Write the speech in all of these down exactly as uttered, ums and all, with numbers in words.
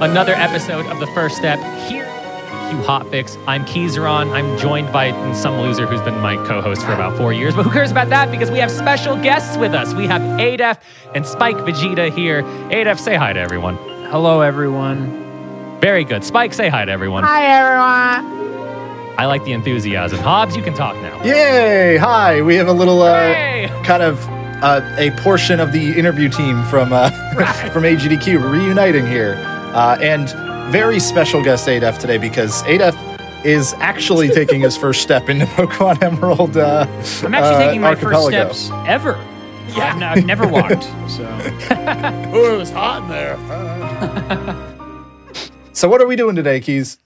Another episode of The First Step here at G D Q Hotfix. I'm Keizaron. I'm joined by some loser who's been my co-host for about four years, but who cares about that because we have special guests with us. We have adef and Spike Vegeta here. adef, say hi to everyone. Hello, everyone. Very good. Spike, say hi to everyone. Hi, everyone. I like the enthusiasm. Hobbs, you can talk now. Yay! Hi, we have a little uh, kind of uh, a portion of the interview team from uh, from A G D Q reuniting here, uh, and very special guest adef today because adef is actually taking his first step into Pokémon Emerald. Uh, I'm actually uh, taking my Archipelago. first steps ever. Yeah, I've, I've never walked. So, oh, it was hot in there. Uh. So, what are we doing today, Keys?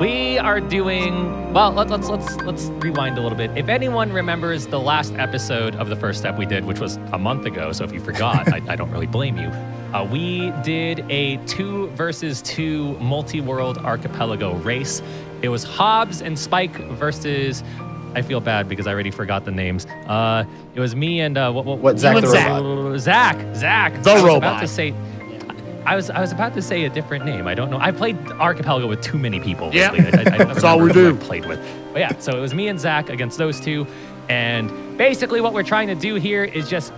We are doing, well, let's, let's, let's, let's rewind a little bit. If anyone remembers the last episode of The First Step we did, which was a month ago, so if you forgot, I, I don't really blame you. Uh, we did a two versus two multi-world archipelago race. It was Hobbs and Spike versus, I feel bad because I already forgot the names. Uh, it was me and, uh, what, what, what Zach the Robot. Zach, Zach. The Robot. I was about to say... I was I was about to say a different name. I don't know. I played Archipelago with too many people. Yeah, I, I, I that's all we do. I played with, but yeah. So it was me and Zach against those two, and basically what we're trying to do here is just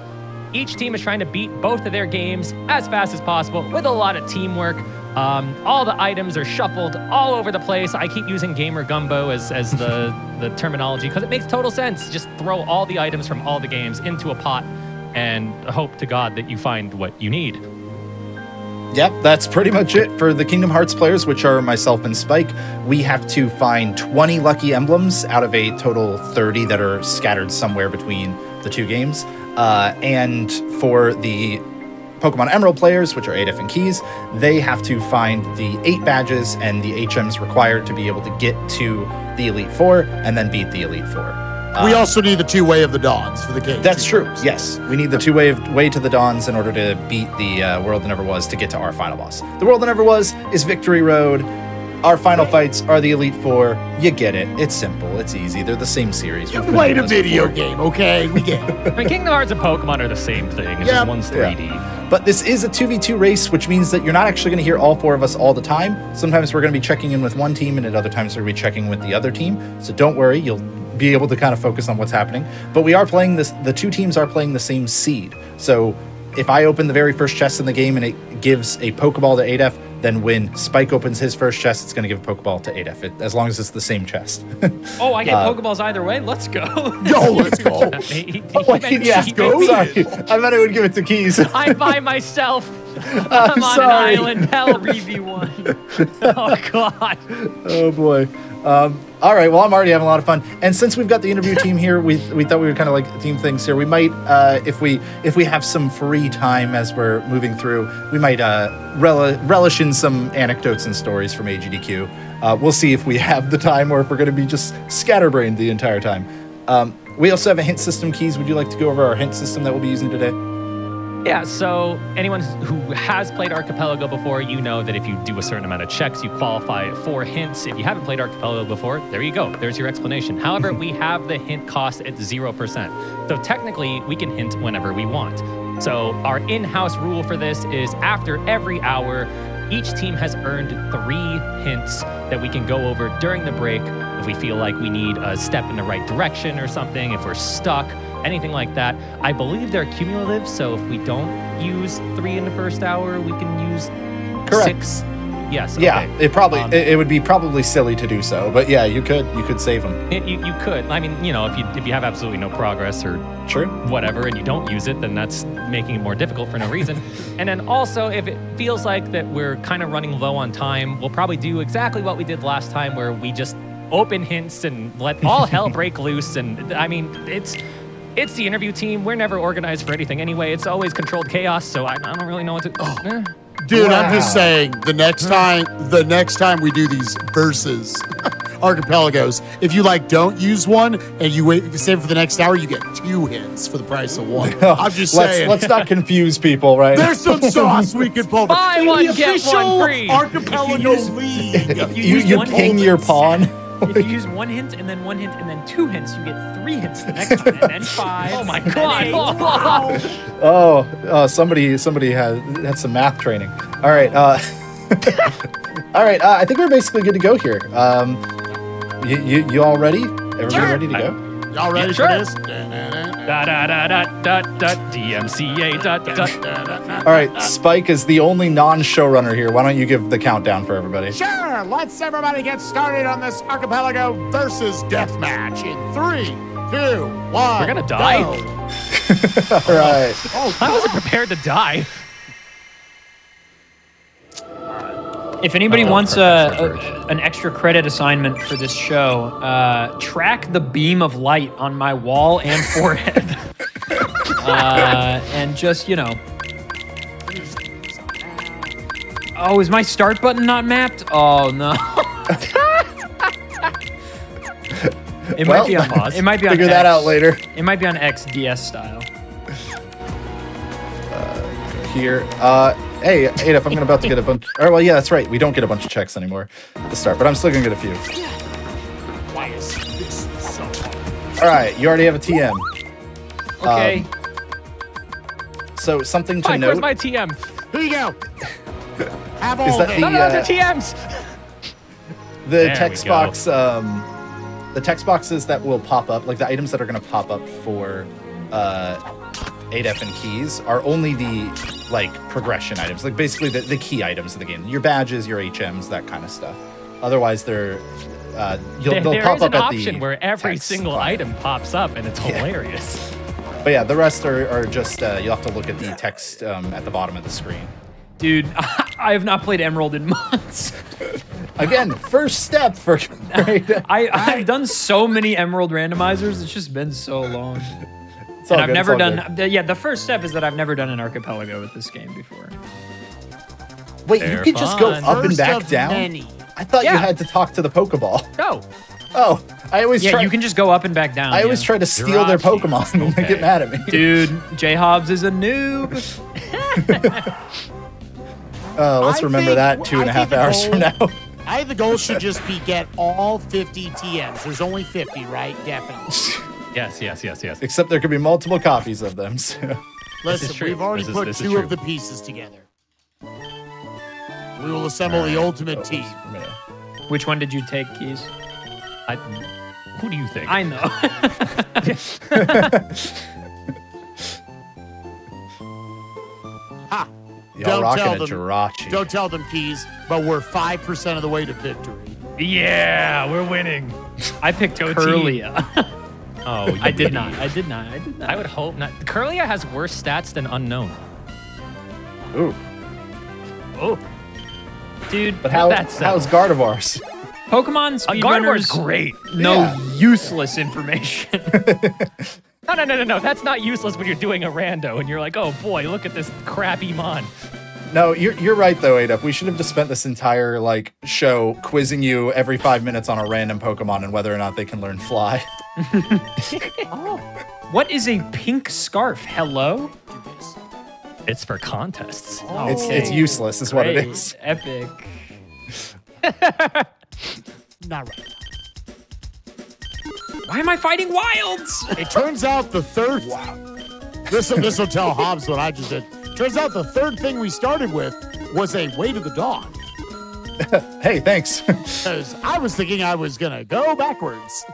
each team is trying to beat both of their games as fast as possible with a lot of teamwork. Um, all the items are shuffled all over the place. I keep using gamer gumbo as as the the terminology because it makes total sense. Just throw all the items from all the games into a pot, and hope to God that you find what you need. Yep, that's pretty much it for the Kingdom Hearts players, which are myself and Spike. We have to find twenty lucky emblems out of a total thirty that are scattered somewhere between the two games. Uh, and for the Pokemon Emerald players, which are adef and Keys, they have to find the eight badges and the H Ms required to be able to get to the Elite Four and then beat the Elite Four. We um, also need the two-way of the Dawns for the game. That's true, games. yes. We need the two-way of way to the Dawns in order to beat the uh, World That Never Was to get to our final boss. The World That Never Was is Victory Road. Our final fights are the Elite Four. You get it. It's simple. It's easy. They're the same series. You played a video before. game, okay? We get it. I mean, Kingdom Hearts and Pokemon are the same thing. It's yep. just one's three D. Yeah. But this is a two v two race, which means that you're not actually going to hear all four of us all the time. Sometimes we're going to be checking in with one team, and at other times we're going to be checking with the other team. So don't worry. You'll be able to kind of focus on what's happening. But we are playing this, the two teams are playing the same seed. So if I open the very first chest in the game and it gives a Pokeball to adef, then when Spike opens his first chest, it's going to give a Pokeball to adef, it, as long as it's the same chest. Oh, I get uh, Pokeballs either way? Let's go. No, let's go. he, he, he oh, wait, yeah, go. Sorry. I thought I would give it to Keys. I'm by myself. I'm, I'm on sorry. an island. Hell, three v one. Oh, God. Oh, boy. Um, all right, well, I'm already having a lot of fun. And since we've got the interview team here, we we thought we would kind of like theme things here. We might, uh, if we if we have some free time as we're moving through, we might uh, rel relish in some anecdotes and stories from A G D Q. Uh, we'll see if we have the time or if we're going to be just scatterbrained the entire time. Um, we also have a hint system, Keys. Would you like to go over our hint system that we'll be using today? Yeah, so anyone who has played Archipelago before, you know that if you do a certain amount of checks, you qualify for hints. If you haven't played Archipelago before, there you go. There's your explanation. However, we have the hint cost at zero percent. So technically, we can hint whenever we want. So our in-house rule for this is after every hour, each team has earned three hints that we can go over during the break. If we feel like we need a step in the right direction or something, if we're stuck, anything like that. I believe they're cumulative, so if we don't use three in the first hour, we can use Correct. six. Yes. Yeah, okay. it probably um, it, it would be probably silly to do so, but yeah, you could you could save them. It, you, you could. I mean, you know, if you if you have absolutely no progress or True. whatever, and you don't use it, then that's making it more difficult for no reason. And then also, if it feels like that we're kind of running low on time, we'll probably do exactly what we did last time, where we just open hints and let all hell break loose. And I mean, it's. It's the interview team. We're never organized for anything anyway. It's always controlled chaos, so I, I don't really know what to... Oh. Eh. Dude, wow. I'm just saying, the next time the next time we do these versus archipelagos, if you, like, don't use one and you wait save for the next hour, you get two hints for the price of one. No, I'm just let's, saying. Let's not confuse people, right? There's some sauce we could pull. Buy in one, get one free. Archipelago if you use, league. If you, you, you ping your pawn. If you use one hint, and then one hint, and then two hints, you get three hints the next time, and then five. Oh my God! Oh, oh, oh, somebody, somebody had had some math training. All right, uh, All right, uh, I think we're basically good to go here. Um, you, you, you all ready? Everybody sure. ready to go? Y'all ready yeah, sure. for this? Da da da da da da D M C A da da da. All right, Spike is the only non-showrunner here. Why don't you give the countdown for everybody? Sure, let's everybody get started on this Archipelago versus death match in three, two, one. We're gonna die. Go. All right. Oh, I wasn't prepared to die. If anybody wants a, a, an extra credit assignment for this show, uh, track the beam of light on my wall and forehead. uh, and just, you know. Oh, is my start button not mapped? Oh, no. It well, might be on pause. It might be on Figure X. that out later. It might be on X D S style. Uh, here. Uh... Hey, adef, I'm about to get a bunch. Oh, well, yeah, that's right. We don't get a bunch of checks anymore at the start, but I'm still going to get a few. Why is this so hard? All right, you already have a T M. Okay. Um, so, something to Mike, note. Where's my T M? Here you go. Have all of them. None of those are T Ms. The there text box, um, the text boxes that will pop up, like the items that are going to pop up for. Uh, adef and keys are only the like progression items, like basically the, the key items of the game, your badges, your H Ms, that kind of stuff. Otherwise they're uh you'll there, they'll there pop is up an at option the where every single file. Item pops up and it's yeah. hilarious. But yeah, the rest are, are just uh you'll have to look at the text um at the bottom of the screen. Dude, I have not played Emerald in months. Again, first step for I I've done so many Emerald randomizers, it's just been so long. And I've good, never done, good. yeah, the first step is that I've never done an Archipelago with this game before. Wait, They're you could fun. just go up first and back down? Many. I thought yeah. you had to talk to the Pokeball. No. Oh, I always yeah, try. Yeah, you can just go up and back down. I always yeah. try to steal Jirachi. their Pokemon okay. when they get mad at me. Dude, J. Hobbs is a noob. uh, let's I remember think, that two and a half hours goal, from now. I think the goal should just be get all fifty T Ms. There's only fifty, right? Definitely. Yes, yes, yes, yes. Except there could be multiple copies of them. So. Listen, we've already this put is, two of the pieces together. We will assemble right. the ultimate oh, team. Which one did you take, Keys? I, who do you think? I know. Ha! Y'all rocking a Jirachi. Don't tell them, Keys, but we're five percent of the way to victory. Yeah, we're winning. I picked Curlia. Oh, you I did not. I did not. I did not. I would hope not. Curlia has worse stats than Unknown. Ooh. Oh. Dude, but how, that how's Gardevoir's? Pokemon Speedrunner's great. No yeah. useless information. no, no, no, no, no. That's not useless when you're doing a rando and you're like, oh boy, look at this crappy mon. No, you're, you're right, though, adef. We should have just spent this entire, like, show quizzing you every five minutes on a random Pokemon and whether or not they can learn Fly. Oh. What is a pink scarf? Hello? It's for contests. Oh, it's, okay. it's useless is Great. what it is. Epic. Not right. Why am I fighting wilds? It turns out the third... Wow. This will tell Hobbs what I just did. Turns out the third thing we started with was a way to the dawn. Hey, thanks. Because I was thinking I was going to go backwards.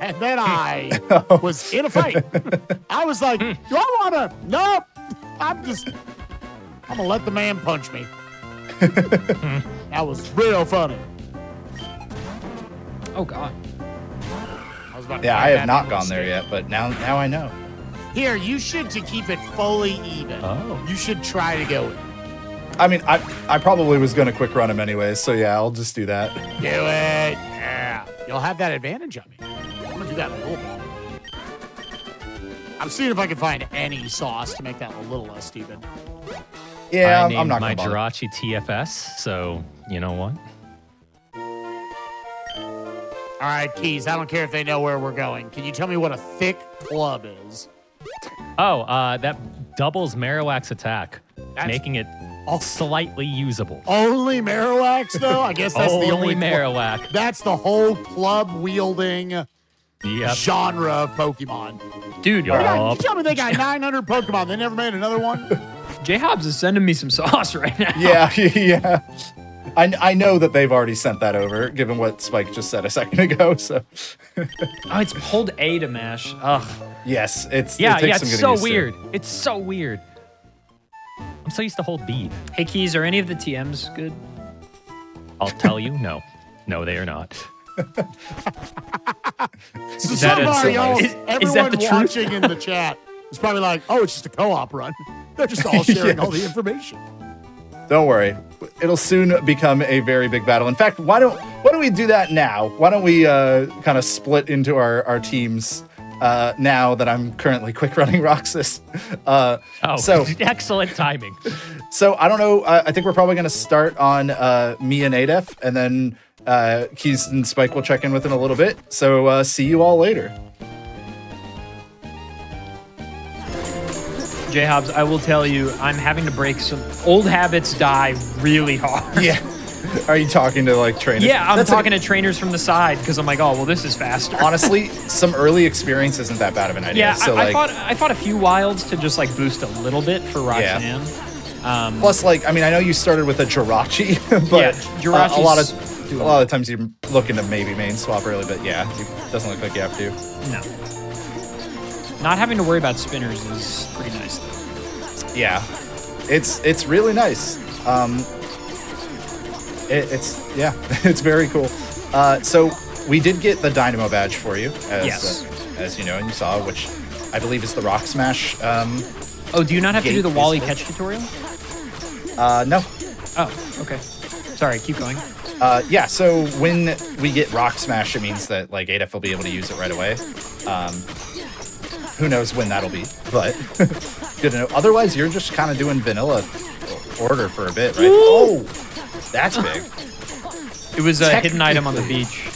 And then I oh. was in a fight. I was like, do I want to? No, I'm just, I'm going to let the man punch me. That was real funny. Oh, God. I was about to yeah, I have not gone there yet, but now, now I know. Here, you should, to keep it fully even. Oh. You should try to go. I mean, I I probably was going to quick run him anyways, so yeah, I'll just do that. Do it. Yeah. You'll have that advantage on me. I'm going to do that in a little bit. I'm seeing if I can find any sauce to make that a little less even. Yeah, I I'm, I'm not going to I named my Jirachi T F S, so you know what? All right, Keys, I don't care if they know where we're going. Can you tell me what a thick club is? Oh, uh, that doubles Marowak's attack, that's making it all slightly usable. Only Marowak's, though? I guess that's only the only Marowak. That's the whole club-wielding yep. genre of Pokemon. Dude, y'all. Yup. You tell me they got nine hundred Pokemon. They never made another one? J-Hobbs is sending me some sauce right now. Yeah, yeah. I, I know that they've already sent that over, given what Spike just said a second ago, so. Oh, it's pulled A to mash. Ugh. Yes, it's, yeah, it takes yeah, some it's so weird. To. It's so weird. I'm so used to hold B. Hey, Keys, are any of the T Ms good? I'll tell you, no. No, they are not. So is somebody else, is, everyone is watching in the chat, is probably like, oh, it's just a co-op run. They're just all sharing yes. all the information. Don't worry. It'll soon become a very big battle. In fact, why don't why don't we do that now? Why don't we uh, kind of split into our, our teams uh, now that I'm currently quick running Roxas? Uh, oh, so, excellent timing. So I don't know. I, I think we're probably going to start on uh, me and adef, and then uh, Keys and Spike will check in with in a little bit. So uh, see you all later. J Hobbs, I will tell you, I'm having to break some old habits. Die really hard. Yeah. Are you talking to like trainers? Yeah, I'm That's talking like, to trainers from the side because I'm like, oh, well, this is faster. Honestly, some early experience isn't that bad of an idea. Yeah, so, I, like, I fought I fought a few wilds to just like boost a little bit for Roxanne. Yeah. Um, Plus, like, I mean, I know you started with a Jirachi, but yeah, Jirachi's uh, a lot of a lot of times you're looking to maybe main swap early, but yeah, it doesn't look like you have to. No. Not having to worry about spinners is pretty nice, though. Yeah, it's it's really nice. Um, it, it's yeah, it's very cool. Uh, so we did get the Dynamo badge for you, as yes. uh, as you know and you saw, which I believe is the Rock Smash. Um, oh, do you not have to do the Wally catch tutorial? Uh, no. Oh, okay. Sorry, keep going. Uh, yeah, so when we get Rock Smash, it means that like adef will be able to use it right away. Um, Who knows when that'll be, but good to know. Otherwise, you're just kind of doing vanilla order for a bit, right? Ooh. Oh, that's big. It was a hidden item on the beach.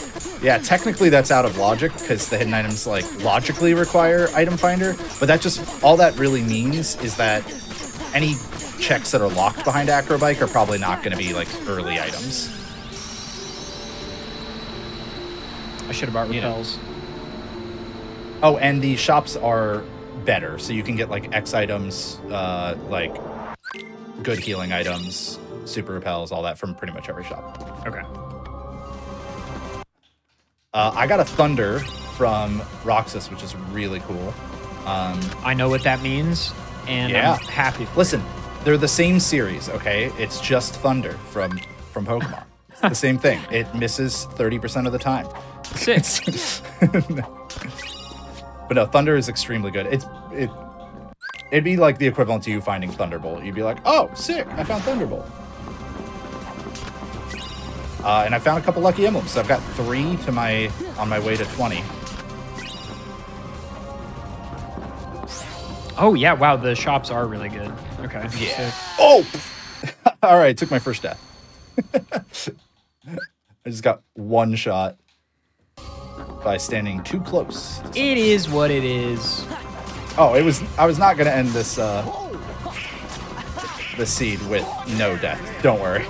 Yeah, technically that's out of logic because the hidden items like logically require item finder, but that just, all that really means is that any checks that are locked behind Acrobike are probably not going to be like early items. I should have bought repels. You know. Oh, and the shops are better, so you can get like X items, uh, like good healing items, super repels, all that from pretty much every shop. Okay. Uh, I got a Thunder from Roxas, which is really cool. Um, I know what that means, and yeah. I'm happy for Listen, it. They're the same series, okay? It's just Thunder from, from Pokemon. It's the same thing. It misses thirty percent of the time. Six. No. But no, Thunder is extremely good. It's it, it'd be like the equivalent to you finding Thunderbolt. You'd be like, oh, sick, I found Thunderbolt. Uh, and I found a couple lucky emblems, so I've got three to my on my way to twenty. Oh yeah, wow, the shops are really good. Okay. Yeah. Sick. Oh! All right, took my first death. I just got one shot. By standing too close. It is what it is. Oh, it was. I was not gonna end this uh, the seed with no death. Don't worry.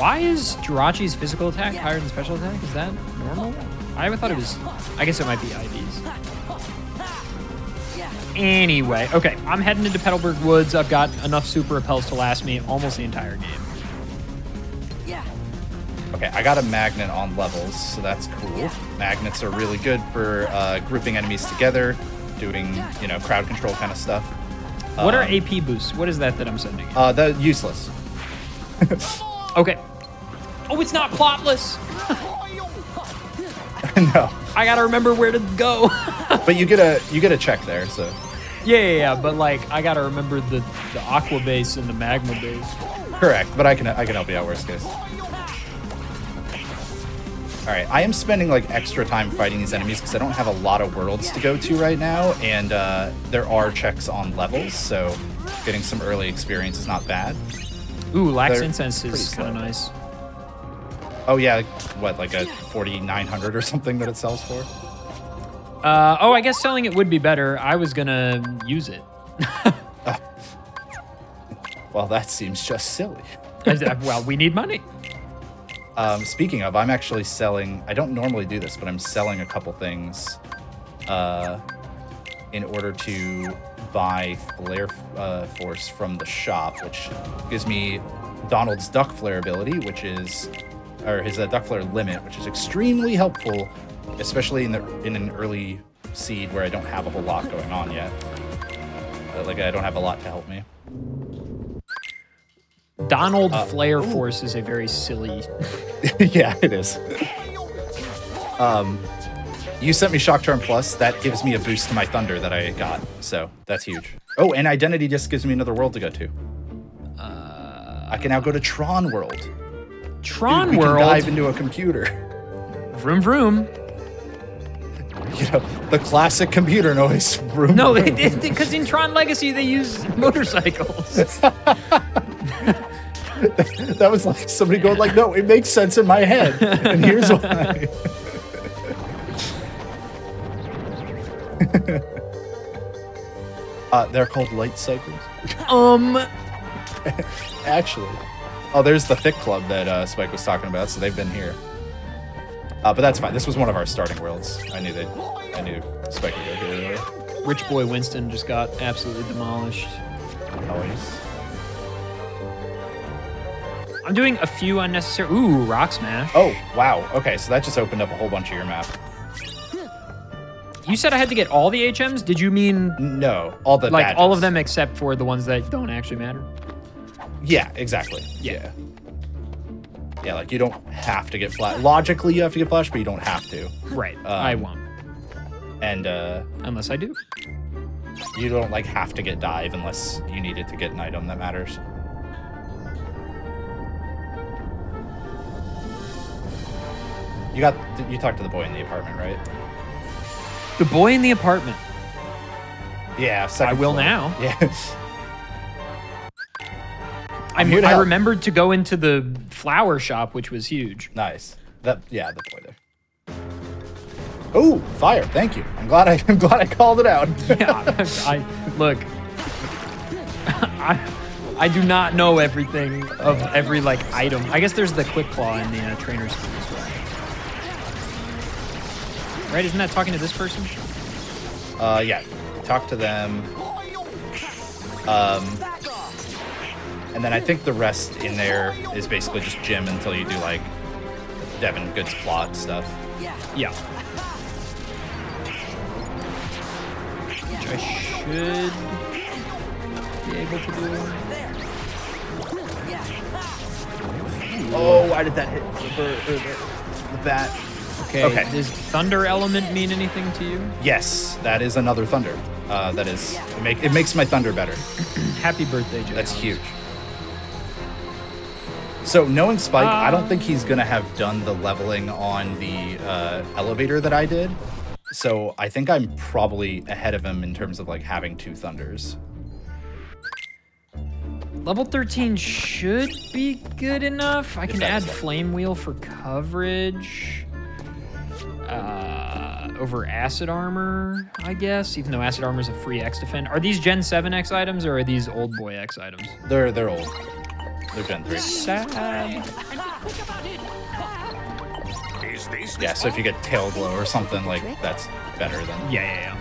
Why is Jirachi's physical attack higher than special attack? Is that normal? I ever thought it was. I guess it might be I Vs. Anyway, okay. I'm heading into Petalburg Woods. I've got enough super repels to last me almost the entire game. Okay, I got a magnet on levels, so that's cool. Magnets are really good for uh, grouping enemies together, doing, you know, crowd control kind of stuff. What um, are A P boosts? What is that that I'm sending? Uh, they're useless. Okay. Oh, it's not plotless! No. I gotta remember where to go. But you get a you get a check there, so. Yeah, yeah, yeah, but like, I gotta remember the, the Aqua Base and the Magma Base. Correct, but I can, I can help you out worst case. All right, I am spending like extra time fighting these enemies because I don't have a lot of worlds to go to right now, and uh, there are checks on levels, so getting some early experience is not bad. Ooh, Lax Incense is kind of nice. Oh yeah, what, like a forty-nine hundred or something that it sells for? Uh, oh, I guess selling it would be better. I was gonna use it. uh, well, that seems just silly. Well, we need money. Um, speaking of, I'm actually selling, I don't normally do this, but I'm selling a couple things. Uh, in order to buy Flare uh, Force from the shop, which gives me Donald's Duck Flare ability, which is, or his uh, Duck Flare limit, which is extremely helpful, especially in the in an early seed where I don't have a whole lot going on yet. Uh, like I don't have a lot to help me. Donald uh, Flare Force is a very silly. Yeah, it is. Um, you sent me Shock Charm Plus. That gives me a boost to my Thunder that I got, so that's huge. Oh, and Identity Disc gives me another world to go to. Uh, I can now go to Tron World. Tron Dude, we World. Can dive into a computer. Vroom vroom. You know, the classic computer noise. Vroom, no, because in Tron Legacy they use motorcycles. That was like somebody going like, no, it makes sense in my head, and here's why. Uh, they're called light cycles. Um. Actually. Oh, there's the Thick Club that uh, Spike was talking about, so they've been here. Uh, but that's fine. This was one of our starting worlds. I knew that. I knew Spike would go here. Anyway. Rich boy Winston just got absolutely demolished. Always. I'm doing a few unnecessary. Ooh, Rock Smash. Oh, wow. Okay, so that just opened up a whole bunch of your map. You said I had to get all the H Ms? Did you mean? No, all the like badges. All of them except for the ones that don't actually matter. Yeah, exactly. Yeah. yeah. Yeah, like you don't have to get Flash. Logically, you have to get Flash, but you don't have to. Right. Um, I won't. And uh unless I do. You don't like have to get Dive unless you need it to get an item that matters. You got you talked to the boy in the apartment, right? The boy in the apartment. Yeah, second I will floor. Now. Yeah. I'm here to I help. Remembered to go into the flower shop, which was huge. Nice. That yeah, the boy there. Oh, fire! Thank you. I'm glad I I'm glad I called it out. Yeah. I look. I I do not know everything of every like item. I guess there's the quick claw in the uh, trainer's school as well. Right, isn't that talking to this person? Uh, yeah. Talk to them. Um, and then I think the rest in there is basically just gym until you do, like, Devin Good's plot stuff. Yeah. Which I should be able to do. Oh, why did that hit the, the, the bat? Okay. okay, does thunder element mean anything to you? Yes, that is another thunder. Uh, that is, it, make, it makes my thunder better. Happy birthday, Jay. That's huge. So knowing Spike, um, I don't think he's going to have done the leveling on the uh, elevator that I did. So I think I'm probably ahead of him in terms of like having two thunders. Level thirteen should be good enough. I can add Flame Wheel for coverage. Uh, over Acid Armor, I guess, even though Acid Armor is a free X defend. Are these Gen seven X items or are these old boy X items? They're they're old. They're Gen three. Sad. Yeah, so if you get Tail Glow or something, like, that's better than... Yeah, yeah,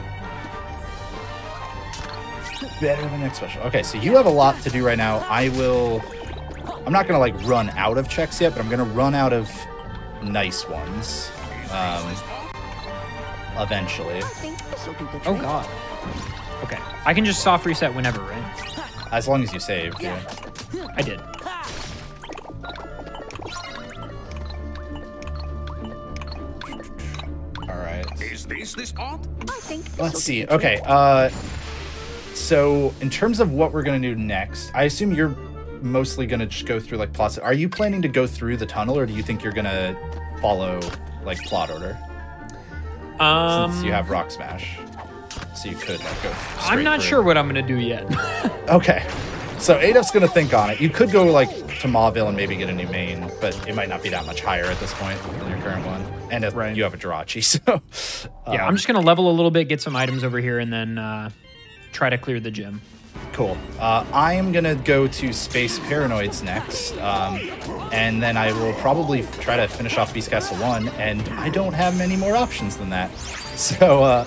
yeah. Better than X Special. Okay, so you have a lot to do right now. I will... I'm not going to, like, run out of checks yet, but I'm going to run out of nice ones. Um, eventually. Oh god. Okay. I can just soft reset whenever, right? As long as you save, yeah. I did. Alright. Is this this part? Let's see. Okay, uh so in terms of what we're gonna do next, I assume you're mostly gonna just go through like plots. Are you planning to go through the tunnel or do you think you're gonna follow like plot order, um, since you have Rock Smash, so you could like go. I'm not through. Sure what I'm gonna do yet. Okay, so adef's gonna think on it. You could go like to Mauville and maybe get a new main, but it might not be that much higher at this point than your current one. And if right. you have a Jirachi, so um, yeah, I'm just gonna level a little bit, get some items over here, and then uh, try to clear the gym. Cool. Uh, I am gonna go to Space Paranoids next, um, and then I will probably try to finish off Beast Castle one, and I don't have many more options than that. So uh,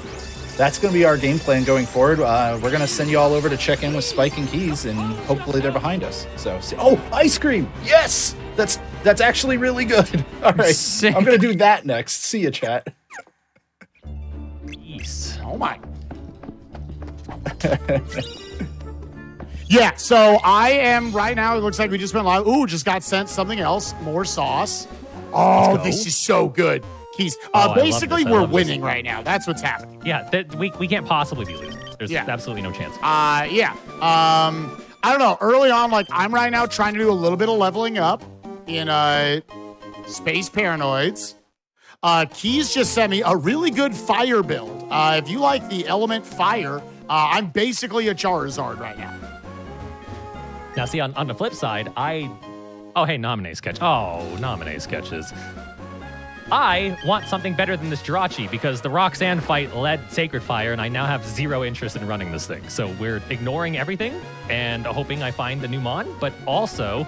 that's going to be our game plan going forward. Uh, we're going to send you all over to check in with Spike and Keys, and hopefully they're behind us. So, see, oh, ice cream! Yes, that's that's actually really good. All right, sick. I'm going to do that next. See you, chat. Yes. Oh my. Yeah. So I am right now. It looks like we just went live. Ooh, just got sent something else. More sauce. Oh, this is so good. Keys. Uh, oh, basically, we're winning this right now. That's what's happening. Yeah, that, we, we can't possibly be losing. There's yeah. absolutely no chance. Uh, yeah. Um, I don't know. Early on, like, I'm right now trying to do a little bit of leveling up in uh, Space Paranoids. Uh, Keys just sent me a really good fire build. Uh, if you like the element fire, uh, I'm basically a Charizard right now. Now, see, on, on the flip side, I... Oh, hey, nominate sketch. Oh, nominate sketches. I want something better than this Jirachi because the Roxanne fight led Sacred Fire, and I now have zero interest in running this thing. So we're ignoring everything and hoping I find the new Mon, but also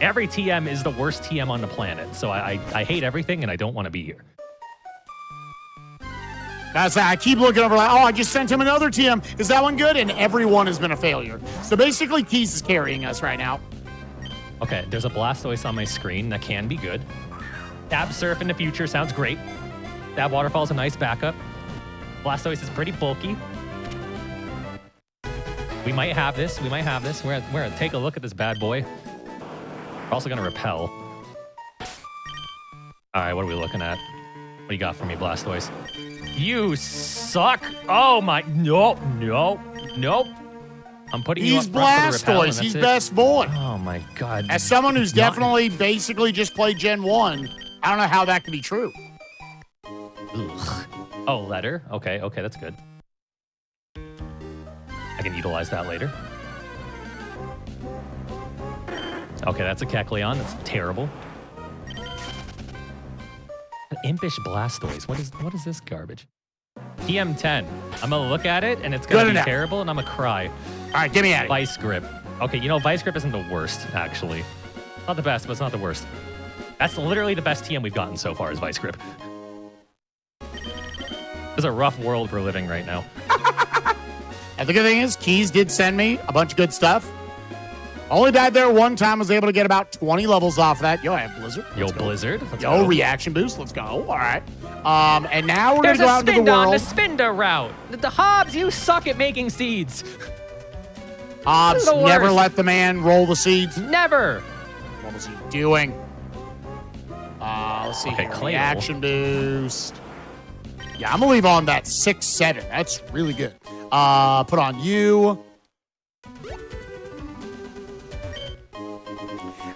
every T M is the worst T M on the planet. So I, I, I hate everything, and I don't want to be here. That's I keep looking over like, oh, I just sent him another T M. Is that one good? And every one has been a failure. So basically, Keys is carrying us right now. Okay, there's a Blastoise on my screen that can be good. Dab Surf in the future sounds great. Dab Waterfall's a nice backup. Blastoise is pretty bulky. We might have this. We might have this. We're at, we're at, take a look at this bad boy. We're also gonna repel. All right, what are we looking at? What do you got for me, Blastoise? You suck! Oh my! Nope! Nope! Nope! I'm putting He's you Blastoise. He's it. Best boy. Oh my god. As someone who's Not definitely basically just played Gen one, I don't know how that could be true. Ugh. Oh, letter. Okay, okay, that's good. I can utilize that later. Okay, that's a Kecleon. That's terrible. An impish Blastoise. What is what is this garbage? T M ten. I'm gonna look at it and it's gonna good be enough. Terrible, and I'm gonna cry. All right, get me at it. Vice Grip. Okay, you know, Vice Grip isn't the worst, actually. Not the best, but it's not the worst. That's literally the best T M we've gotten so far is Vice Grip. It's a rough world we're living right now. And the good thing is, Keys did send me a bunch of good stuff. Only died there one time, was able to get about twenty levels off that. Yo, I have Blizzard. Let's Yo, go. Blizzard. Let's Yo, go. Reaction boost. Let's go. All right. Um, and now we're going to go out into the world. There's a Spinda on the Spinda route. The, the Hobbs, you suck at making seeds. Hobbs, never let the man roll the seeds. Never. What was he doing? Uh, let's see. Okay, reaction boost. Yeah, I'm going to leave on that six seven. That's really good. Uh, put on you.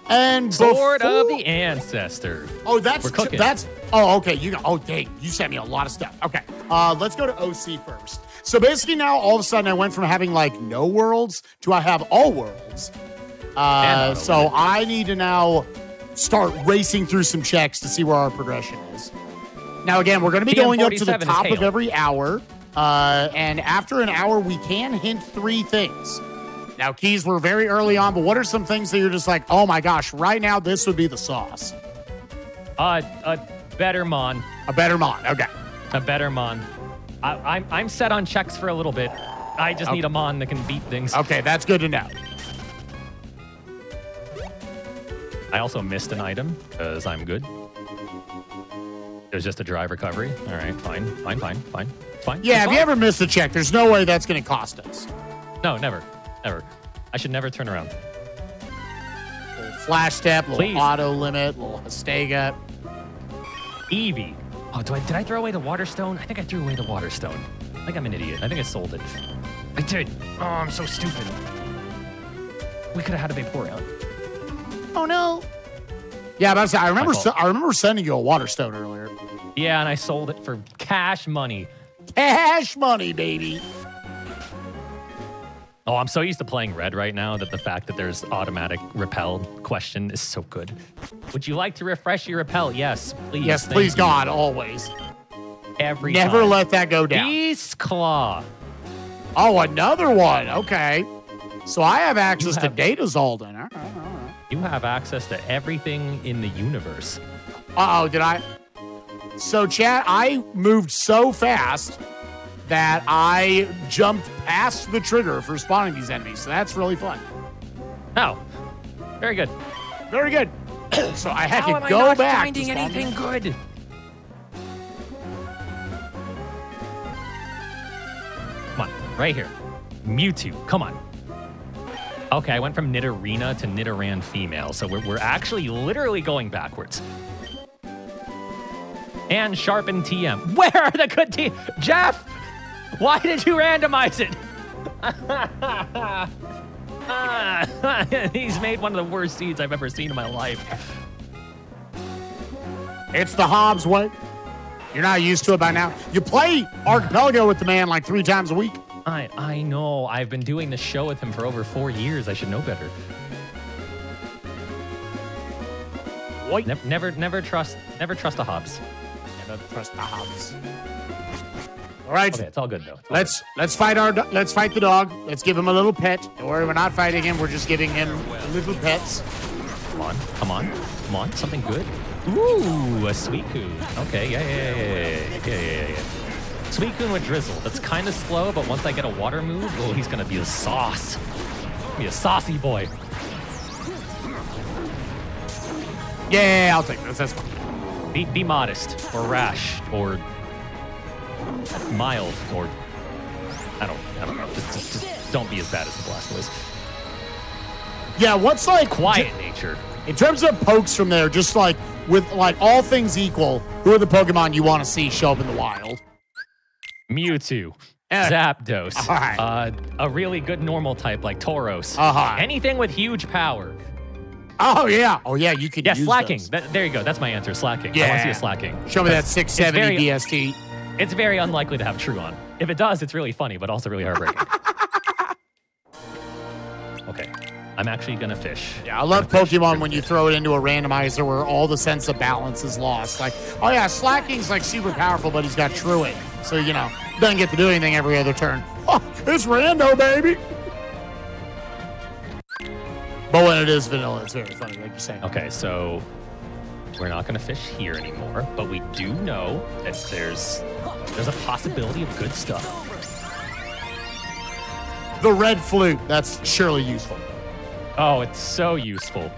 And Sword before... of the Ancestor. Oh, that's... We're cooking. That's... Oh, okay. You got... Oh, dang. You sent me a lot of stuff. Okay. Uh, let's go to O C first. So basically now, all of a sudden, I went from having, like, no worlds to I have all worlds. Uh, so I need to now start racing through some checks to see where our progression is. Now, again, we're going to be going up to the top of every hour. Uh, and after an hour, we can hint three things. Now, Keys, we're very early on, but what are some things that you're just like, oh my gosh, right now this would be the sauce? Uh, a better Mon. A better Mon, okay. A better Mon. I, I'm, I'm set on checks for a little bit. I just okay. need a Mon that can beat things. Okay, that's good to know. I also missed an item, because I'm good. It was just a dry recovery. All right, fine, fine, fine, fine, fine. Yeah, if you ever miss a check, there's no way that's going to cost us. No, never. Never. I should never turn around. Little flash step, little Please. Auto limit, little Hastega. Eevee. Oh, do I, did I throw away the Waterstone? I think I threw away the Waterstone. I think I'm an idiot. I think I sold it. I did. Oh, I'm so stupid. We could have had a Vaporeon. Oh, no. Yeah, but I, was, I, remember, I remember sending you a Waterstone earlier. Yeah, and I sold it for cash money. Cash money, baby. Oh, I'm so used to playing red right now that the fact that there's automatic repel question is so good. Would you like to refresh your repel? Yes, please. Yes, please, you. God, always. Every Never time. Let that go down. Beast Claw. Oh, another one. Okay. So I have access have, to Datazol then. All right, all right. You have access to everything in the universe. Uh-oh, did I? So, chat, I moved so fast that I jumped past the trigger for spawning these enemies. So that's really fun. Oh, very good. Very good. So I had How to go back. How am I not finding anything good? Come on, right here. Mewtwo, come on. Okay, I went from Nidorina to Nidoran female, so we're, we're actually literally going backwards. And Sharpen T M. Where are the good T? Jeff, why did you randomize it? Uh, he's made one of the worst seeds I've ever seen in my life. It's the Hobbs one. You're not used to it by now. You play Archipelago with the man like three times a week. I I know. I've been doing this show with him for over four years. I should know better. What? Never, never, never trust, never trust the Hobbs. Never trust the Hobbs. All right. Okay, it's all good though. All let's good. let's fight our let's fight the dog. Let's give him a little pet. Don't worry, we're not fighting him. We're just giving him little pets. Come on, come on, come on. Something good. Ooh, a Suicune. Okay, yeah, yeah, yeah, yeah, yeah, yeah. yeah. Suicune with Drizzle. That's kind of slow, but once I get a water move, oh, he's gonna be a sauce. Be a saucy boy. Yeah, I'll take this. That's fine. Be, be modest, or rash, or mild, or I don't, I don't know. Just, just, just don't be as bad as the Blastoise. Yeah, what's like quiet nature in terms of pokes from there? Just like with like all things equal, who are the Pokemon you want to see show up in the wild? Mewtwo, uh, Zapdos, right. uh, a really good normal type like Tauros, uh-huh. anything with huge power. Oh, yeah. Oh, yeah, you can yeah, use Slaking. That, there you go. That's my answer, Slaking. Yeah. I want to see a Slaking. Show me that six seventy D S T. It's very unlikely to have Truon. If it does, it's really funny, but also really heartbreaking. Okay. I'm actually going to fish. Yeah, I love Pokemon when you throw it into a randomizer where all the sense of balance is lost. Like, oh, yeah, Slaking's, like, super powerful, but he's got Truon. So, you know, doesn't get to do anything every other turn. Oh, it's rando, baby. But when it is vanilla, it's very funny, like you're saying. Okay, so we're not going to fish here anymore, but we do know that there's there's a possibility of good stuff. The red flute, that's surely useful. Oh, it's so useful.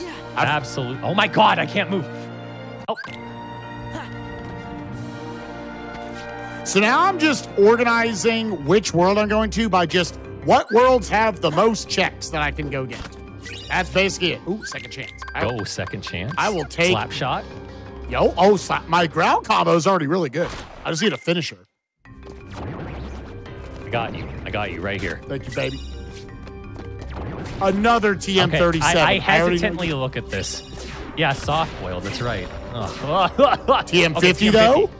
Yeah. Absolutely. Oh my God, I can't move. Oh. So now I'm just organizing which world I'm going to by just what worlds have the most checks that I can go get. That's basically it. Ooh, second chance. Oh, second chance. I will take. Slap shot. Yo, oh, slap. My ground combo is already really good. I just need a finisher. I got you. I got you right here. Thank you, baby. Another T M thirty-seven. Okay, I, I hesitantly I look at this. Yeah, soft boiled. That's right. Oh. T M fifty, okay, T M fifty though.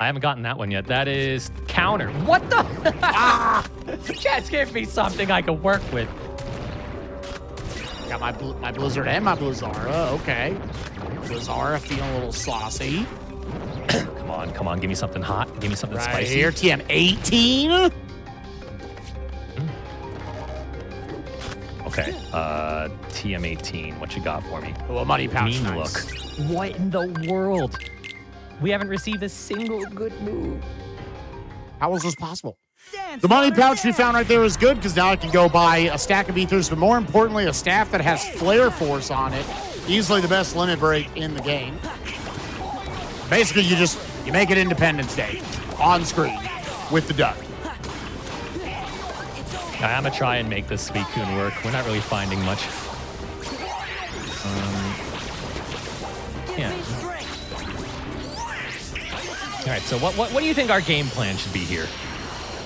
I haven't gotten that one yet. That is counter. What the? Ah! Just give me something I can work with. Got my bl my Blizzard and my Blizzara. Okay. Blizzara feeling a little saucy. Come on, come on. Give me something hot. Give me something right spicy. Here, T M eighteen. Okay, uh, T M eighteen, what you got for me? Well, Muddy Pouch. Mean nice. Look. What in the world? We haven't received a single good move. How was this possible? Dance the Muddy Pouch we found right there is good because now I can go buy a stack of ethers, but more importantly, a staff that has Flare Force on it. Easily the best limit break in the game. Basically, you just, you make it Independence Day on screen with the duck. I'm gonna try and make this Suicune work. We're not really finding much. Um, yeah. All right. So what, what what do you think our game plan should be here?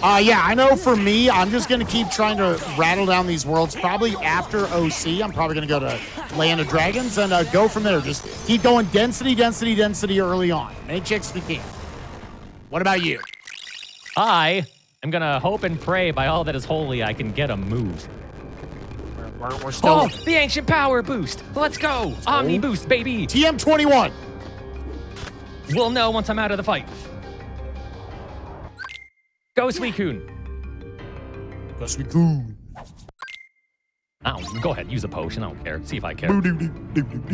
Uh, yeah. I know for me, I'm just gonna keep trying to rattle down these worlds. Probably after O C, I'm probably gonna go to Land of Dragons and uh, go from there. Just keep going density, density, density early on. Any chicks we can. What about you? I. I'm going to hope and pray by all that is holy I can get a move. We're, we're, we're still... Oh, the Ancient Power Boost. Let's go. Let's Omni go. Boost, baby. T M twenty-one. We'll know once I'm out of the fight. Go, Suicune. Go, Suicune. Go ahead. Use a potion. I don't care. See if I care.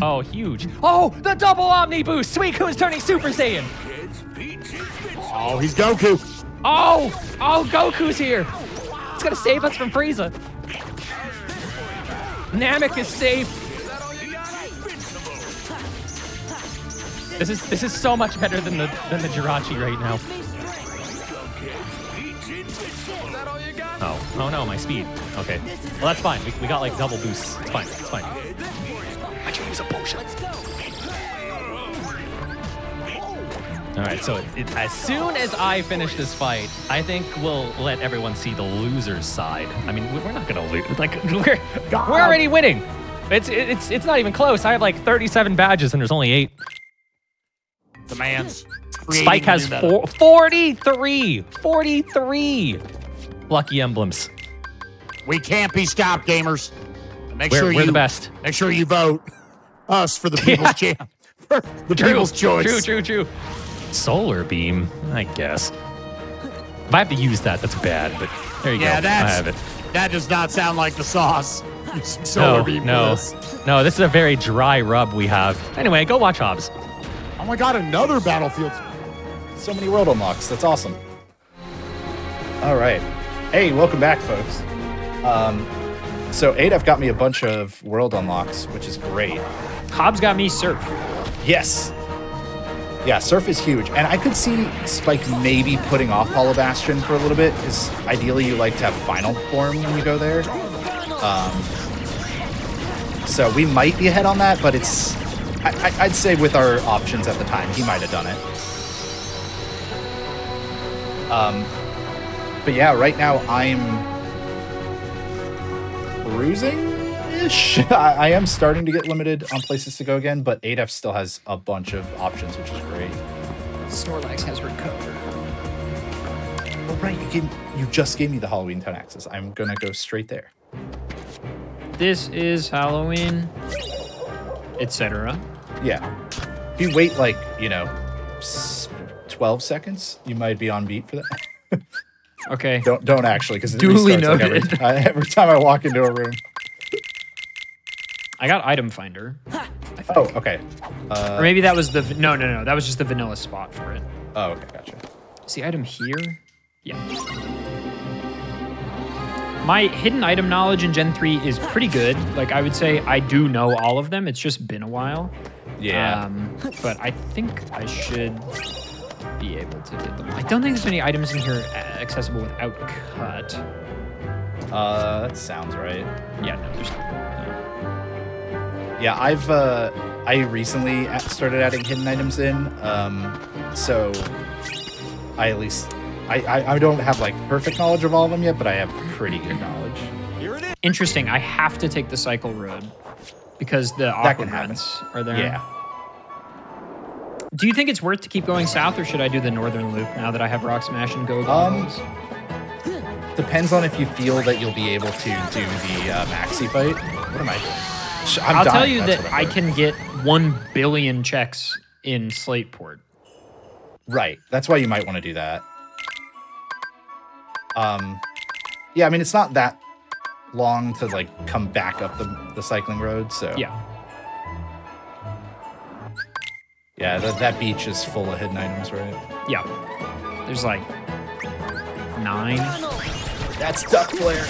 Oh, huge. Oh, the double Omni Boost. Suicune's turning Super Saiyan. Oh, he's Goku. Oh! Oh, Goku's here! It's gonna save us from Frieza. Namek is safe. This is this is so much better than the than the Jirachi right now. Oh, oh no, my speed. Okay. Well, that's fine. We, we got like double boosts. It's fine. It's fine. I can use a potion. All right. So it, it, as soon as I finish this fight, I think we'll let everyone see the loser's side. I mean, we're not gonna lose. Like we're we're already winning. It's it's it's not even close. I have like thirty-seven badges and there's only eight. The man's Spike has four, forty-three, forty-three lucky emblems. We can't be stopped, gamers. Make we're, sure we're you, the best. Make sure you vote us for the people's champ, for the true, people's choice. True, true, true. Solar beam, I guess. If I have to use that, that's bad. But there you yeah, go. That's, I have it. That does not sound like the sauce. Solar no, beam. No, this. no. This is a very dry rub we have. Anyway, go watch Hobbs. Oh my god, another battlefield. So many Rotomocks. That's awesome. All right. Hey, welcome back, folks. Um, so, adef got me a bunch of world unlocks, which is great. Hobbs got me Surf. Yes. Yeah, Surf is huge. And I could see Spike maybe putting off Hollow Bastion for a little bit, because ideally you like to have final form when you go there. Um, so, we might be ahead on that, but it's... I, I'd say with our options at the time, he might have done it. Um, but yeah, right now I'm cruising-ish. I, I am starting to get limited on places to go again, but adef still has a bunch of options, which is great. Snorlax has recovered. Oh, right, you, gave, you just gave me the Halloween Town access. I'm going to go straight there. This is Halloween, et cetera. Yeah. If you wait, like, you know, twelve seconds, you might be on beat for that. Okay. Don't don't actually, because it restarts like every, every time I walk into a room. I got item finder. I oh, okay. Uh, or maybe that was the... No, no, no. That was just the vanilla spot for it. Oh, okay. Gotcha. Is the item here? Yeah. My hidden item knowledge in Gen three is pretty good. Like, I would say I do know all of them. It's just been a while. Yeah. Um, but I think I should be able to get them. I don't think there's any items in here accessible without cut. Uh, that sounds right. Yeah, no, there's not. Yeah, I've, uh, I recently started adding hidden items in. Um, so I at least... I, I, I don't have, like, perfect knowledge of all of them yet, but I have pretty good knowledge. Here it is. Interesting. I have to take the cycle road because the aquapods are there. Yeah. Do you think it's worth to keep going south, or should I do the northern loop now that I have Rock Smash and Go-Go? Um, depends on if you feel that you'll be able to do the uh, maxi fight. What am I doing? I'm I'll dying. tell you That's that I can get one billion checks in Slateport. Right. That's why you might want to do that. Um, yeah, I mean, it's not that long to, like, come back up the, the cycling road, so... Yeah. Yeah, th that beach is full of hidden items, right? Yeah. There's, like, nine. That's Duck Flare.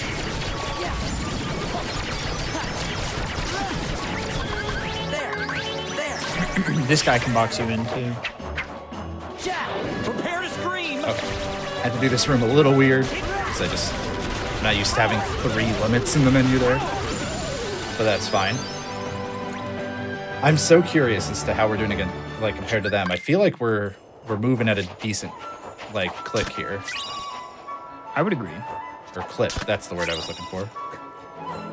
This guy can box you in, too. Jack, prepare to scream! Okay. I had to do this room a little weird, because I just, I'm not used to having three limits in the menu there, but that's fine. I'm so curious as to how we're doing again, like, compared to them. I feel like we're we're moving at a decent, like, clip here. I would agree. Or clip, that's the word I was looking for.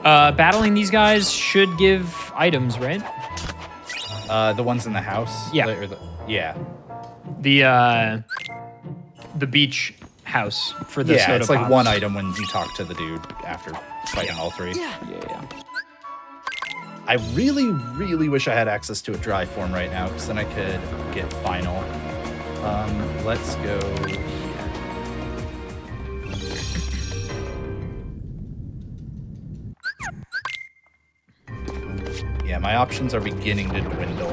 Uh, battling these guys should give items, right? Uh, the ones in the house? Yeah. The, or the, yeah. The, uh... the beach house for the yeah, it's like one item when you talk to the dude after fighting yeah. all three. Yeah. yeah, I really, really wish I had access to a dry form right now, because then I could get final. Um, let's go here. Yeah, my options are beginning to dwindle.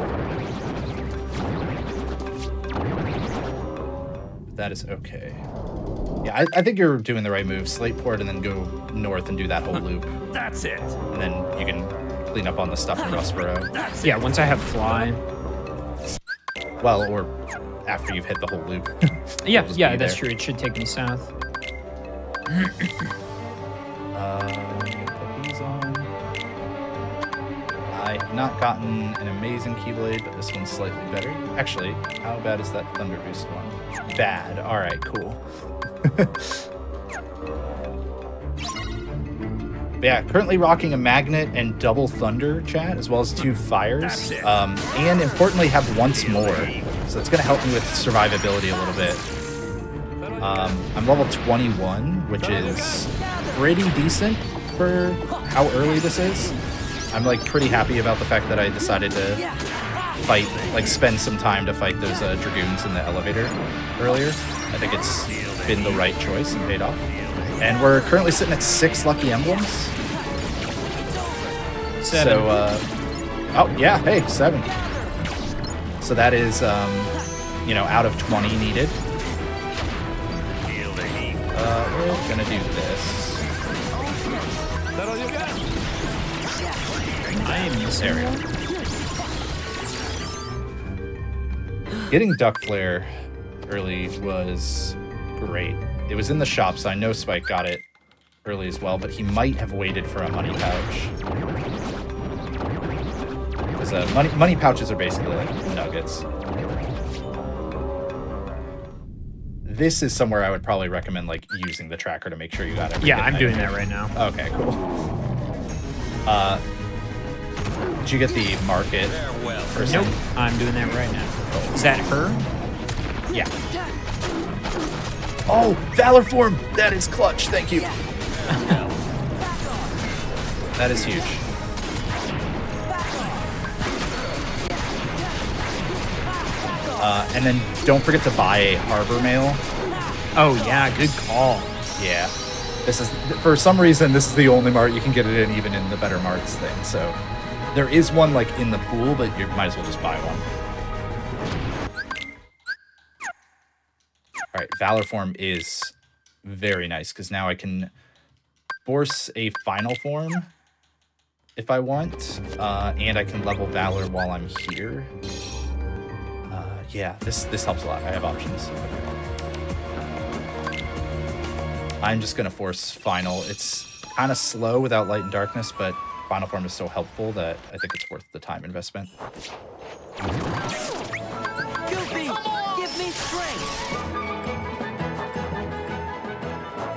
that is okay. Yeah, I, I think you're doing the right move. Slateport and then go north and do that whole loop. That's it. And then you can clean up on the stuff in Rustboro. That's yeah, it. Once I have fly. Well, or after you've hit the whole loop. yeah, yeah, that's there. True. It should take me south. uh, put these on. I have not gotten an amazing Keyblade, but this one's slightly better. Actually, how bad is that Thunder Boost one? Bad. All right, cool. Yeah, currently rocking a Magnet and double Thunder, chat, as well as two Fires, um, and importantly have once more, so it's going to help me with survivability a little bit. Um, I'm level twenty-one, which is pretty decent for how early this is. I'm like pretty happy about the fact that I decided to fight, like spend some time to fight those uh, Dragoons in the elevator earlier. I think it's been the right choice and paid off. And we're currently sitting at six Lucky Emblems. Seven. So, uh, oh, yeah, hey, seven. So that is, um, you know, out of twenty needed. Uh, we're gonna do this. I am in this area. Getting Duck Flare early was great. It was in the shop, so I know Spike got it early as well, but he might have waited for a money pouch. Because uh, money, money pouches are basically like nuggets. This is somewhere I would probably recommend like using the tracker to make sure you got everything. Yeah, I'm doing that right now. Okay, cool. Uh, did you get the market person? Nope, I'm doing that right now. Is that her? Yeah. Oh, Valor Form! That is clutch, thank you. That is huge. Uh, and then don't forget to buy a Harbor Mail. Oh yeah, good call. Yeah. This is, for some reason, this is the only mart you can get it in, even in the Better Marts thing, so. There is one like in the pool, but you might as well just buy one. All right, Valor Form is very nice because now I can force a Final Form if I want, uh, and I can level Valor while I'm here. Uh, yeah, this, this helps a lot. I have options. I'm just going to force Final. It's kind of slow without Light and Darkness, but Final Form is so helpful that I think it's worth the time investment. Goofy, give me strength!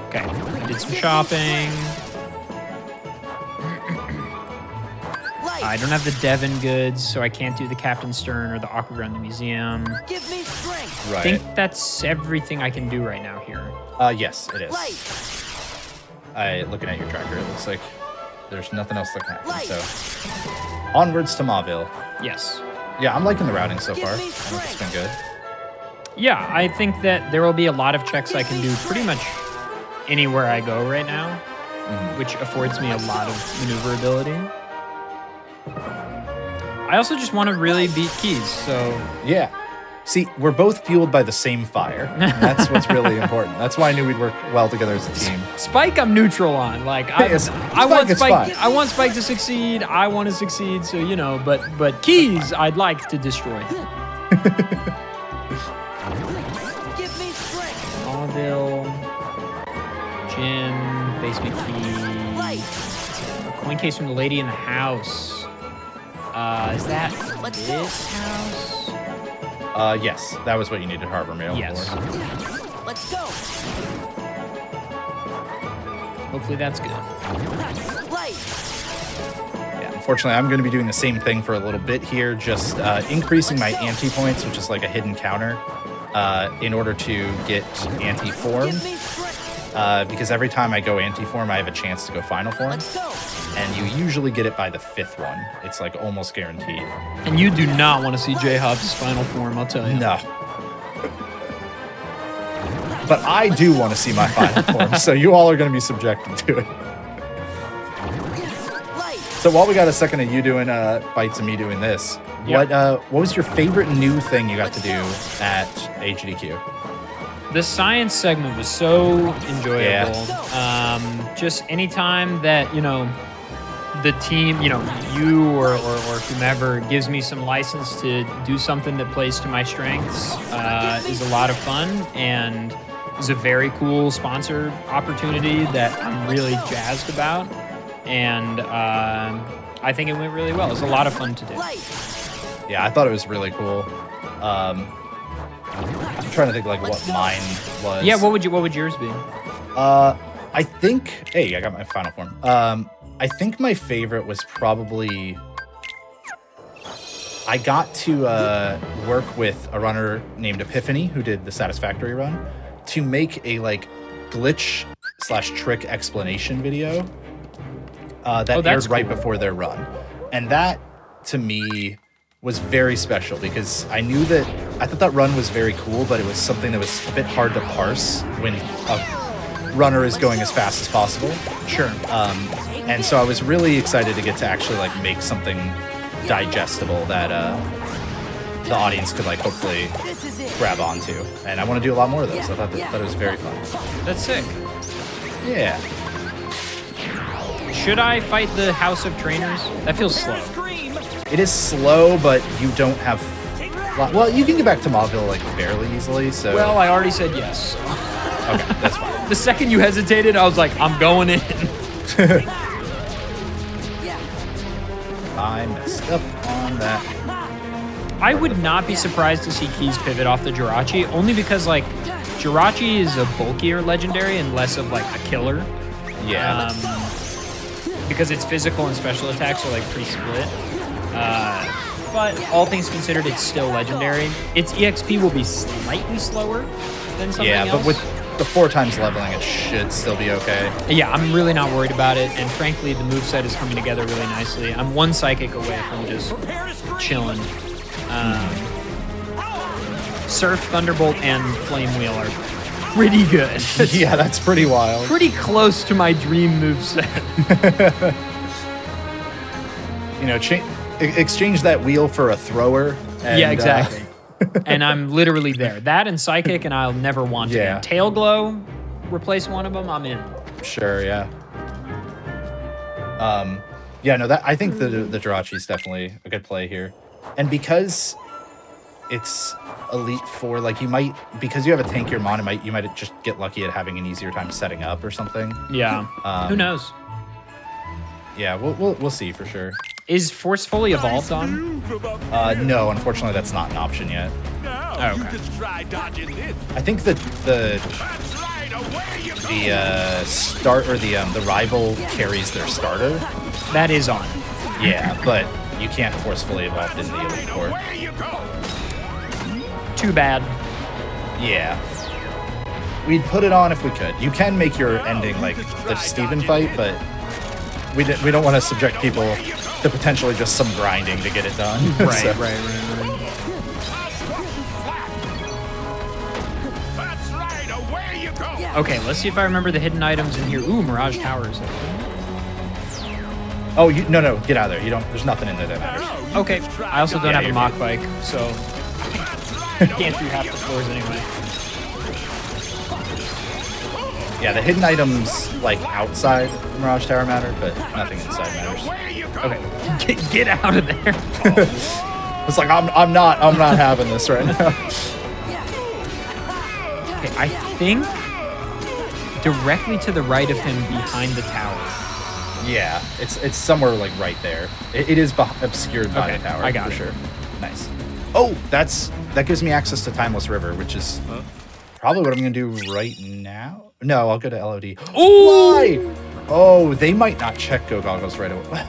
Okay, I did some shopping. I don't have the Devon goods, so I can't do the Captain Stern or the Aqua Ground in the museum. Give me strength. Right. I think that's everything I can do right now here. Uh, yes, it is. Light. I looking at your tracker, it looks like there's nothing else that can happen. So onwards to Mauville. Yes. Yeah, I'm liking the routing so far. I think it's been good. Yeah, I think that there will be a lot of checks I can do pretty much anywhere I go right now, mm-hmm. which affords me a lot of maneuverability. I also just want to really beat keys, so yeah. See, we're both fueled by the same fire. That's what's really important. That's why I knew we'd work well together as a team. Spike, I'm neutral on. Like I, yeah, I want Spike. I want Spike to succeed. I want to succeed. So you know, but but keys, I'd like to destroy. Give me strength. Mauville. Gym, basement key, a coin case from the lady in the house. Uh, is that Let's this go. house? Uh, yes, that was what you needed Harbor Mail yes. for. Let's go. Hopefully that's good. That's life. Yeah, unfortunately, I'm going to be doing the same thing for a little bit here, just uh, increasing Let's my go. anti points, which is like a hidden counter, uh, in order to get anti form. Uh, because every time I go anti-form, I have a chance to go final form. Go. And you usually get it by the fifth one. It's like almost guaranteed. And you do not want to see J-Hub's final form, I'll tell you. No. But I do want to see my final form, so you all are going to be subjected to it. So while we got a second of you doing uh, fights and me doing this, yep. what, uh, what was your favorite new thing you got to do at A G D Q? The science segment was so enjoyable. Yeah. Um, just anytime that, you know, the team, you know, you or, or, or whomever gives me some license to do something that plays to my strengths uh, is a lot of fun and is a very cool sponsor opportunity that I'm really jazzed about. And uh, I think it went really well. It was a lot of fun to do. Yeah, I thought it was really cool. Um, I'm trying to think like what mine was. Yeah, what would you what would yours be? Uh, I think. Hey, I got my final form. Um, I think my favorite was probably. I got to uh, work with a runner named Epiphany who did the Satisfactory run to make a like glitch slash trick explanation video uh, that oh, aired right cool. before their run, and that to me was very special because I knew that I thought that run was very cool, but it was something that was a bit hard to parse when a runner is going as fast as possible. Sure. Um, and so I was really excited to get to actually like make something digestible that uh, the audience could like hopefully grab onto. And I want to do a lot more of those. So I thought that, that was very fun. That's sick. Yeah. Should I fight the House of Trainers? That feels slow. It is slow, but you don't have... Well, you can get back to Mauville, like, fairly easily, so... Well, I already said yes. Okay, that's fine. The second you hesitated, I was like, I'm going in. I messed up on that. I would not be surprised to see Keys pivot off the Jirachi, only because, like, Jirachi is a bulkier legendary and less of, like, a killer. Yeah. Um, because its physical and special attacks are, like, pretty split. Uh, but all things considered, it's still legendary. Its E X P will be slightly slower than something yeah, else. Yeah, but with the four times leveling, it should still be okay. Yeah, I'm really not worried about it. And frankly, the moveset is coming together really nicely. I'm one psychic away from just chilling. Um, Surf, Thunderbolt, and Flame Wheel are pretty good. Yeah, that's pretty wild. Pretty close to my dream moveset. You know, change... Exchange that wheel for a thrower. And, yeah, exactly. Uh, and I'm literally there. That and Psychic, and I'll never want to. Yeah. Tail Glow, replace one of them, I'm in. Sure, yeah. Um, yeah, no, that I think the the Jirachi is definitely a good play here, and because it's Elite Four, like you might because you have a tankier mon, it might you might just get lucky at having an easier time setting up or something. Yeah. Um, Who knows? Yeah, we'll we'll we'll see for sure. Is Forcefully Evolved on? Uh, no, unfortunately, that's not an option yet. Oh, okay. I think the the the uh, start or the um, the rival carries their starter. That is on. Yeah, but you can't Forcefully Evolve in the Elite Four. Too bad. Yeah. We'd put it on if we could. You can make your ending like the Steven fight, but we we don't want to subject people to potentially just some grinding to get it done. Right, so. right, right, right. Okay, let's see if I remember the hidden items in here. Ooh, Mirage Towers. Oh, you, no, no, get out of there. You don't. There's nothing in there that matters. Okay, I also don't yeah, have a mock bike, so can't do half the floors anyway. Yeah, the hidden items like outside Mirage Tower matter, but nothing inside matters. Okay, get, get out of there. It's like I'm I'm not I'm not having this right now. Okay, I think directly to the right of him, behind the tower. Yeah, it's it's somewhere like right there. It, it is obscured by okay, the tower. I got for it. Sure. Nice. Oh, that's that gives me access to Timeless River, which is probably what I'm gonna do right now. No, I'll go to L O D. Ooh! Oh, they might not check Go Goggles right away.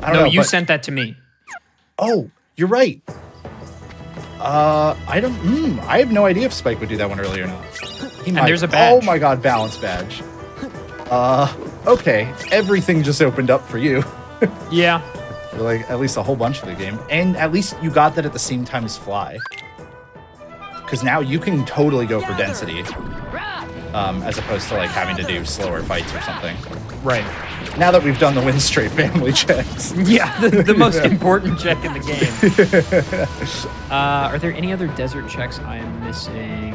I don't no, know, you but... sent that to me. Oh, you're right. Uh, I don't. Mm, I have no idea if Spike would do that one earlier or not. He and might. There's a badge. Oh my God, balance badge. Uh, okay, everything just opened up for you. Yeah. Like at least a whole bunch of the game, and at least you got that at the same time as Fly. Because now you can totally go for density, um, as opposed to like having to do slower fights or something. Right. Now that we've done the win straight family checks. Yeah, the, the most yeah. important check in the game. Uh, are there any other desert checks I am missing?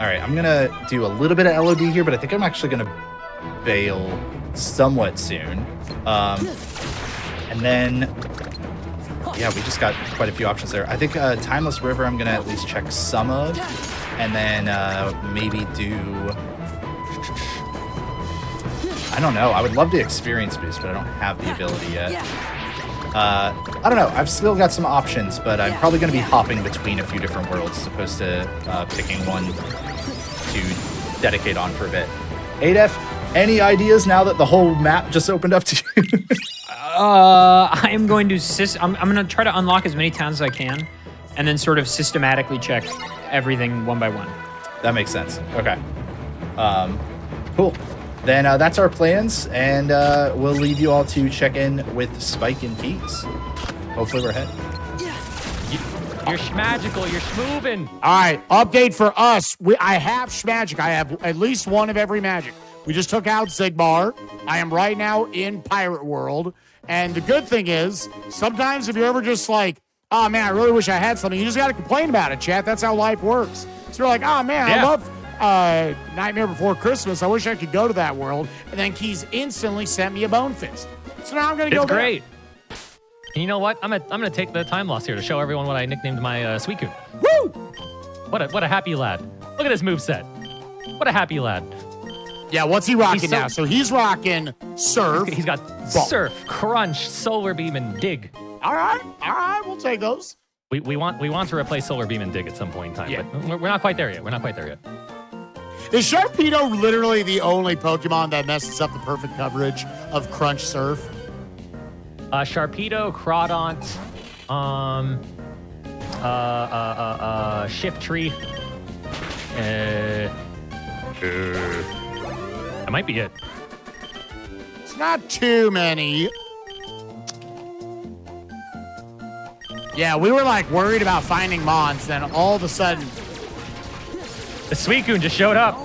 Alright, I'm gonna do a little bit of L O D here, but I think I'm actually gonna bail somewhat soon. Um, and then, yeah, we just got quite a few options there. I think uh, Timeless River I'm gonna at least check some of, and then uh, maybe do... I don't know. I would love to experience boost, but I don't have the ability yet. Uh, I don't know. I've still got some options, but I'm probably going to be hopping between a few different worlds as opposed to uh, picking one to dedicate on for a bit. adef, any ideas now that the whole map just opened up to you? uh, I am going to sis I'm, I'm going to try to unlock as many towns as I can and then sort of systematically check everything one by one. That makes sense. Okay. Um, cool. Then uh, that's our plans, and uh, we'll leave you all to check in with Spike and Pete's. Hopefully we're ahead. You're shmagical. You're schmoovin'. All right, update for us. We, I have shmagic. I have at least one of every magic. We just took out Sigmar. I am right now in Pirate World. And the good thing is, sometimes if you're ever just like, oh, man, I really wish I had something, you just got to complain about it, chat. That's how life works. So you're like, oh, man, yeah. I love... Uh, Nightmare Before Christmas. I wish I could go to that world. And then Keys instantly sent me a bone fist. So now I'm gonna go. It's great. And you know what? I'm gonna I'm gonna take the time loss here to show everyone what I nicknamed my uh, Suicune. Woo! What a what a happy lad! Look at his moveset. What a happy lad! Yeah, what's he rocking he's so, now? So he's rocking surf. He's got ball. Surf, crunch, solar beam, and dig. All right, all right, we'll take those. We we want we want to replace solar beam and dig at some point in time. Yeah. But we're not quite there yet. We're not quite there yet. Is Sharpedo literally the only Pokemon that messes up the perfect coverage of Crunch Surf? Uh, Sharpedo, Crawdaunt, um, uh, uh, uh, uh, Shiftry. Uh, uh, that might be it. It's not too many. Yeah, we were like worried about finding Mons, then all of a sudden. The Suicune just showed up.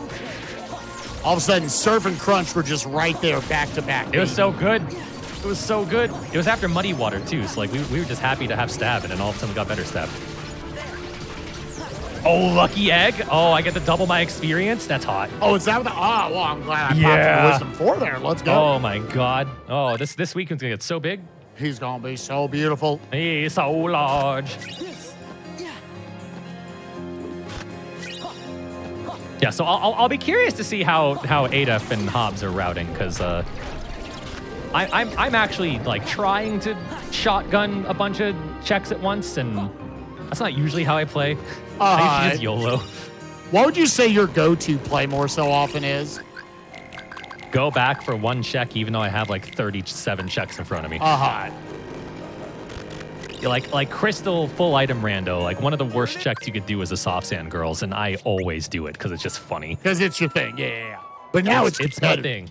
All of a sudden, Surf and Crunch were just right there, back to back. It baby. was so good. It was so good. It was after Muddy Water, too, so like we, we were just happy to have Stab, and then all of a sudden we got better Stab. Oh, Lucky Egg. Oh, I get to double my experience. That's hot. Oh, is that what the... Oh, well, I'm glad I yeah. popped the Wisdom four there. Let's go. Oh, my God. Oh, this, this Suicune's going to get so big. He's going to be so beautiful. He's so large. Yeah, so I'll, I'll be curious to see how how adef and Hobbs are routing, because uh, I'm I'm actually like trying to shotgun a bunch of checks at once, and that's not usually how I play. Uh, I usually just YOLO. What would you say your go-to play more so often is? Go back for one check, even though I have like thirty-seven checks in front of me. Uh huh. Like like crystal full item rando, like one of the worst checks you could do is a soft sand girls, and I always do it because it's just funny. Because it's your thing, yeah. yeah, yeah. But now it's it's my thing.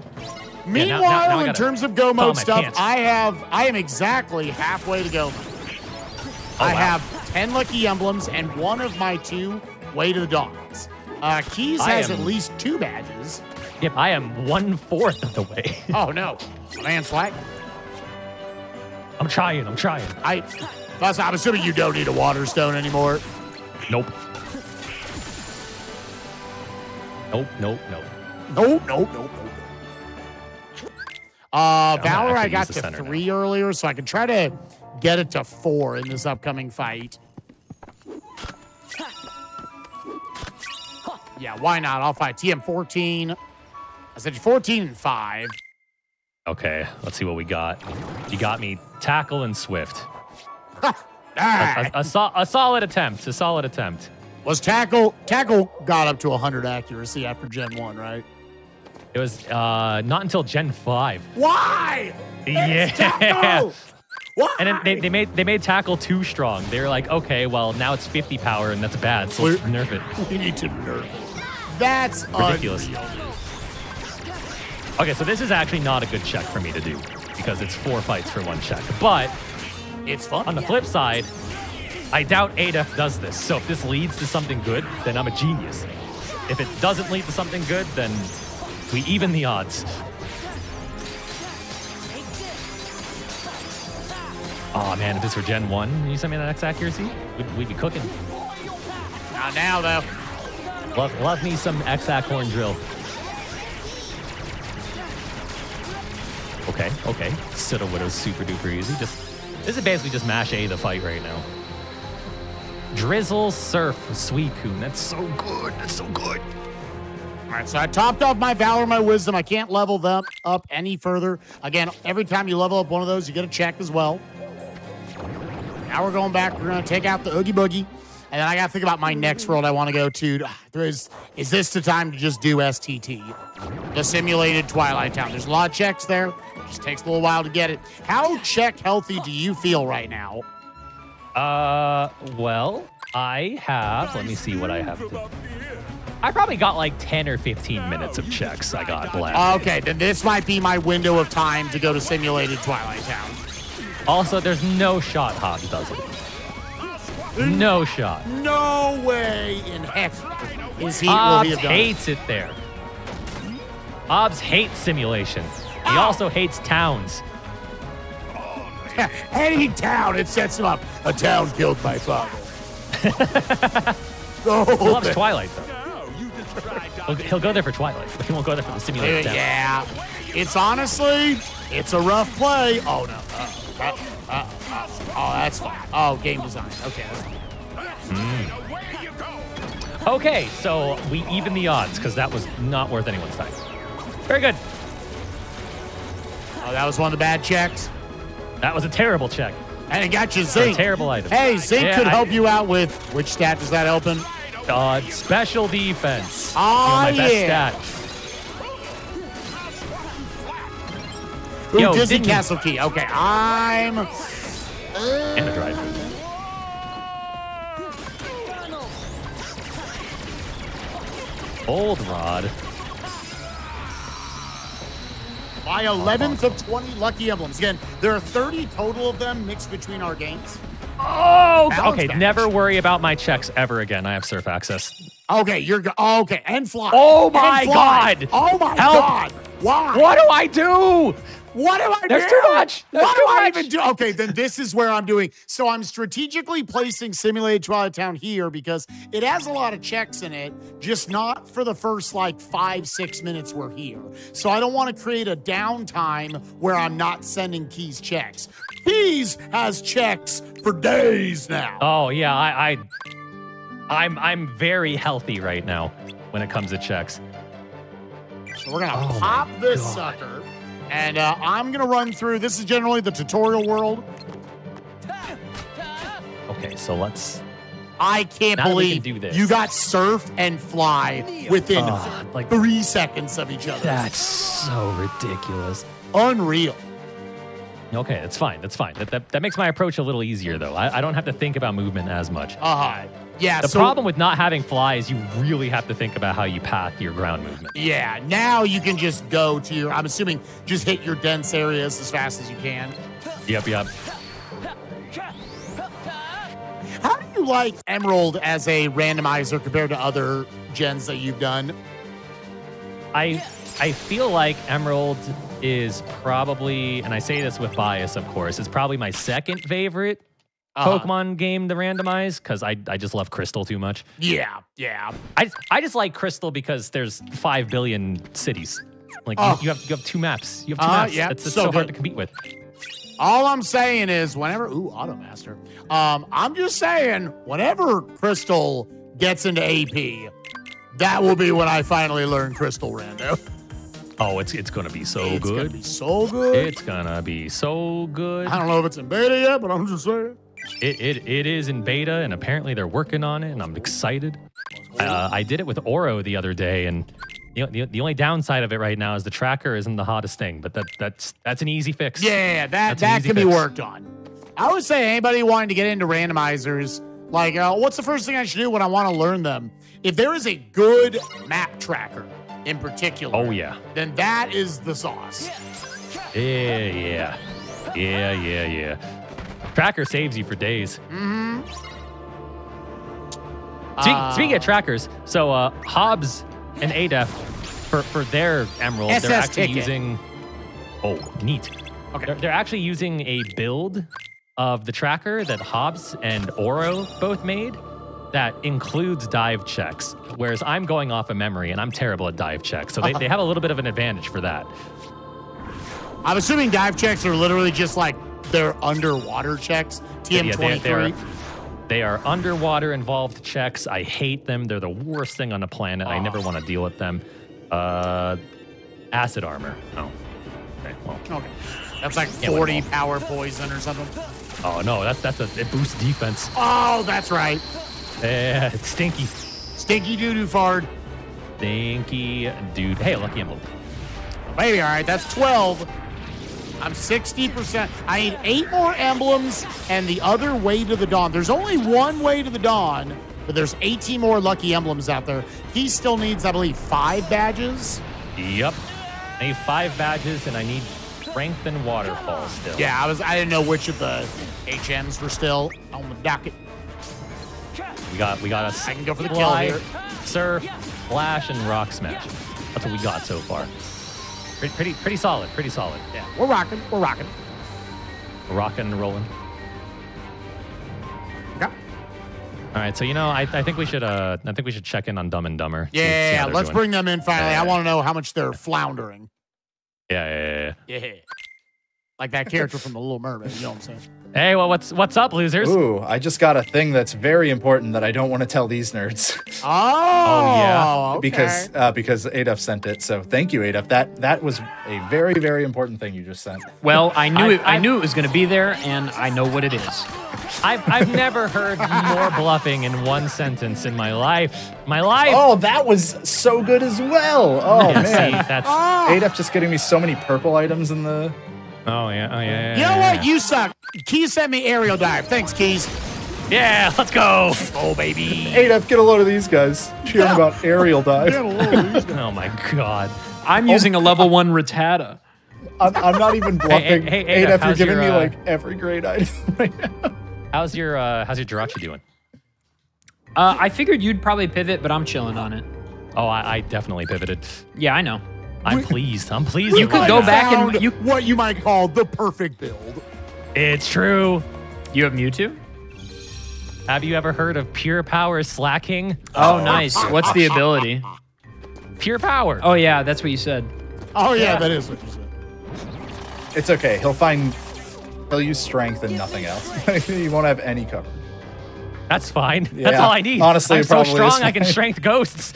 Meanwhile, yeah, now, now, now in terms of go mode stuff, pants. I have I am exactly halfway to go. Oh, I wow. have ten lucky emblems and one of my two way to the dogs. Uh, Keys I has am, at least two badges. Yep, I am one fourth of the way. Oh no, man, slack. I'm trying. I'm trying. I. I'm assuming you don't need a water stone anymore. Nope. Nope, nope, nope. Nope, nope, nope, nope. Uh, no, Valor, I got to three now. earlier, so I can try to get it to four in this upcoming fight. Yeah, why not? I'll fight T M fourteen. I said fourteen and five. Okay, let's see what we got. You got me tackle and swift. A, a, a, so, a solid attempt. A solid attempt. Was tackle tackle got up to one hundred accuracy after Gen one, right? It was uh, not until Gen five. Why? It's yeah. Why? And then they, they made they made tackle too strong. They were like, okay, well now it's fifty power and that's bad. So we're, let's nerf it. We need to nerf it. That's ridiculous. Unreal. Okay, so this is actually not a good check for me to do because it's four fights for one check, but. It's fun. On the flip side, I doubt adef does this. So if this leads to something good, then I'm a genius. If it doesn't lead to something good, then we even the odds. Oh man, if this were Gen one, you send me that X accuracy, we'd, we'd be cooking. Not now, though. Love, love me some X-Acorn Drill. Okay, okay. Sootopolis Widow's super duper easy. Just this is basically just mash A the fight right now. Drizzle, Surf, Suicune. That's so good. That's so good. All right, so I topped off my Valor, my Wisdom. I can't level them up any further. Again, every time you level up one of those, you get a check as well. Now we're going back. We're going to take out the Oogie Boogie. And then I got to think about my next world I want to go to. There is, is this the time to just do S T T? The simulated Twilight Town. There's a lot of checks there. It just takes a little while to get it. How check healthy do you feel right now? Uh, well, I have, let me see what I have. To, I probably got like ten or fifteen minutes of checks I got left. Okay, then this might be my window of time to go to simulated Twilight Town. Also, there's no shot Hobbs does it. No shot. No way in heck is he Hobbs will he hates it there. Hobbs hates simulation. He oh. also hates towns. Oh, any town, it sets him up. A town killed my father. oh, he loves man. Twilight, though. He'll, he'll go there for Twilight. But he won't go there for the simulated town. Yeah. It's honestly, it's a rough play. Oh, no. Uh-oh. Uh-oh. Uh, uh, oh, that's fine. Oh, game design. Okay, that's fine. Mm. Okay, so we even the odds because that was not worth anyone's time. Very good. Oh, that was one of the bad checks. That was a terrible check. And it got you Zinc. A terrible item. Hey, Zinc yeah, could I, help you out with which stat does that help him? Uh, special defense. Oh, you know, my yeah. best stat. Ooh, Yo, Disney Castle Key. Okay, I'm... Uh... And a drive. Old Rod. My eleventh of twenty Lucky Emblems. Again, there are thirty total of them mixed between our games. Oh! Balance okay, match. Never worry about my checks ever again. I have Surf access. Okay, you're... Okay, and Fly. Oh, my fly. God! Oh, my Help. God! Why? What do I do? What do I There's do? There's too much. There's what too do much. I even do? Okay, then this is where I'm doing. So I'm strategically placing Simulated Twilight Town here because it has a lot of checks in it, just not for the first, like, five, six minutes we're here. So I don't want to create a downtime where I'm not sending Keys checks. Keys has checks for days now. Oh, yeah, I, I, I'm, I'm very healthy right now when it comes to checks. So we're going to oh pop this God. sucker. And uh, I'm going to run through. This is generally the tutorial world. Okay, so let's... I can't now believe do this. You got Surf and Fly within uh, like, three seconds of each other. That's so ridiculous. Unreal. Okay, that's fine. That's fine. That, that, that makes my approach a little easier, though. I, I don't have to think about movement as much. Uh-huh. Yeah, the so, problem with not having Fly is you really have to think about how you path your ground movement. Yeah, now you can just go to your, I'm assuming, just hit your dense areas as fast as you can. Yep, yep. How do you like Emerald as a randomizer compared to other gens that you've done? I, I feel like Emerald is probably, and I say this with bias, of course, it's probably my second favorite Uh-huh. Pokemon game to randomize because I, I just love Crystal too much. Yeah, yeah. I I just like Crystal because there's five billion cities. Like oh. you, you have you have two maps. You have two uh, maps. Yeah, it's, it's so, so hard to compete with. All I'm saying is whenever ooh Automaster. Um, I'm just saying whenever Crystal gets into A P, that will be when I finally learn Crystal Rando. Oh, it's it's gonna be so it's good. It's gonna be so good. It's gonna be so good. I don't know if it's in beta yet, but I'm just saying. It, it it is in beta, and apparently they're working on it, and I'm excited. Uh, I did it with Oro the other day, and the, the the only downside of it right now is the tracker isn't the hottest thing, but that that's that's an easy fix. Yeah, that that can be worked on. I would say anybody wanting to get into randomizers, like uh, what's the first thing I should do when I want to learn them? If there is a good map tracker in particular, oh yeah, then that is the sauce. Yeah, yeah, yeah, yeah, yeah. Tracker saves you for days. Mm-hmm. Speaking, uh, speaking of trackers, so uh, Hobbs and adef for, for their Emerald, S S they're actually ticket. using... Oh, neat. Okay. They're, they're actually using a build of the tracker that Hobbs and Oro both made. that includes dive checks, whereas I'm going off of memory and I'm terrible at dive checks. So they, uh-huh. they have a little bit of an advantage for that. I'm assuming dive checks are literally just like they're underwater checks. T M twenty-three. Yeah, they, they are underwater involved checks. I hate them. They're the worst thing on the planet. Oh. I never want to deal with them. Uh, acid armor. Oh. Okay. Well. Okay. That's like forty power poison or something. Oh no, that's that's a it boosts defense. Oh, that's right. Yeah, it's stinky. Stinky doo doo fard. Stinky dude. Hey, lucky emblem. Baby, all right, that's twelve. I'm sixty percent. I need eight more emblems and the other way to the dawn. There's only one way to the dawn, but there's eighteen more lucky emblems out there. He still needs, I believe, five badges. Yep. I need five badges and I need Strength and Waterfall still. Yeah, I was I didn't know which of the H Ms were still on the docket. We got we got a I can go for the kill here. Surf, Flash, and Rock Smash. That's what we got so far. Pretty, pretty, pretty solid. Pretty solid. Yeah, we're rocking. We're rocking. We're rocking and rolling. Yeah. All right. So you know, I, I think we should. Uh, I think we should check in on Dumb and Dumber. Yeah, let's doing. bring them in finally. Uh, I want to know how much they're floundering. Yeah, yeah, yeah. Yeah. Like that character from The Little Mermaid. You know what I'm saying? Hey, well, what's what's up, losers? Ooh, I just got a thing that's very important that I don't want to tell these nerds. Oh, oh yeah, okay. because uh, because adef sent it. So thank you, adef. That that was a very very important thing you just sent. Well, I knew I, it, I knew it was going to be there, and I know what it is. I've I've never heard more bluffing in one sentence in my life. My life. Oh, that was so good as well. Oh yeah, man, see, that's oh. adef just getting me so many purple items in the. Oh yeah, oh yeah, yeah. You know yeah, what? Yeah. You suck. Keys sent me aerial dive. Thanks, Keys. Yeah, let's go. Oh baby. adef, get a load of these guys. Cheering no. about aerial dive. Get a load of these guys. Oh my god. I'm oh, using a level one Rattata. I'm, I'm not even bluffing. Hey, hey, hey adef, adef you're giving your, me uh, like every grade item right now. How's your uh, how's your Jirachi doing? Uh, I figured you'd probably pivot, but I'm chilling on it. Oh, I, I definitely pivoted. Yeah, I know. I'm we, pleased. I'm pleased. You could go back and you, what you might call the perfect build. It's true. You have Mewtwo? Have you ever heard of Pure Power Slaking? Oh, oh nice. What's the ability? Pure Power. Oh yeah, that's what you said. Oh yeah, yeah, that is what you said. It's okay. He'll find. He'll use Strength and nothing else. He won't have any cover. That's fine. Yeah. That's all I need. Honestly, I'm so strong. I can Strength ghosts.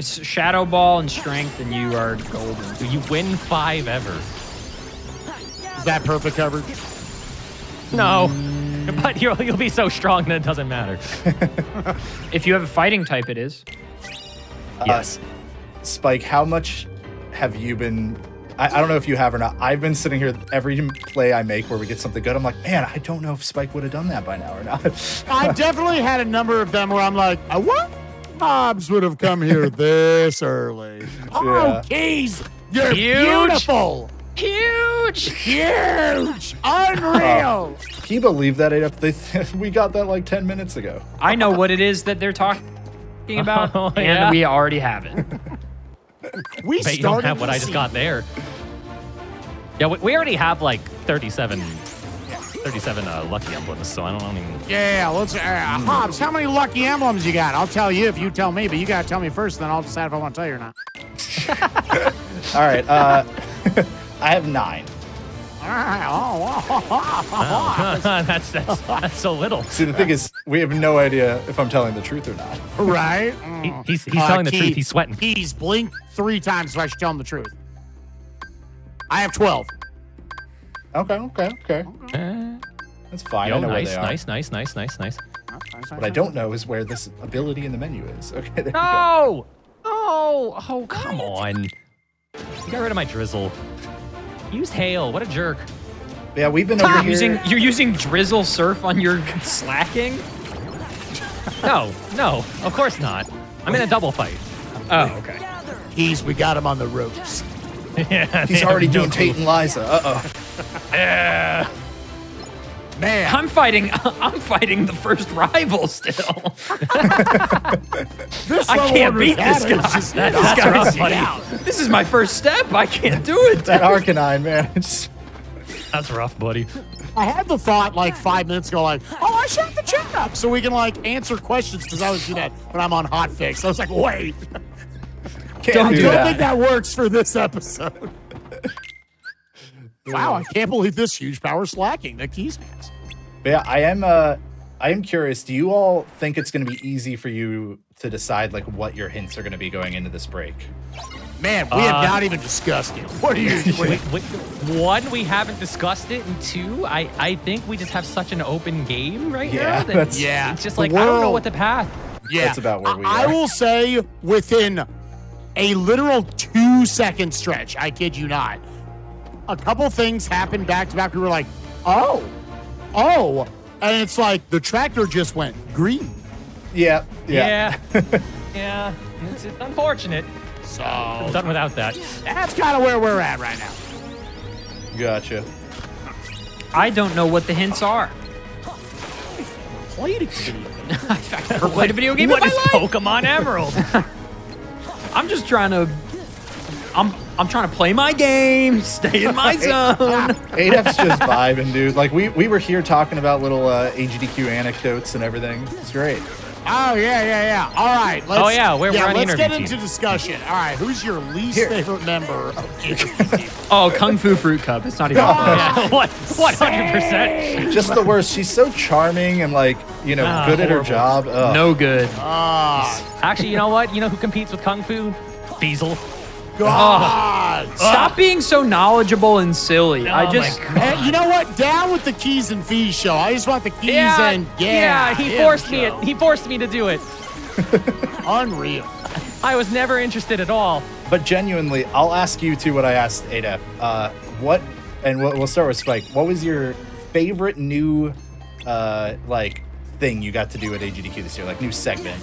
Shadow Ball and Strength, and you are golden. Do you win five ever? Is that perfect coverage? No, mm. but you'll, you'll be so strong that it doesn't matter. If you have a fighting type, it is. Uh, yes. Spike, how much have you been... I, I don't know if you have or not. I've been sitting here every play I make where we get something good. I'm like, man, I don't know if Spike would have done that by now or not. I've definitely had a number of them where I'm like, I what? Hobbs would have come here this early. Oh, geez, yeah. You're huge. Beautiful. Huge. Huge. Unreal. Uh, can you believe that, adef? We got that like ten minutes ago. I know what it is that they're talking about, oh, and yeah. we already have it. we but you don't have what I just got there. Yeah, we, we already have like thirty-seven. thirty-seven uh, lucky emblems, so I don't, I don't even... Yeah, let's... Uh, Hobbs, how many lucky emblems you got? I'll tell you if you tell me, but you gotta tell me first, then I'll decide if I want to tell you or not. All right, uh... I have nine. All right, oh, oh, oh, oh. oh that's, that's, that's so little. See, the thing is, we have no idea if I'm telling the truth or not. Right? Mm. He, he's he's uh, telling Keith, the truth, he's sweating. He's blinked three times, so I should tell him the truth. I have twelve. Okay, okay, okay. Uh, That's fine. Yo, I know nice, where they are. Nice, nice, nice, nice, nice. What I don't know is where this ability in the menu is. Okay, there no! you go. Oh! Oh, come on. You got rid of my Drizzle. Use Hail. What a jerk. Yeah, we've been over you're here. Using, you're using Drizzle Surf on your Slaking? No, no. Of course not. I'm in a double fight. Oh, okay. He's, we got him on the ropes. Yeah, he's already doing Tate and Liza. Uh-oh. Yeah. Man. I'm fighting I'm fighting the first rival still. this I can't beat this guy. Just, that, this, that's rough, buddy. Out. This is my first step. I can't do it. That Arcanine, man. That's rough, buddy. I had the thought like five minutes ago, like, oh, I shut the chat up so we can like answer questions, because I always do that when I'm on Hotfix. I was like, wait. Can't don't do I don't that. think that works for this episode. Wow, I can't believe this huge power slacking that Keys has. Yeah, I am uh I am curious, do you all think it's gonna be easy for you to decide like what your hints are gonna be going into this break? Man, we have uh, not even discussed it. What do you think? One, we haven't discussed it, and two, I, I think we just have such an open game right yeah, now that that's, yeah, it's just like, world, I don't know what the path. Yeah, that's about where we I, are. I will say within a literal two-second stretch, I kid you not, a couple things happened back to back. We were like, oh, oh, and it's like the tractor just went green. Yeah, yeah, yeah. yeah. It's, it's unfortunate. So I'm done without that. That's kind of where we're at right now. Gotcha. I don't know what the hints are. I've played a video game. I've never played a video game. What in my is life? Pokemon Emerald? I'm just trying to. I'm I'm trying to play my game, stay in my zone. A D F's just vibing, dude. Like we we were here talking about little uh, A G D Q anecdotes and everything. It's great. Oh, yeah, yeah, yeah. All right. Let's, oh, yeah, we're, yeah, we're on let's get into team. discussion. All right, who's your least Here. favorite member of the Oh, Kung Fu Fruit Cup. It's not even oh, yeah. What? What? one hundred percent. Just the worst. She's so charming and, like, you know, ah, good horrible. at her job. Ugh. No good. Ah. Actually, you know what? You know who competes with Kung Fu? Beezle. God. Oh. Stop Ugh. being so knowledgeable and silly. Oh I just, and you know what? Down with the Keys and Fees show. I just want the Keys yeah, and yeah. Yeah, he forced show. me. It. He forced me to do it. Unreal. I was never interested at all. But genuinely, I'll ask you too what I asked adef. Uh, what? And we'll, we'll start with Spike. What was your favorite new, uh, like, thing you got to do at A G D Q this year? Like new segment.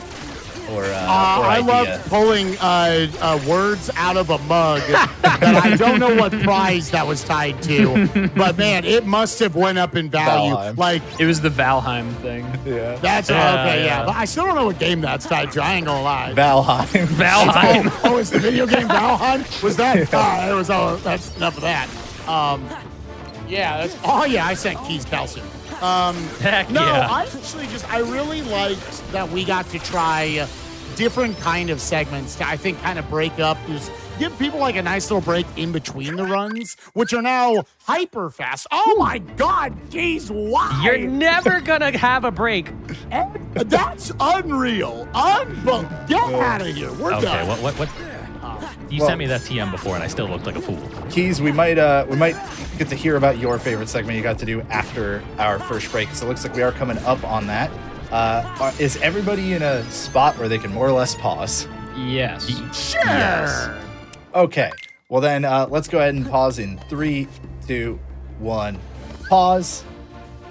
Or, uh, uh, or I idea. love pulling uh, uh, words out of a mug that I don't know what prize that was tied to, but man, it must have went up in value. Valheim. Like it was the Valheim thing. Yeah, that's yeah, okay. Yeah. yeah, but I still don't know what game that's tied to. I ain't gonna lie. Valheim. Valheim. Oh, oh, is the video game Valheim? Was that? Yeah. Uh, it was. Oh, that's enough of that. Um, yeah. That's, oh yeah, I sent Keys calcium. Um, Heck no, yeah. I actually just, I really liked that we got to try different kind of segments to, I think, kind of break up, just give people like a nice little break in between the runs, which are now hyper fast. Oh my God, geez, why? You're never gonna have a break. That's unreal. Unbelievable. Get out of here. We're okay, done. What, what, what? You well, sent me that T M before, and I still looked like a fool. Keys, we might uh, we might get to hear about your favorite segment you got to do after our first break. So it looks like we are coming up on that. Uh, is everybody in a spot where they can more or less pause? Yes. Sure. Yes. Okay. Well, then uh, let's go ahead and pause in three, two, one. Pause.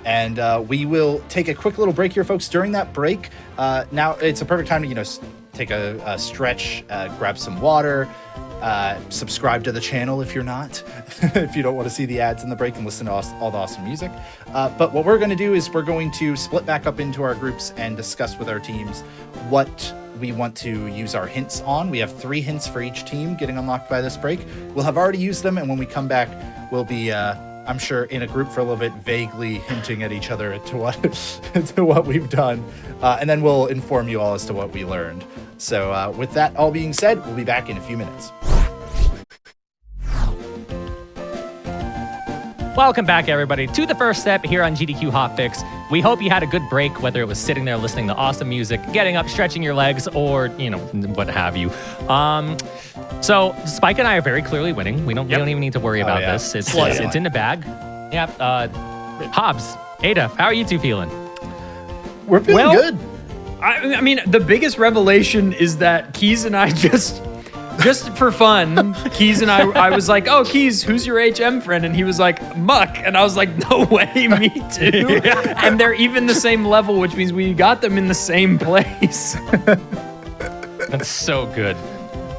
And uh, we will take a quick little break here, folks. During that break, uh, now it's a perfect time to, you know, take a, a stretch, uh, grab some water, uh, subscribe to the channel if you're not, if you don't want to see the ads in the break and listen to all, all the awesome music. Uh, but what we're going to do is we're going to split back up into our groups and discuss with our teams what we want to use our hints on. We have three hints for each team getting unlocked by this break. We'll have already used them, and when we come back, we'll be... Uh, I'm sure in a group for a little bit, vaguely hinting at each other to what to what we've done, uh, and then we'll inform you all as to what we learned. So uh, with that all being said, we'll be back in a few minutes. Welcome back, everybody, to the first step here on G D Q Hotfix. We hope you had a good break, whether it was sitting there listening to awesome music, getting up, stretching your legs, or, you know, what have you. Um, so Spike and I are very clearly winning. We don't, yep. we don't even need to worry oh, about yeah. this. It's, it's, it's, it's in the bag. Yep. Uh, Hobbs, adef, how are you two feeling? We're feeling well, good. I, I mean, the biggest revelation is that Keys and I just... Just for fun, Keys and I, I was like, oh, Keys, who's your H M friend? And he was like, Muck. And I was like, no way, me too. Yeah. And they're even the same level, which means we got them in the same place. That's so good.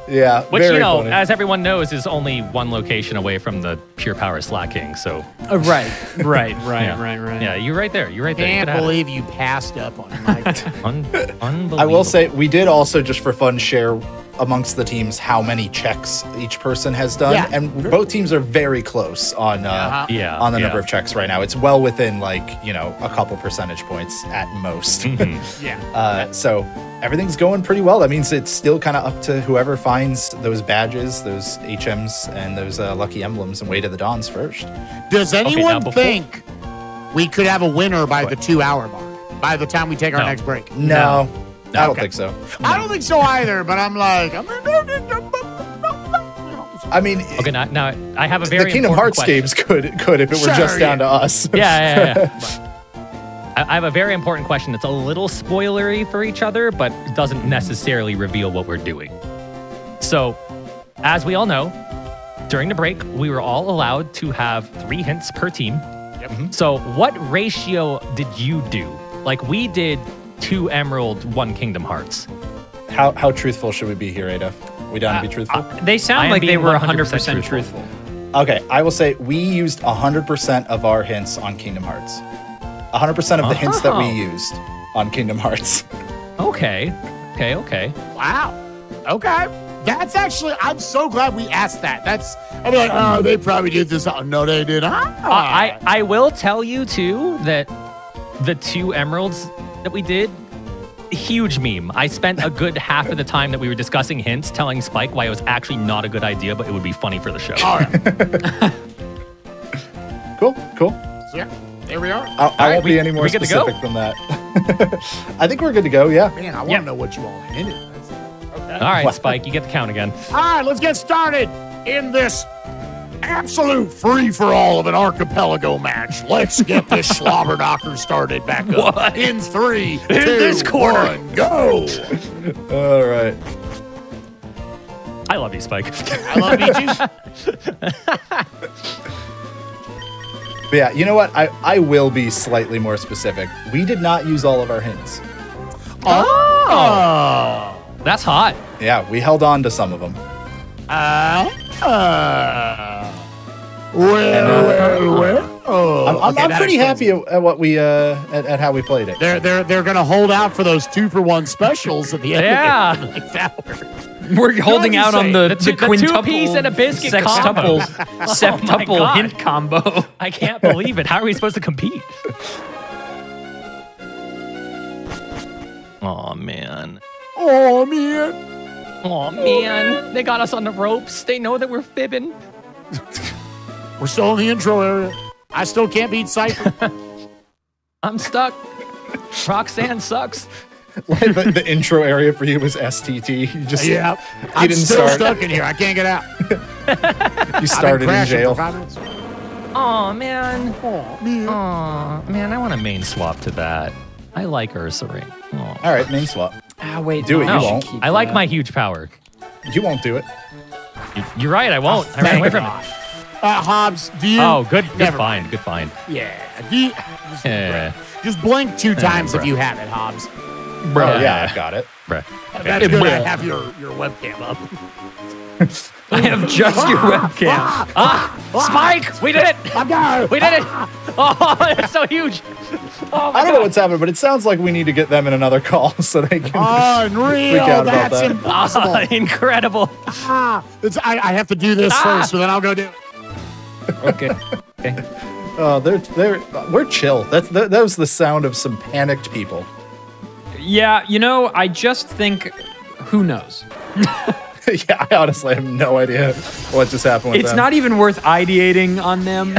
Yeah, Which, very you know, funny. as everyone knows, is only one location away from the Pure Power Slaking, so. Uh, right, right, right, yeah. right, right. Yeah, you're right there, you're right there. Can't believe you passed up on Mike. Un unbelievable. I will say, we did also, just for fun, share amongst the teams how many checks each person has done, yeah. and sure. both teams are very close on uh, uh-huh. yeah, on the yeah. number of checks right now. It's well within, like, you know, a couple percentage points at most. Mm-hmm. yeah. Uh, so everything's going pretty well. That means it's still kind of up to whoever finds those badges, those H Ms, and those uh, lucky emblems and Way to the Dawns first. Does anyone okay, think we could have a winner by what? the two-hour mark, by the time we take our no. next break? No. no. I don't okay. think so. No. I don't think so either, but I'm like... I mean... Okay, now, now I have a very The Kingdom Hearts question. games could, could if it were sure, just yeah. down to us. Yeah, yeah, yeah. I have a very important question that's a little spoilery for each other, but doesn't necessarily reveal what we're doing. So, as we all know, during the break, we were all allowed to have three hints per team. Yep. So, what ratio did you do? Like, we did... Two Emerald, one Kingdom Hearts. How how truthful should we be here, adef? We down uh, to be truthful? Uh, they sound like they were one hundred percent truthful. Okay, I will say we used one hundred percent of our hints on Kingdom Hearts. one hundred percent of the oh. hints that we used on Kingdom Hearts. Okay, okay, okay. Wow, okay. That's actually, I'm so glad we asked that. That's, I'm like, oh, they probably did this. Oh, no, they did. Huh? Uh, I, I will tell you, too, that the two Emeralds... that we did, huge meme. I spent a good half of the time that we were discussing hints telling Spike why it was actually not a good idea, but it would be funny for the show. All right. Cool, cool. So, yeah, there we are. I, I won't we, be any more specific than that. I think we're good to go, yeah. Man, I want to yep. know what you all hinted. Okay. All right, Spike, you get the count again. All right, let's get started in this absolute free-for-all of an archipelago match. Let's get this slobberknocker started back up. What? In three, in two, this corner. One, go! All right. I love you, Spike. I love you, too. Yeah, you know what? I, I will be slightly more specific. We did not use all of our hints. Oh! oh. That's hot. Yeah, we held on to some of them. Uh... Uh, well, well, well. Oh, I'm, I'm, okay, I'm pretty happy at, at what we uh, at, at how we played it. They're they're they're gonna hold out for those two for one specials at the end. Yeah, of the next hour. We're holding you know out on the, the, the, the quintuple, two piece and a biscuit sextuple, combo. septuple oh hint combo. I can't believe it. How are we supposed to compete? Oh man. Oh man. Oh man, they got us on the ropes. They know that we're fibbing. We're still in the intro area. I still can't beat Cypher. I'm stuck. Roxanne sucks. the, the intro area for you was S T T. You just, yeah, you I'm didn't still start. stuck in here. I can't get out. You started in jail. Oh man. Oh man. Oh man, I want a main swap to that. I like Ursaring. Oh. All right, main swap. Ah, wait, do no, it. You no. won't. I like my huge power. You won't do it. You're right. I won't. I ran away from it. Uh, Hobbs, do you? Oh, good. Good Never find. Mind. Good find. Yeah. You, just, yeah. just blink two times uh, if you have it, Hobbs. Bro, yeah, yeah, I've got it. Bro. That's good. I have your your webcam up. I have just ah, your webcam. Ah, ah, ah, Spike, we did it. I'm down. We did it. Oh, that's so huge. Oh I don't God. know what's happening, but it sounds like we need to get them in another call so they can. Unreal! Freak out that's about that. impossible. Oh, incredible. Ah, it's, I, I have to do this ah. first, but then I'll go do it. Okay. Okay. Oh, they're they're we're chill. That's that, that was the sound of some panicked people. Yeah, you know, I just think, who knows? Yeah, I honestly have no idea what just happened with it's them. It's not even worth ideating on them.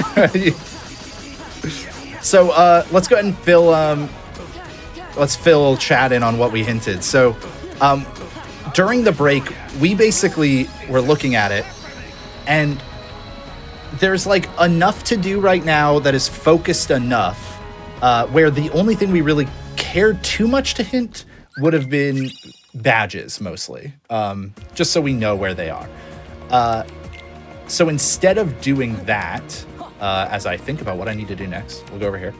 So uh, let's go ahead and fill. Um, let's fill chat in on what we hinted. So um, during the break, we basically were looking at it, and there's like enough to do right now that is focused enough uh, where the only thing we really cared too much to hint would have been badges mostly, um, just so we know where they are. Uh, so instead of doing that. Uh, as I think about what I need to do next, we'll go over here.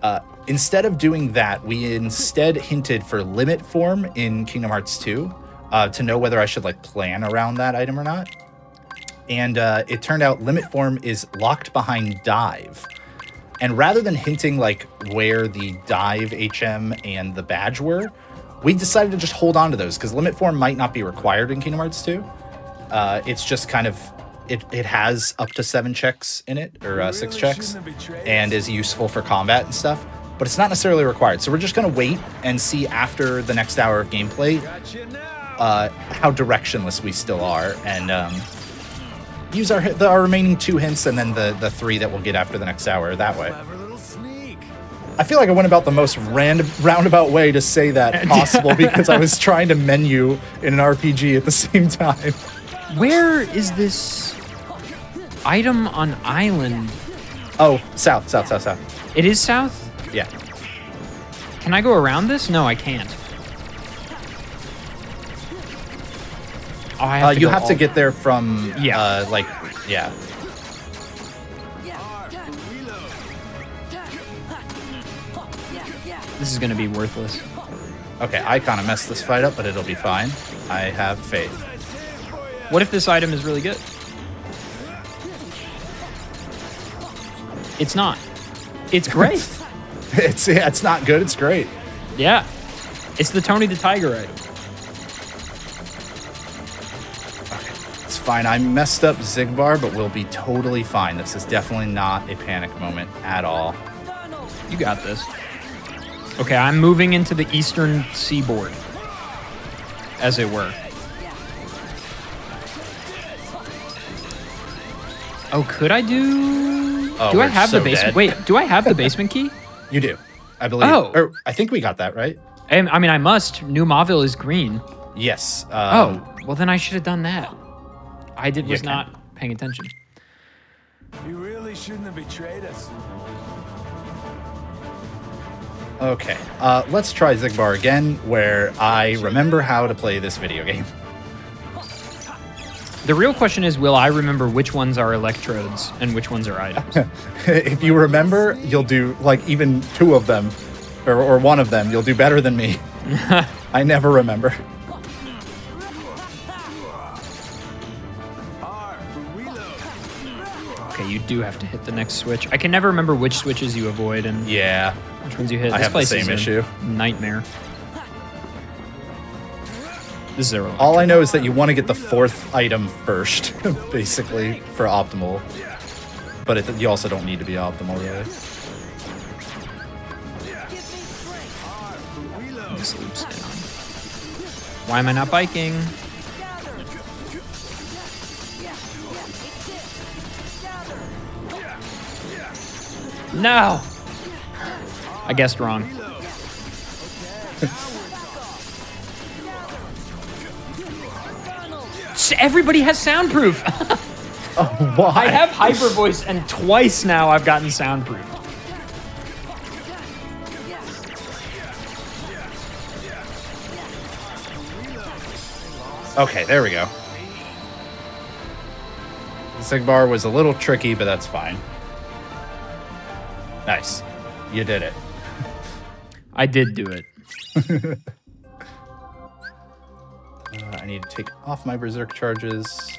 Uh, instead of doing that, we instead hinted for limit form in Kingdom Hearts two uh, to know whether I should like plan around that item or not. And uh, it turned out limit form is locked behind dive. And rather than hinting like where the dive H M and the badge were, We decided to just hold on to those because Limit Form might not be required in Kingdom Hearts two. Uh, it's just kind of, it, it has up to seven checks in it, or uh, six checks, and is useful for combat and stuff. But it's not necessarily required. So we're just going to wait and see after the next hour of gameplay uh, how directionless we still are. And um, use our, the, our remaining two hints and then the, the three that we'll get after the next hour that way. I feel like I went about the most random roundabout way to say that possible because I was trying to menu in an R P G at the same time. Where is this item on island? Oh, south, south, south, south. It is south? Yeah. Can I go around this? No, I can't. Oh, I have uh, to you have to get there from, yeah. Uh, like, yeah. This is going to be worthless. Okay, I kind of messed this fight up, but it'll be fine. I have faith. What if this item is really good? It's not. It's great. It's yeah, it's not good. It's great. Yeah, it's the Tony the Tiger item. Okay, it's fine. I messed up Zigbar, but we'll be totally fine. This is definitely not a panic moment at all. You got this. Okay, I'm moving into the eastern seaboard, as it were. Oh, could I do? Oh, do I have so the basement? Wait, do I have the basement key? You do, I believe. Oh. Or, I think we got that, right? I, I mean, I must. New Mauville is green. Yes. Um, oh, well, then I should have done that. I did was not can. paying attention. You really shouldn't have betrayed us. Okay, uh, let's try Zigbar again, where I remember how to play this video game. The real question is, will I remember which ones are electrodes and which ones are items? If you remember, you'll do, like, even two of them, or, or one of them, you'll do better than me. I never remember. Okay, you do have to hit the next switch. I can never remember which switches you avoid and yeah, which ones you hit. I this have place the same is issue. Nightmare. Zero. All I know is that you want to get the fourth item first, basically, for optimal. But it, you also don't need to be optimal, really. This loops down. Why am I not biking? No! I guessed wrong. Everybody has soundproof. Oh, why? I have hyper voice, and twice now I've gotten soundproof. Okay, there we go. Zigbar was a little tricky, but that's fine. Nice, you did it. I did do it. Uh, I need to take off my Berserk charges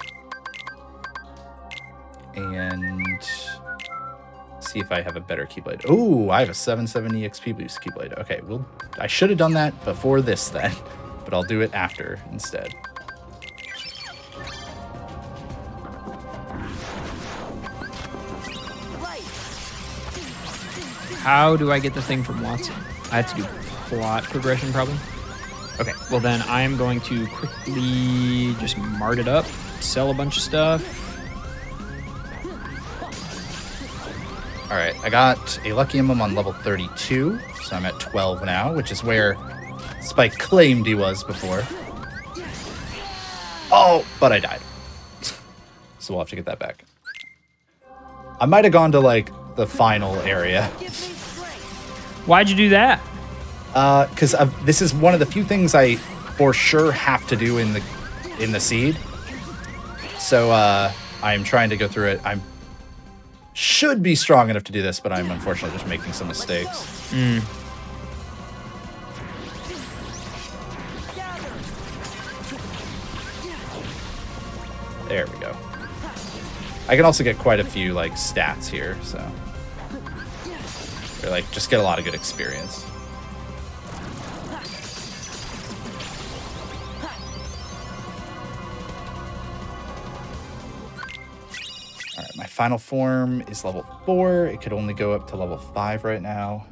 and see if I have a better Keyblade. Ooh, I have a seven seventy E X P boost Keyblade. Okay, well, I should have done that before this then, but I'll do it after instead. How do I get the thing from Watson? I have to do plot progression probably. Okay, well then I'm going to quickly just mart it up, sell a bunch of stuff. All right, I got a Lucky Emblem on level thirty-two, so I'm at twelve now, which is where Spike claimed he was before. Oh, but I died. So we'll have to get that back. I might have gone to like the final area. Why'd you do that? Uh, because uh, this is one of the few things I for sure have to do in the in the seed. So uh, I'm trying to go through it. I should be strong enough to do this, but I'm unfortunately just making some mistakes. Mm. There we go. I can also get quite a few like stats here, so or, like just get a lot of good experience. My final form is level four. It could only go up to level five right now.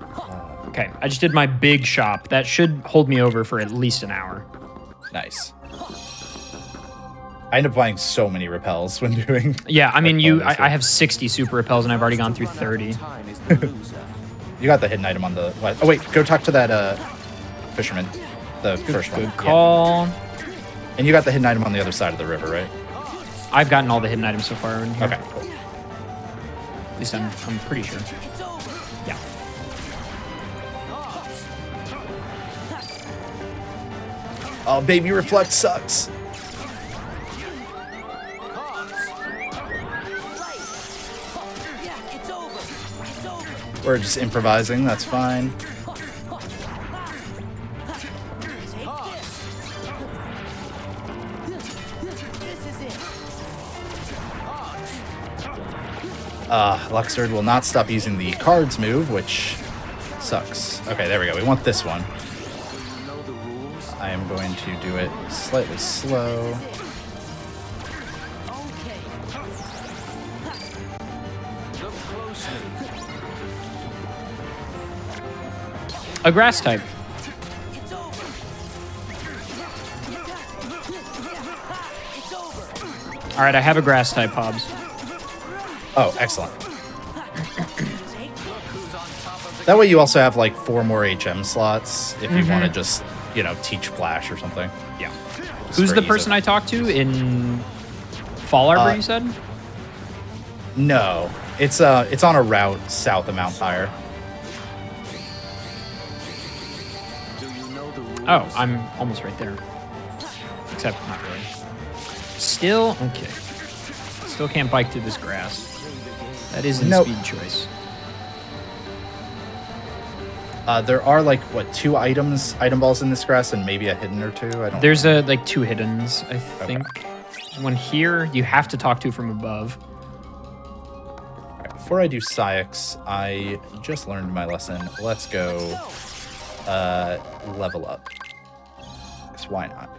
Uh, okay, I just did my big shop. That should hold me over for at least an hour. Nice. I end up buying so many repels when doing... Yeah, I mean, you. I, I have sixty super repels, and I've already gone through thirty. You got the hidden item on the... What? Oh, wait, go talk to that uh, fisherman. The good, first one. Good call. Yeah. And you got the hidden item on the other side of the river, right? I've gotten all the hidden items so far. In here. Okay, cool. At least I'm, I'm pretty sure. Yeah. Oh, baby, reflect sucks. We're just improvising, that's fine. Uh, Luxord will not stop using the cards move, which sucks. Okay, there we go. We want this one. I am going to do it slightly slow. A grass type. All right, I have a grass type, Hobbs. Oh, excellent. That way you also have like four more H M slots if you mm-hmm. want to just, you know, teach Flash or something. Yeah. Just Who's the person I talked to in Fall Arbor, uh, you said? No, it's, uh, it's on a route south of Mount Pyre. Oh, I'm almost right there. Except not really. Still, okay. Still can't bike through this grass. That is in nope. speed choice. Uh, there are like, what, two items, item balls in this grass and maybe a hidden or two? I don't There's know. a like two hiddens, I think. Okay. One here you have to talk to from above. All right, before I do Psyx, I just learned my lesson. Let's go. Uh, level up. Because why not?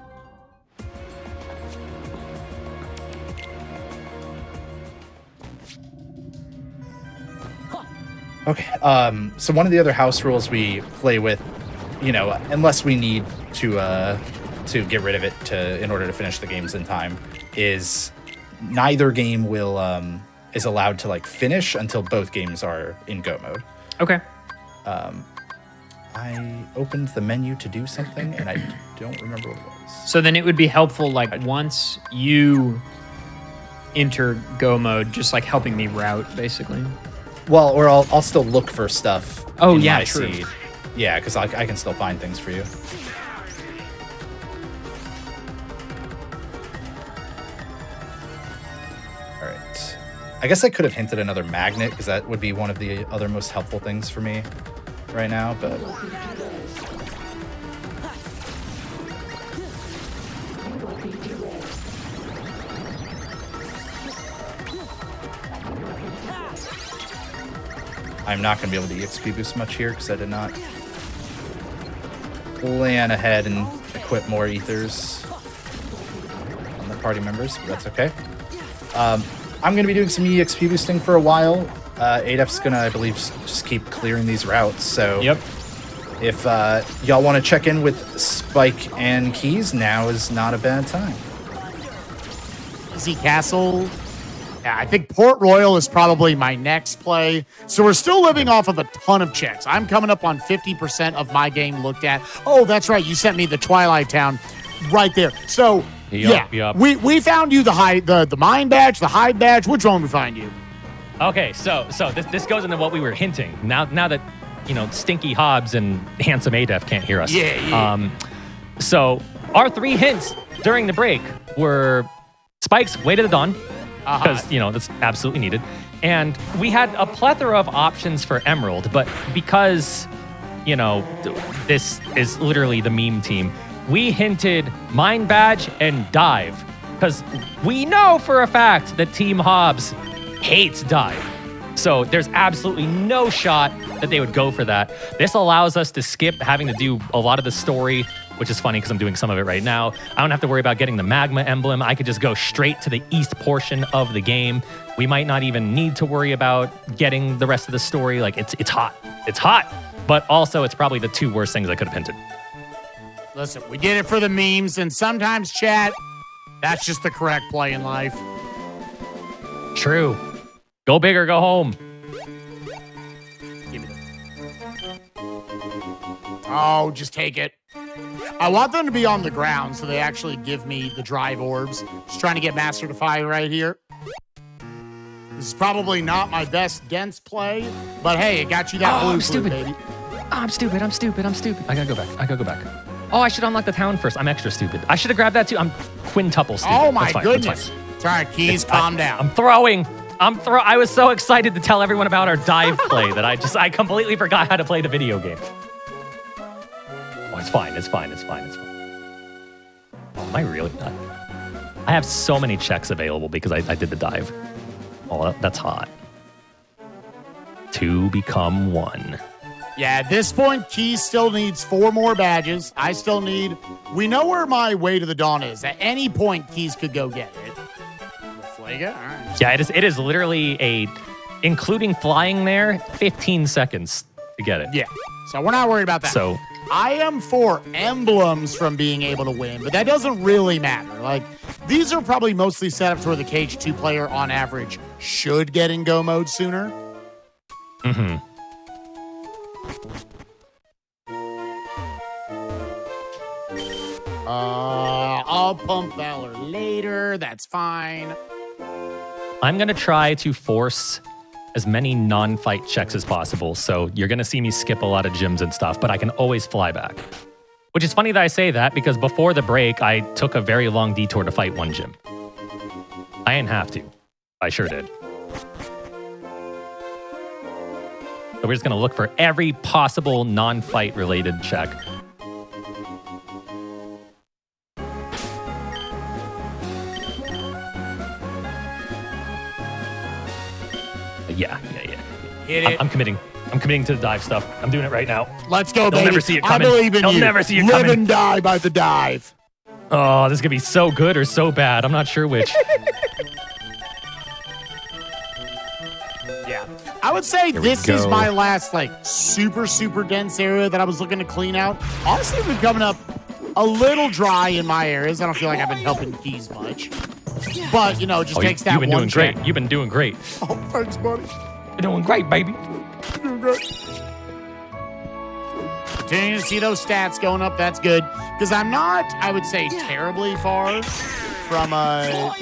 Okay, um, so one of the other house rules we play with, you know, unless we need to, uh, to get rid of it to, in order to finish the games in time, is neither game will, um, is allowed to, like, finish until both games are in go mode. Okay. Um... I opened the menu to do something, and I don't remember what it was. So then it would be helpful, like, once you enter go mode, just, like, helping me route, basically. Well, or I'll, I'll still look for stuff. Oh, yeah, true. Seed. Yeah, because I, I can still find things for you. All right. I guess I could have hinted another magnet, because that would be one of the other most helpful things for me right now, but I'm not going to be able to E X P boost much here because I did not plan ahead and equip more ethers on the party members, but that's okay. Um, I'm going to be doing some E X P boosting for a while. Uh, adef's gonna, I believe, just keep clearing these routes, so yep. if uh, y'all want to check in with Spike and Keys, now is not a bad time. Easy Castle. Yeah, I think Port Royal is probably my next play. So we're still living off of a ton of checks. I'm coming up on fifty percent of my game looked at. Oh, that's right. You sent me the Twilight Town right there. So, yup, yeah, yup. We, we found you the, high, the, the mine badge, the hide badge. Which one we find you? Okay, so so this this goes into what we were hinting. Now now that, you know, Stinky Hobbs and Handsome Adef can't hear us. Yeah, yeah. Um, so our three hints during the break were Spike's Way to the Dawn, because, uh -huh. you know, that's absolutely needed. And we had a plethora of options for Emerald, but because, you know, this is literally the meme team, we hinted Mine Badge and Dive, because we know for a fact that Team Hobbs hates Dive. So there's absolutely no shot that they would go for that. This allows us to skip having to do a lot of the story which is funny because I'm doing some of it right now. I don't have to worry about getting the Magma Emblem. I could just go straight to the east portion of the game. We might not even need to worry about getting the rest of the story. Like, it's, it's hot. It's hot. But also, it's probably the two worst things I could have hinted. Listen, we did it for the memes, and sometimes, chat, that's just the correct play in life. True. Go big or go home. Give me that. Oh, just take it. I want them to be on the ground so they actually give me the drive orbs. Just trying to get Master Defy right here. This is probably not my best dense play, but hey, it got you that oh, blue I'm stupid. Blue, baby. Oh, I'm stupid. I'm stupid. I'm stupid. I gotta go back. I gotta go back. Oh, I should unlock the town first. I'm extra stupid. I should have grabbed that too. I'm quintuple stupid. Oh my fine, goodness. It's all right, Keys, it's, calm I, down. I'm throwing. I'm throw. I was so excited to tell everyone about our dive play that I just, I completely forgot how to play the video game. Oh, it's fine. It's fine. It's fine. It's fine. Oh, am I really not? I have so many checks available because I, I did the dive. Oh, that's hot. Two become one. Yeah, at this point, Key still needs four more badges. I still need... We know where my Way to the Dawn is. At any point, Keys could go get it. Flaga? All right. Yeah, it is, it is literally a... Including flying there, fifteen seconds to get it. Yeah, so we're not worried about that. So I am for emblems from being able to win, but that doesn't really matter. Like, these are probably mostly set up to where the Cage two player, on average, should get in go mode sooner. Mm-hmm. Uh, I'll pump Valor later. That's fine. I'm going to try to force as many non-fight checks as possible. So you're going to see me skip a lot of gyms and stuff, but I can always fly back. Which is funny that I say that because before the break, I took a very long detour to fight one gym. I didn't have to. I sure did. So we're just going to look for every possible non-fight related check. Yeah, yeah, yeah. Hit it. I'm, I'm committing. I'm committing to the dive stuff. I'm doing it right now. Let's go, baby. They'll never see it coming. I believe in you. They'll never see it coming. Live and die by the dive. Oh, this is going to be so good or so bad. I'm not sure which. Yeah. I would say this is my last, like, super, super dense area that I was looking to clean out. Honestly, we've been coming up a little dry in my areas. I don't feel like I've been helping Keys much. But, you know, it just oh, takes that one check. You've been doing great. You've been doing great. Oh, thanks, buddy. You're doing great, baby. You're doing great. Continuing to see those stats going up. That's good. Because I'm not, I would say, terribly far from uh,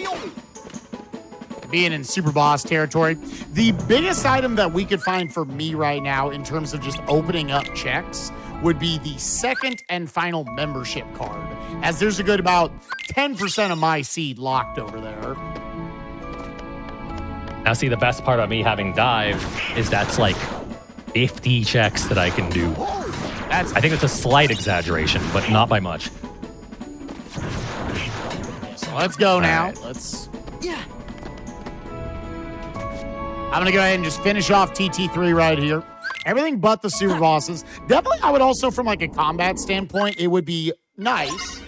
being in super boss territory. The biggest item that we could find for me right now in terms of just opening up checks would be the second and final membership card, as there's a good about ten percent of my seed locked over there. Now, see, the best part about me having dive is that's like fifty checks that I can do. That's, I think it's a slight exaggeration, but not by much. So let's go now. Right. Let's. Yeah. I'm gonna go ahead and just finish off T T three right here. Everything but the super bosses. Definitely, I would also, from like a combat standpoint, it would be nice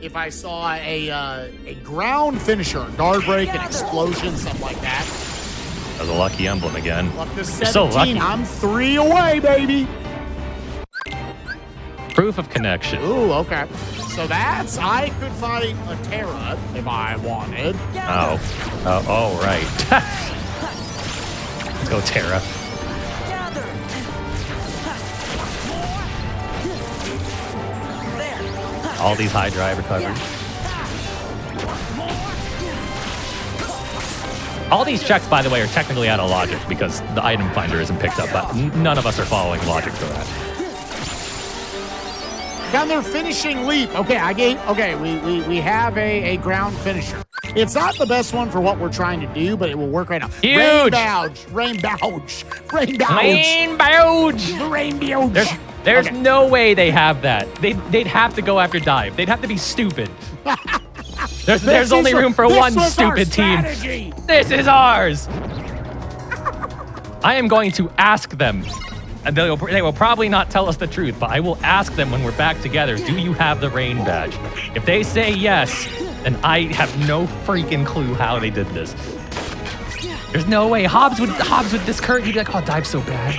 if I saw a uh, a ground finisher, a guard break, an explosion, something like that. That was a lucky emblem again. You're so lucky. I'm three away, baby. Proof of connection. Ooh, okay. So that's, I could find a Terra if I wanted. Oh, uh, oh, right. Let's go Terra. All these high drive recoveries. All these checks, by the way, are technically out of logic because the item finder isn't picked up, but none of us are following logic for that. Down there, finishing leap. Okay, I gave, okay, we, we, we have a, a ground finisher. It's not the best one for what we're trying to do, but it will work right now. Huge! Rain Bouge! Rain Bouge! Rain Bouge! Rain Bouge! Rain Bouge! There's, there's okay. no way they have that. They'd, they'd have to go after dive. They'd have to be stupid. There's, there's only room for one stupid team. This is ours! I am going to ask them And they will, they will probably not tell us the truth, but I will ask them when we're back together, do you have the rain badge? If they say yes, then I have no freaking clue how they did this. There's no way. Hobbs would Hobbs would discard. He'd be like, oh, Dive's so bad.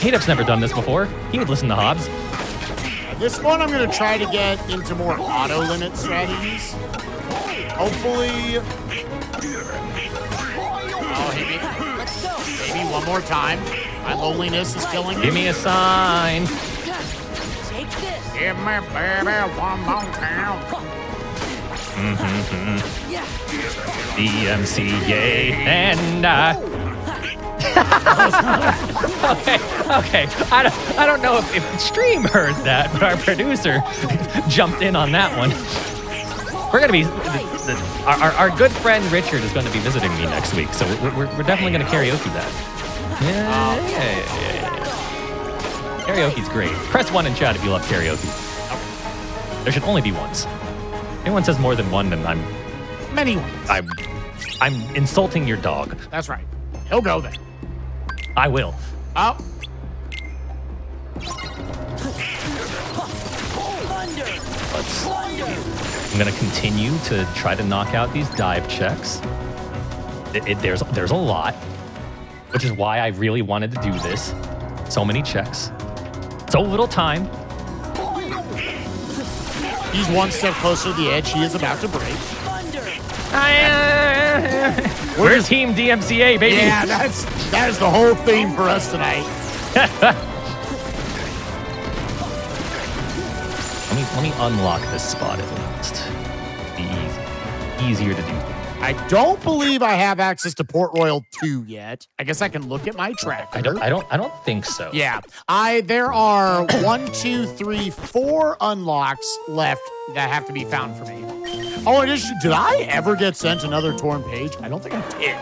Tate-up's never done this before. He would listen to Hobbs. This one I'm going to try to get into more auto limit strategies. Hopefully... Oh, hit me. Let's go. Maybe one more time. My loneliness is killing me. Give me a sign. Take this. Give me, baby, one more time. Mm-hmm, mm-hmm. D M C A and uh okay, okay. I don't, I don't know if, if stream heard that, but our producer jumped in on that one. We're gonna be the, the, our, our good friend Richard is going to be visiting me next week, so we're, we're, we're definitely gonna karaoke that. Yeah, yeah, yeah, yeah. Karaoke's great. Press one in chat if you love karaoke. There should only be once. Anyone says more than one, then I'm... Many ones. I'm, I'm insulting your dog. That's right. He'll go there. I will. Oh. Let's, I'm going to continue to try to knock out these dive checks. It, it, there's, there's a lot, which is why I really wanted to do this. So many checks. So little time. He's one step closer to the edge. He is about to break. Where's Team D M C A, baby? Yeah, that's that is the whole theme for us tonight. let me let me unlock this spot at least. Be easy, easier to do. I don't believe I have access to Port Royal two yet. I guess I can look at my tracker. I don't. I don't. I don't think so. Yeah. I. There are one, two, three, four unlocks left that have to be found for me. Oh, and is, did I ever get sent another torn page? I don't think I did.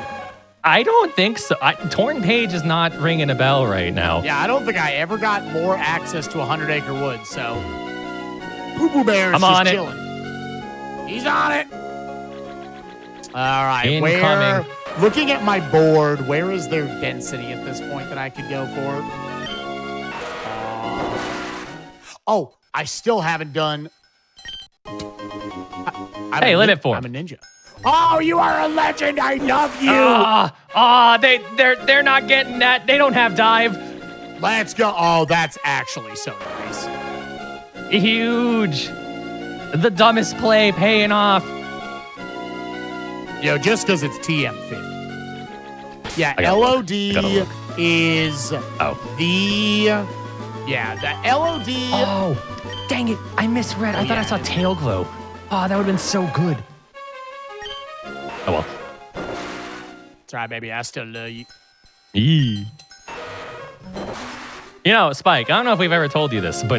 I don't think so. I, torn page is not ringing a bell right now. Yeah, I don't think I ever got more access to one hundred acre woods. So, Poo Poo Bear is just chilling. I'm on it. He's on it. All right, Incoming. where, looking at my board, where is their density at this point that I could go for? Uh, oh, I still haven't done. I, hey, let it for I'm a ninja. Oh, you are a legend. I love you. Ah, uh, uh, they, they're, they're not getting that. They don't have dive. Let's go. Oh, that's actually so nice. Huge. The dumbest play paying off. Yo, just because it's T M fifty. Yeah, L O D is oh. the... Yeah, the L O D... Oh, dang it. I misread. I yeah. thought I saw Tail Glow. Oh, that would have been so good. Oh, well. It's all right, baby. I still love you. Eee. You know, Spike, I don't know if we've ever told you this, but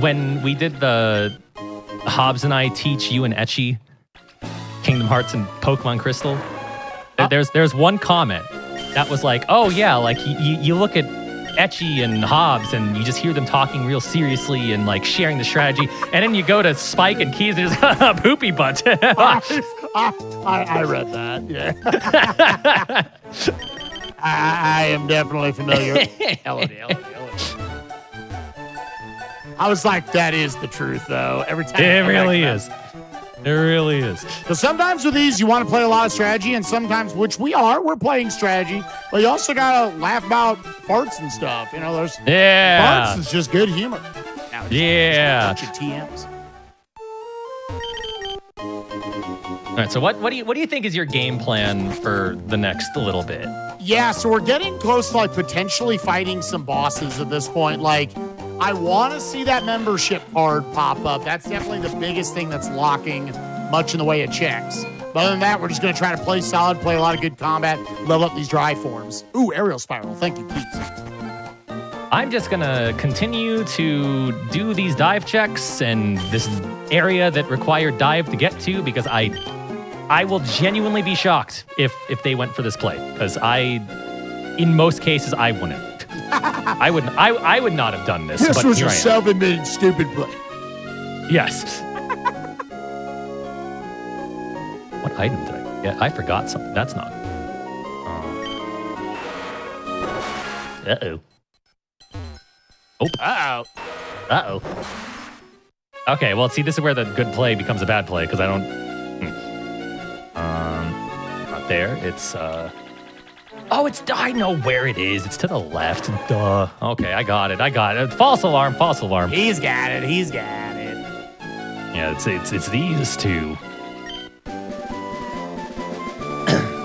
when we did the Hobbs and I teach you and Etchy Kingdom Hearts and Pokemon Crystal. There, there's there's one comment that was like, oh yeah, like you, you look at Etchy and Hobbs and you just hear them talking real seriously and like sharing the strategy, and then you go to Spike and Keys and it's poopy butt. I, I, I read that. Yeah. I, I am definitely familiar. I was like, that is the truth though. Every time. It really is. It really is. Because sometimes with these, you want to play a lot of strategy, and sometimes, which we are, we're playing strategy, but you also got to laugh about farts and stuff. You know, there's yeah. farts is just good humor. Now it's yeah. Just a bunch of T Ms. All right, so what, what, do you, what do you think is your game plan for the next little bit? Yeah, so we're getting close to, like, potentially fighting some bosses at this point, like... I want to see that membership card pop up. That's definitely the biggest thing that's locking much in the way of checks. But other than that, we're just going to try to play solid, play a lot of good combat, level up these dry forms. Ooh, aerial spiral. Thank you, Pete. I'm just going to continue to do these dive checks and this area that required dive to get to, because I I will genuinely be shocked if, if they went for this play, because I, in most cases, I wouldn't. I would I I would not have done this. This but was here a seven-minute stupid play. Yes. What item did I get? I forgot something. That's not. Uh, Uh-oh. Oh, uh-oh. Uh-oh. Okay, well, see, this is where the good play becomes a bad play, because I don't... Hmm. Um, not there. It's, uh... Oh, it's... I know where it is. It's to the left. Duh. Okay, I got it. I got it. False alarm. False alarm. He's got it. He's got it. Yeah, it's, it's, it's these two.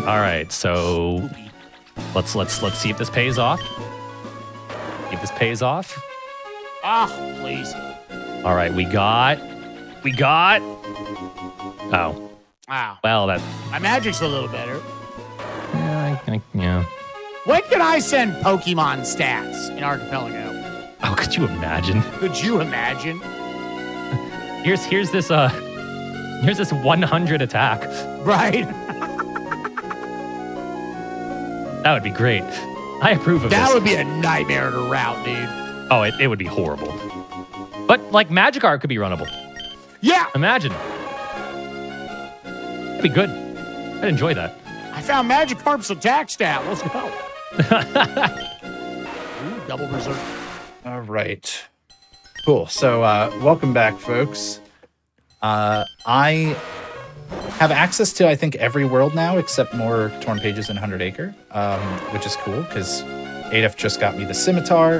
All right, so... Let's let's let's see if this pays off. If this pays off. Ah, oh, please. All right, we got, we got. Oh. Wow. Well, that. My magic's a little better. Yeah, I, I, yeah. When can I send Pokemon stats in Archipelago? Oh, could you imagine? Could you imagine? here's here's this uh, here's this one hundred attack. Right. That would be great. I approve of that this. That would be a nightmare to route, dude. Oh, it, it would be horrible. But, like, Magikarp could be runnable. Yeah! Imagine. That'd be good. I'd enjoy that. I found Magikarp's attack stat. Let's go. Ooh, double berserk. All right. Cool. So, uh, welcome back, folks. Uh, I... have access to, I think, every world now except more Torn Pages and one hundred acre, um, which is cool because adef just got me the scimitar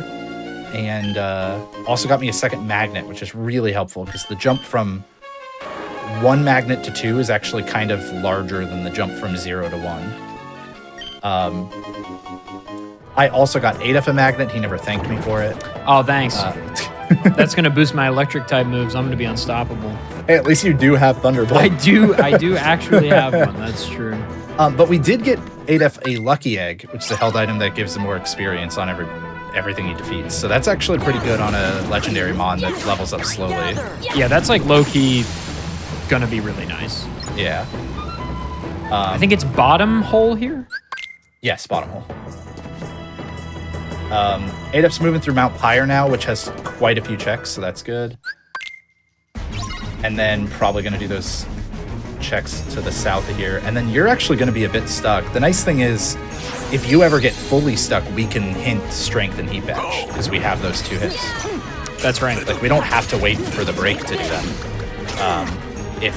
and uh, also got me a second magnet, which is really helpful because the jump from one magnet to two is actually kind of larger than the jump from zero to one. Um, I also got adef a magnet. He never thanked me for it. Oh, thanks. Uh, That's going to boost my electric type moves. I'm going to be unstoppable. Hey, at least you do have Thunderbolt. I do. I do actually have one. That's true. Um, but we did get adef a Lucky Egg, which is a held item that gives him more experience on every everything he defeats. So that's actually pretty good on a legendary mon that levels up slowly. Yeah, that's like low-key going to be really nice. Yeah. Um, I think it's bottom hole here? Yes, bottom hole. Um, adef's moving through Mount Pyre now, which has quite a few checks, so that's good. And then probably going to do those checks to the south of here. And then you're actually going to be a bit stuck. The nice thing is, if you ever get fully stuck, we can hint Strength and Heat Batch, because we have those two hits. That's right. Like, we don't have to wait for the break to do them. Um, if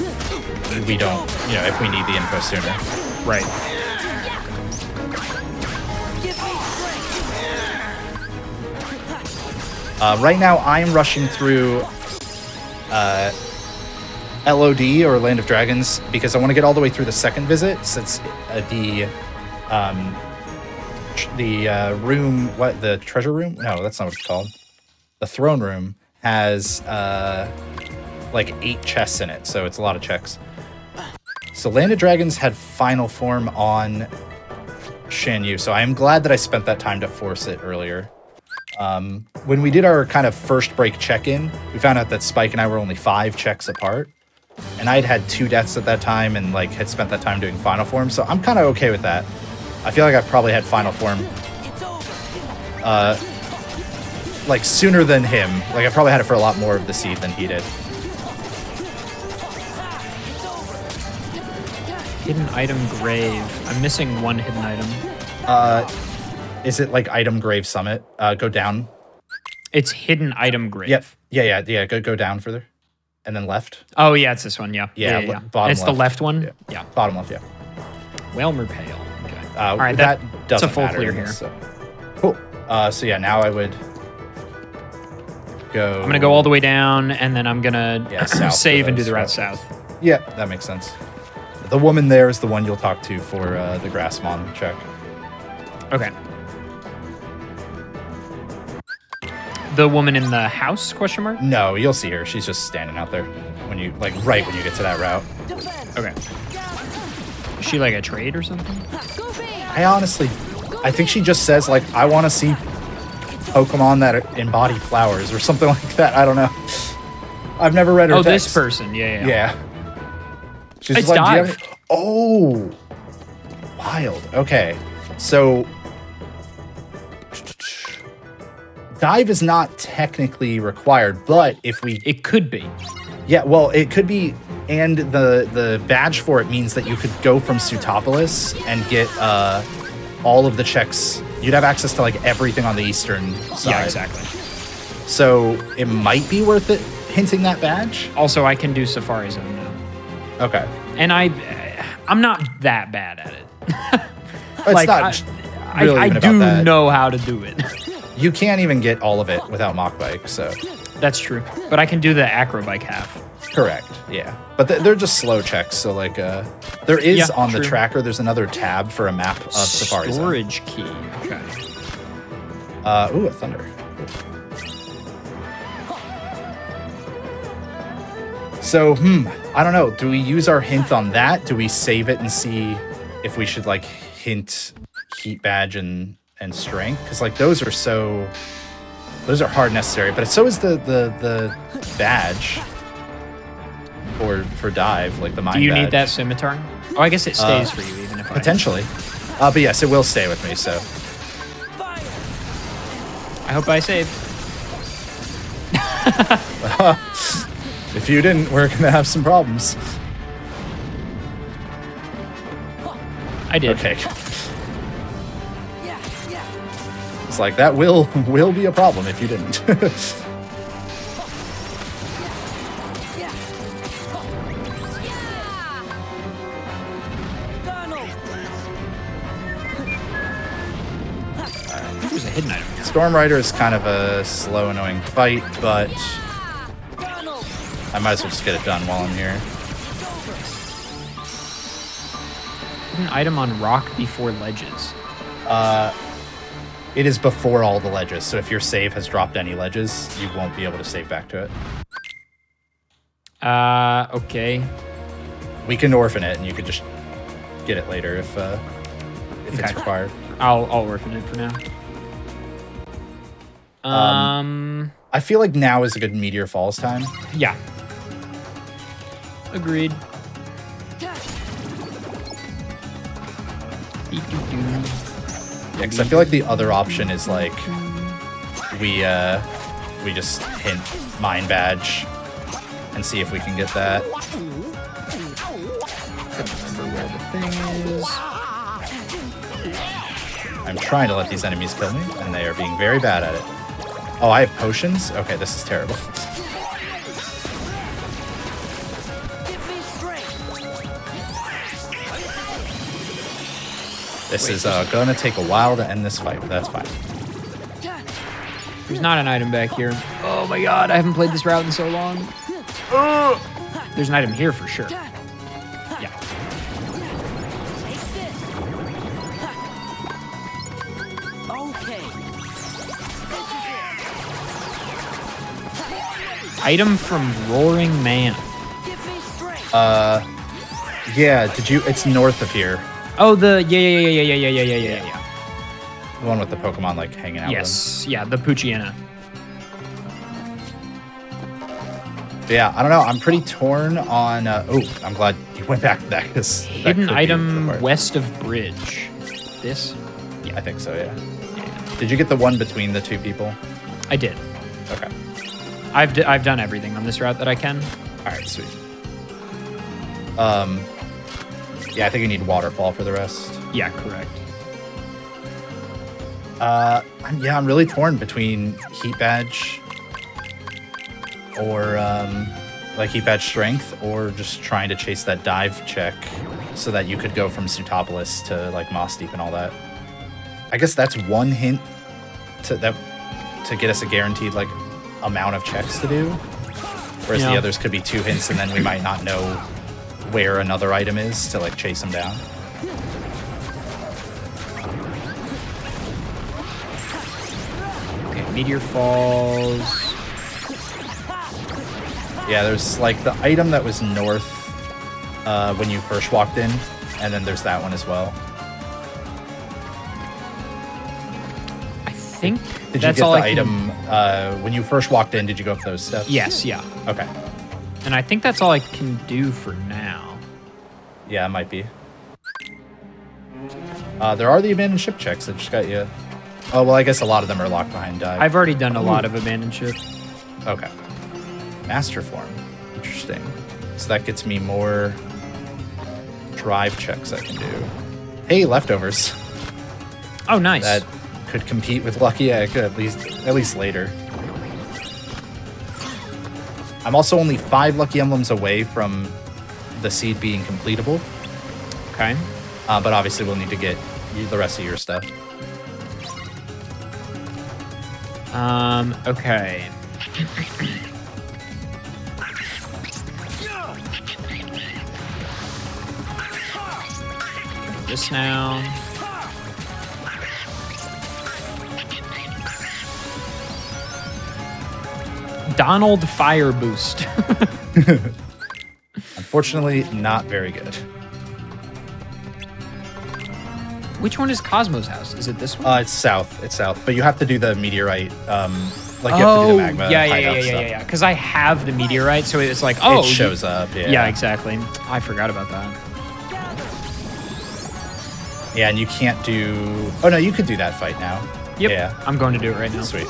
we don't, you know, if we need the info sooner. Right. Uh, right now, I'm rushing through uh, L O D, or Land of Dragons, because I want to get all the way through the second visit, since uh, the um, the uh, room, what, the treasure room? No, that's not what it's called. The throne room has, uh, like, eight chests in it, so it's a lot of checks. So Land of Dragons had final form on Shan Yu, so I'm glad that I spent that time to force it earlier. Um, when we did our kind of first break check-in, we found out that Spike and I were only five checks apart. And I'd had two deaths at that time and like had spent that time doing Final Form, so I'm kind of okay with that. I feel like I've probably had Final Form uh, like sooner than him. Like I probably had it for a lot more of the seed than he did. Hidden item grave. I'm missing one hidden item. Uh... Is it like item grave summit? Uh, go down. It's hidden item grave. Yep. Yeah, yeah, yeah. Go go down further, and then left. Oh yeah, it's this one. Yeah. Yeah. yeah, yeah. Bottom. It's left. The left one. Yeah. yeah. Bottom left. Yeah. Whelmer Pale. Okay. Uh, All right. That, that doesn't it's a full matter. Clear here. So. Cool. Uh, so yeah, now I would go. I'm gonna go all the way down, and then I'm gonna yeah, save and do the route south. Yeah, that makes sense. The woman there is the one you'll talk to for uh, the Grassmon check. Okay. The woman in the house, question mark? No, you'll see her. She's just standing out there when you, like, right when you get to that route. Okay. Is she, like, a trade or something? I honestly, I think she just says, like, I want to see Pokemon that embody flowers or something like that. I don't know. I've never read her Oh, text. This person. Yeah, yeah. Yeah. She's it's like, Dive. Do you have oh. Wild. Okay. So... Dive is not technically required, but if we... It could be. Yeah, well, it could be, and the the badge for it means that you could go from Sootopolis and get uh, all of the checks you'd have access to like everything on the eastern side. Yeah, exactly. So it might be worth it hinting that badge. Also, I can do Safari Zone now. Okay. And I, I'm not that bad at it. It's like, not I, really I, I do that. know how to do it. You can't even get all of it without Mach Bike, so. That's true. But I can do the Acrobike half. Correct, yeah. But th they're just slow checks, so like, uh, there is yeah, on true. the tracker, there's another tab for a map of Safari Zone. Storage key, okay. Uh, ooh, a Thunder. So, hmm, I don't know. Do we use our hint on that? Do we save it and see if we should, like, hint Heat Badge and, and Strength? Because, like, those are so... Those are hard necessary, but so is the, the, the badge or for Dive, like the Mind Badge. Do you badge. need that Scimitar? Oh, I guess it stays uh, for you, even if Potentially. I... Uh, but yes, it will stay with me, so... I hope I saved. If you didn't, we're gonna have some problems. I did. Okay. Yeah, yeah. It's like that will will be a problem if you didn't. Alright, there's a hidden item. Stormrider is kind of a slow, annoying fight, but I might as well just get it done while I'm here. An item on rock before ledges. Uh, it is before all the ledges, so if your save has dropped any ledges, you won't be able to save back to it. Uh, okay. We can orphan it, and you could just get it later if uh, if okay. it's required. I'll I'll orphan it for now. Um, um, I feel like now is a good Meteor Falls time. Yeah. Agreed. Yeah, because I feel like the other option is like we uh, we just hint Mind Badge and see if we can get that. I don't remember where the thing is. I'm trying to let these enemies kill me, and they are being very bad at it. Oh, I have potions? Okay, this is terrible. This Wait, is uh, gonna take a while to end this fight, but that's fine. There's not an item back here. Oh my god, I haven't played this route in so long. Uh, there's an item here for sure. Yeah. Item from Roaring Man. Uh, yeah, did you, it's north of here. Oh, the yeah yeah yeah yeah yeah yeah yeah yeah yeah yeah. The one with the Pokemon like hanging out. Yes, with yeah, the Poochyena. Yeah, I don't know. I'm pretty torn on. Uh, oh, I'm glad you went back to that because hidden item west of bridge. This? Yeah, I think so. Yeah. yeah. Did you get the one between the two people? I did. Okay. I've d I've done everything on this route that I can. All right, sweet. Um. Yeah, I think you need Waterfall for the rest. Yeah, correct. Uh, I'm, yeah, I'm really torn between Heat Badge or, um, like, Heat Badge Strength or just trying to chase that dive check so that you could go from Sootopolis to, like, Moss Deep and all that. I guess that's one hint to that to get us a guaranteed, like, amount of checks to do, whereas yeah. the others could be two hints and then we might not know where another item is to like chase them down. Okay, Meteor Falls. Yeah, there's like the item that was north uh, when you first walked in, and then there's that one as well. I think did that's you get all the I item can... uh, when you first walked in? Did you go up those steps? Yes. Yeah. Okay. And I think that's all I can do for now. Yeah, it might be. Uh, there are the abandoned ship checks that just got you. Oh, well, I guess a lot of them are locked behind dive. I've already done a Ooh. lot of abandoned ship. Okay. Master form. Interesting. So that gets me more drive checks I can do. Hey, leftovers. Oh, nice. That could compete with Lucky. Yeah, it could at least at least later. I'm also only five Lucky Emblems away from the seed being completable. Okay. Uh, but obviously we'll need to get the rest of your stuff. Um, okay. This now. Donald Fire Boost. Unfortunately, not very good. Which one is Cosmo's house? Is it this one? Uh, it's south. It's south. But you have to do the meteorite. Um, like you oh, have to do the magma. Yeah, yeah, yeah, yeah, yeah, yeah. Because I have the meteorite, so it's like, oh. It shows you, up, yeah. Yeah, exactly. I forgot about that. Yeah, and you can't do... Oh, no, you could do that fight now. Yep. Yeah. I'm going to do it right now. Sweet.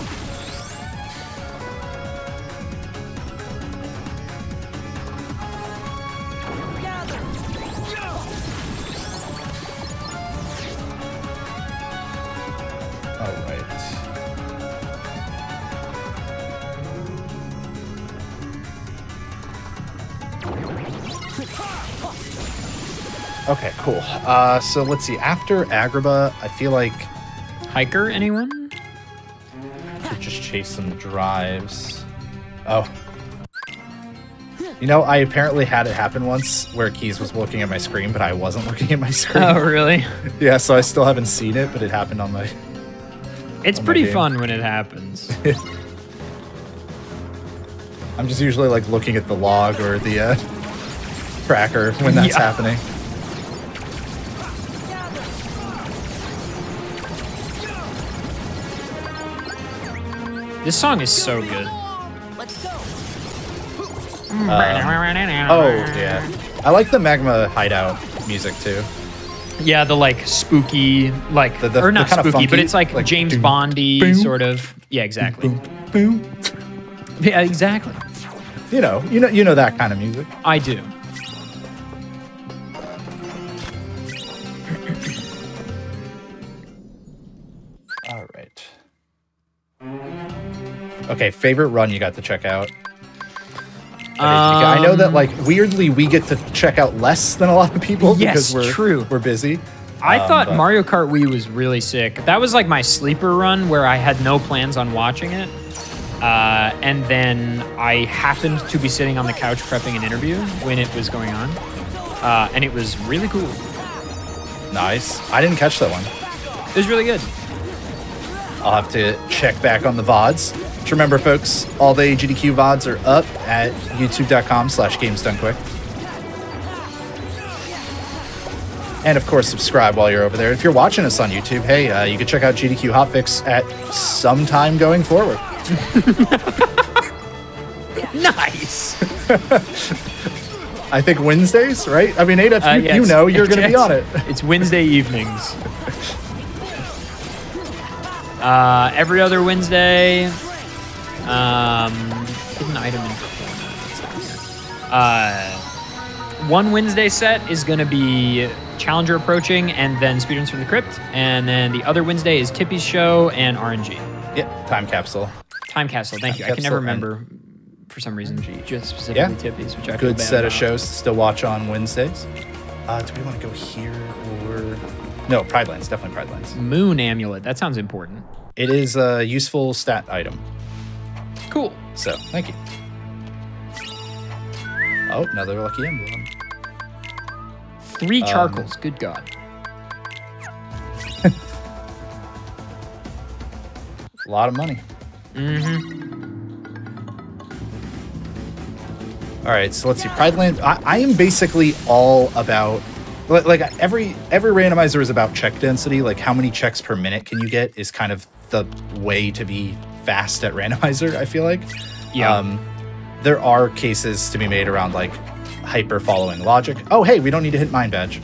Okay, cool. Uh, so let's see. After Agrabah, I feel like... Hiker, anyone? Should just chase some drives. Oh. You know, I apparently had it happen once where Keys was looking at my screen, but I wasn't looking at my screen. Oh, really? Yeah, so I still haven't seen it, but it happened on my... It's on pretty my fun when it happens. I'm just usually, like, looking at the log or the uh, tracker when that's yeah. happening. This song is so good. Let's go. Um, oh, yeah. I like the Magma Hideout music, too. Yeah, the, like, spooky, like, the, the, or not spooky, funky, but it's, like, like James doom, Bondy, boom, sort of. Yeah, exactly. Boom, boom. Yeah, exactly. You know, you know, you know that kind of music. I do. All right. Okay, favorite run you got to check out. Um, I know that, like, weirdly, we get to check out less than a lot of people yes, because we're true. we're busy. I um, thought but. Mario Kart Wii was really sick. That was like my sleeper run where I had no plans on watching it, uh, and then I happened to be sitting on the couch prepping an interview when it was going on, uh, and it was really cool. Nice. I didn't catch that one. It was really good. I'll have to check back on the V O Ds. Just remember, folks, all the A G D Q V O Ds are up at youtube dot com slash games done quick. And, of course, subscribe while you're over there. If you're watching us on YouTube, hey, uh, you can check out G D Q Hotfix at some time going forward. Nice! I think Wednesdays, right? I mean, adef, uh, you, yeah, you know you're going to be on it. It's Wednesday evenings. Uh, every other Wednesday, um, an item in performance. Uh, one Wednesday set is going to be Challenger Approaching and then Speedruns from the Crypt. And then the other Wednesday is Tippy's Show and R N G. Yep, Time Capsule. Time Capsule, thank Time you. Capsule I can never remember for some reason, G, just specifically yeah. Tippy's, which I Good bad set about. of shows to still watch on Wednesdays. Uh, do we want to go here or... No, Pride Lands, definitely Pride Lands. Moon Amulet, that sounds important. It is a useful stat item. Cool. So, thank you. Oh, another Lucky Emblem. Three charcoals, um, good God. A lot of money. Mm-hmm. All right, so let's see. Pride Land, I, I am basically all about... Like, every every randomizer is about check density. Like, how many checks per minute can you get is kind of the way to be fast at randomizer, I feel like. Yeah. Um, there are cases to be made around, like, hyper-following logic. Oh, hey, we don't need to hit Mind Badge.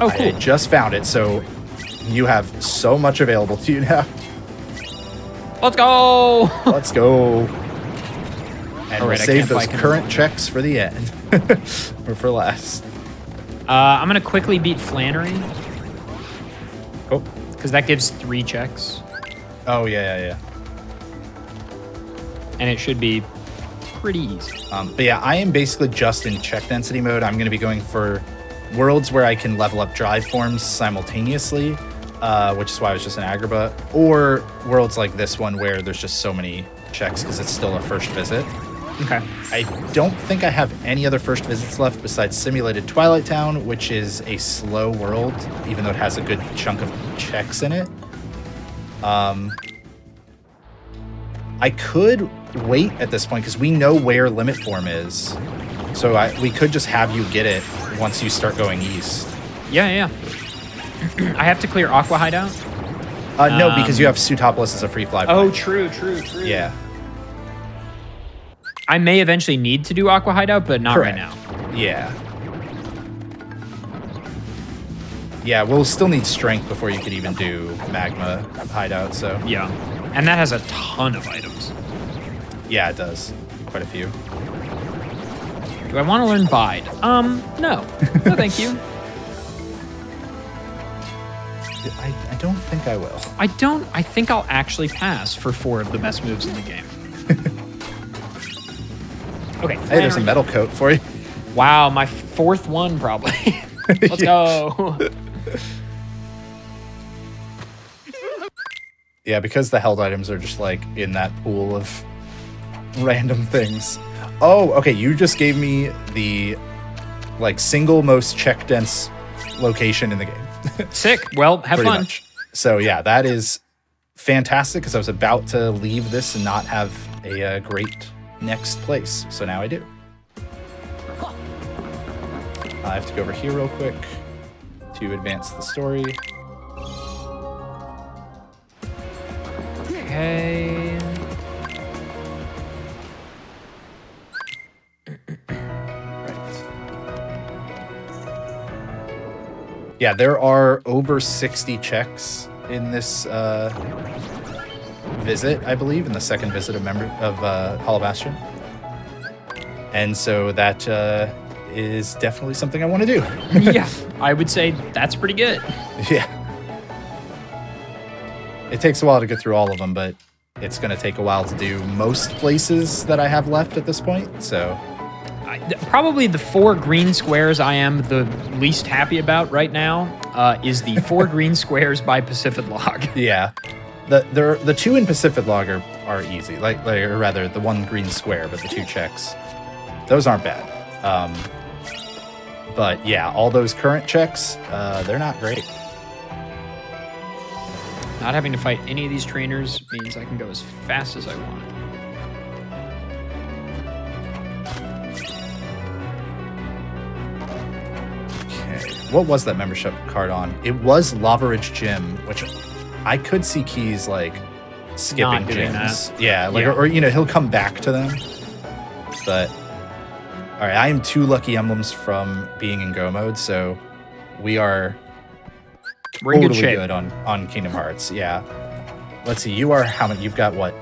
Oh, cool. I just found it, so you have so much available to you now. Let's go! Let's go. And right, we'll save those current checks for the end. Or for last. Uh, I'm going to quickly beat Flannery. Cool. because that gives three checks. Oh, yeah, yeah, yeah. And it should be pretty easy. Um, but yeah, I am basically just in check density mode. I'm going to be going for worlds where I can level up drive forms simultaneously, uh, which is why I was just an Agrabah, or worlds like this one where there's just so many checks because it's still a first visit. Okay. I don't think I have any other first visits left besides Simulated Twilight Town, which is a slow world, even though it has a good chunk of checks in it. Um, I could wait at this point because we know where Limit Form is, so I, we could just have you get it once you start going east. Yeah, yeah. I have to clear Aqua Hideout. Uh, um, no, because you have Sootopolis as a free fly. Oh, true, true, true. Yeah. I may eventually need to do Aqua Hideout, but not Correct. right now. Yeah. Yeah, we'll still need Strength before you could even do Magma Hideout, so. Yeah, and that has a ton of items. Yeah, it does. Quite a few. Do I want to learn Bide? Um, no. No, thank you. I, I don't think I will. I don't. I think I'll actually pass for four of the best moves in the game. Okay. Hey, there's a metal coat for you. Wow, my fourth one probably. Let's go. Yeah, because the held items are just like in that pool of random things. Oh, okay, you just gave me the like single most check dense location in the game. Sick. Well, have Pretty fun. Much. So yeah, that is fantastic because I was about to leave this and not have a uh, great... next place, so now I do. I have to go over here real quick to advance the story. Okay. Right. Yeah, there are over sixty checks in this uh, visit, I believe, in the second visit of member of uh, Hollow Bastion, and so that uh, is definitely something I want to do. Yeah, I would say that's pretty good. Yeah, it takes a while to get through all of them, but it's going to take a while to do most places that I have left at this point. So, I, th probably the four green squares I am the least happy about right now uh, is the four green squares by Pacific Log. Yeah. The, the the two in Pacific Log are, are easy, like, like or rather the one green square, but the two checks, those aren't bad. Um, but yeah, all those current checks, uh, they're not great. Not having to fight any of these trainers means I can go as fast as I want. Okay, what was that membership card on? It was Lava Ridge Gym, which. I could see Keys like skipping gyms. Yeah, like yeah. Or, or you know, he'll come back to them. But all right, I am two lucky emblems from being in go mode, so we are We're totally good, good on on Kingdom Hearts. Yeah. Let's see. You are how many? You've got what?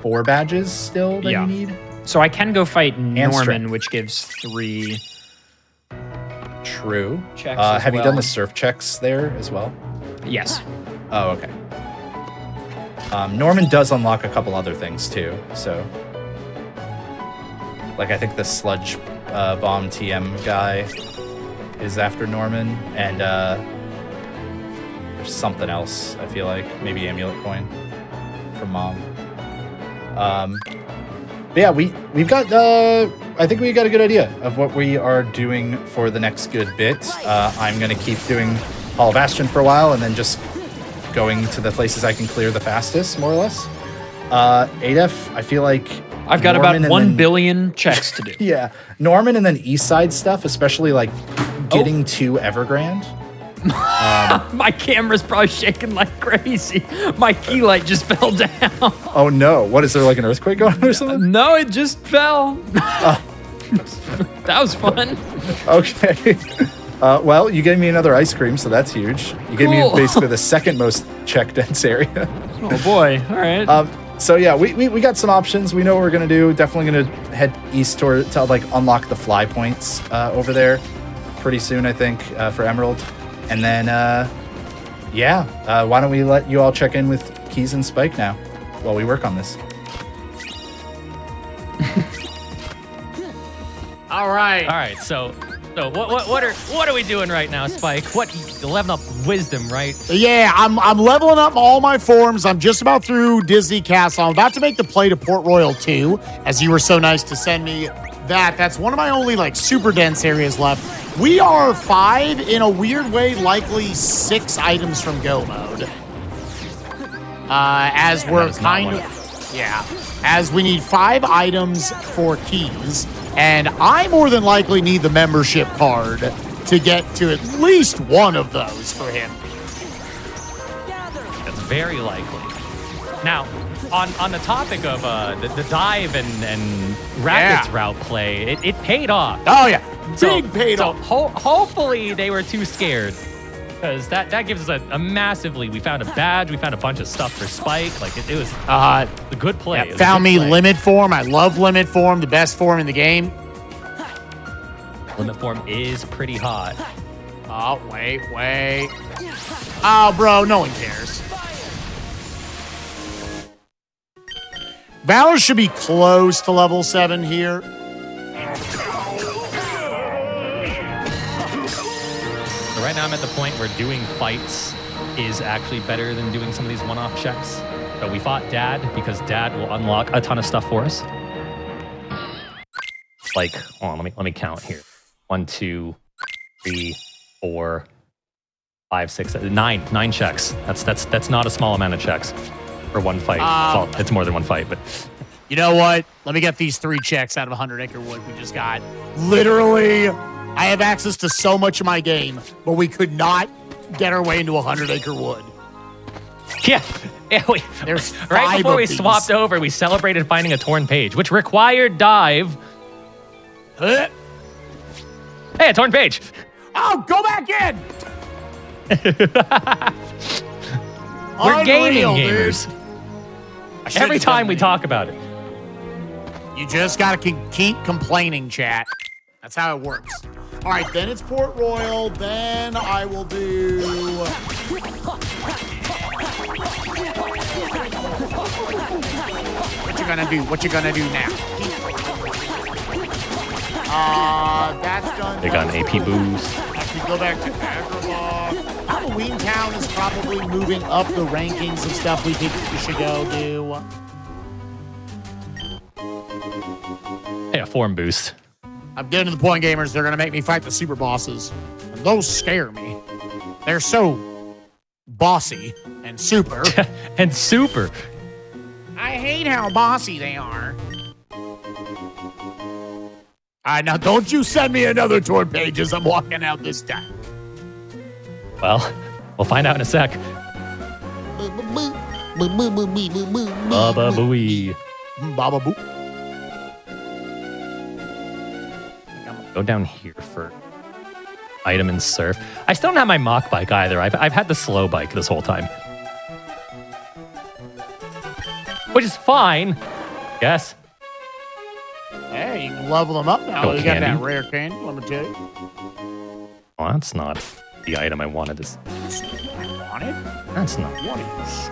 Four badges still that yeah. you need. So I can go fight Norman, which gives three. True. Checks uh, as have well. You done the surf checks there as well? Yes. Oh, okay. Um, Norman does unlock a couple other things, too, so... Like, I think the Sludge uh, Bomb T M guy is after Norman, and uh, there's something else, I feel like. Maybe Amulet Coin from Mom. Um, but yeah, we, we've got... Uh, I think we got a good idea of what we are doing for the next good bit. Uh, I'm going to keep doing Hall of Bastion for a while, and then just... going to the places I can clear the fastest, more or less. Uh, adef, I feel like... I've got Norman about one then, billion checks to do. Yeah. Norman and then East Side stuff, especially like getting oh. to Evergrande. Um, my camera's probably shaking like crazy. My key light just fell down. Oh, no. What, is there like an earthquake going on or something? No, it just fell. Uh. That was fun. Okay. Uh, well, you gave me another ice cream, so that's huge. You gave cool. me basically the second most check dense area. Oh boy! All right. Um, so yeah, we, we we got some options. We know what we're gonna do. Definitely gonna head east toward to like unlock the fly points uh, over there pretty soon, I think, uh, for Emerald, and then uh, yeah, uh, why don't we let you all check in with Keys and Spike now while we work on this. All right. All right. So, so what what what are what are we doing right now, Spike? What leveling up wisdom, right? Yeah, I'm I'm leveling up all my forms. I'm just about through Disney Castle. I'm about to make the play to Port Royal two, as you were so nice to send me that. That's one of my only like super dense areas left. We are five in a weird way, likely six items from go mode. Uh, as we're kind of yeah, as we need five items for keys. And I more than likely need the membership card to get to at least one of those for him. That's very likely. Now, on, on the topic of uh, the, the dive and, and rapids yeah. route play, it, it paid off. Oh, yeah. So, Big paid so off. Ho hopefully they were too scared. Because that, that gives us a, a massively... We found a badge. We found a bunch of stuff for Spike. Like, it, it was uh, a good play. Yeah, found me play. Limit form. I love limit form. The best form in the game. Limit form is pretty hot. Oh, wait, wait. Oh, bro, no one cares. Valor should be close to level seven here. Right now I'm at the point where doing fights is actually better than doing some of these one-off checks. But we fought Dad because Dad will unlock a ton of stuff for us. Like, hold on, let me let me count here. One, two, three, four, five, six, seven, nine, nine checks. That's that's that's not a small amount of checks for one fight. Um, it's, all, it's more than one fight, but you know what? Let me get these three checks out of one hundred acre wood we just got. Literally. I have access to so much of my game, but we could not get our way into one hundred acre wood. Yeah. yeah we, There's right before we these. swapped over, we celebrated finding a torn page, which required dive. Huh? Hey, a torn page. Oh, go back in. We're Unreal, gaming gamers. Every time we talk about it. You just got to keep complaining, chat. That's how it works. All right, then it's Port Royal. Then I will do... What you gonna do? What you gonna do now? Uh, that's done. They got an A P boost. I could go back to Agrabah. Halloween Town is probably moving up the rankings of stuff we think we should go do. Hey, a form boost. I'm getting to the point, gamers. They're going to make me fight the super bosses. And those scare me. They're so bossy and super. and super. I hate how bossy they are. All right, now don't you send me another torn page as I'm walking out this time. Well, we'll find out in a sec. Baba booey. Baba boo. Go down here for item and surf. I still don't have my mock bike either. I've, I've had the slow bike this whole time. Which is fine. Yes. Hey, you can level them up now. No you candy. got that rare candy, let me tell you. Well, that's not the item I wanted. This. I wanted? That's not what it is.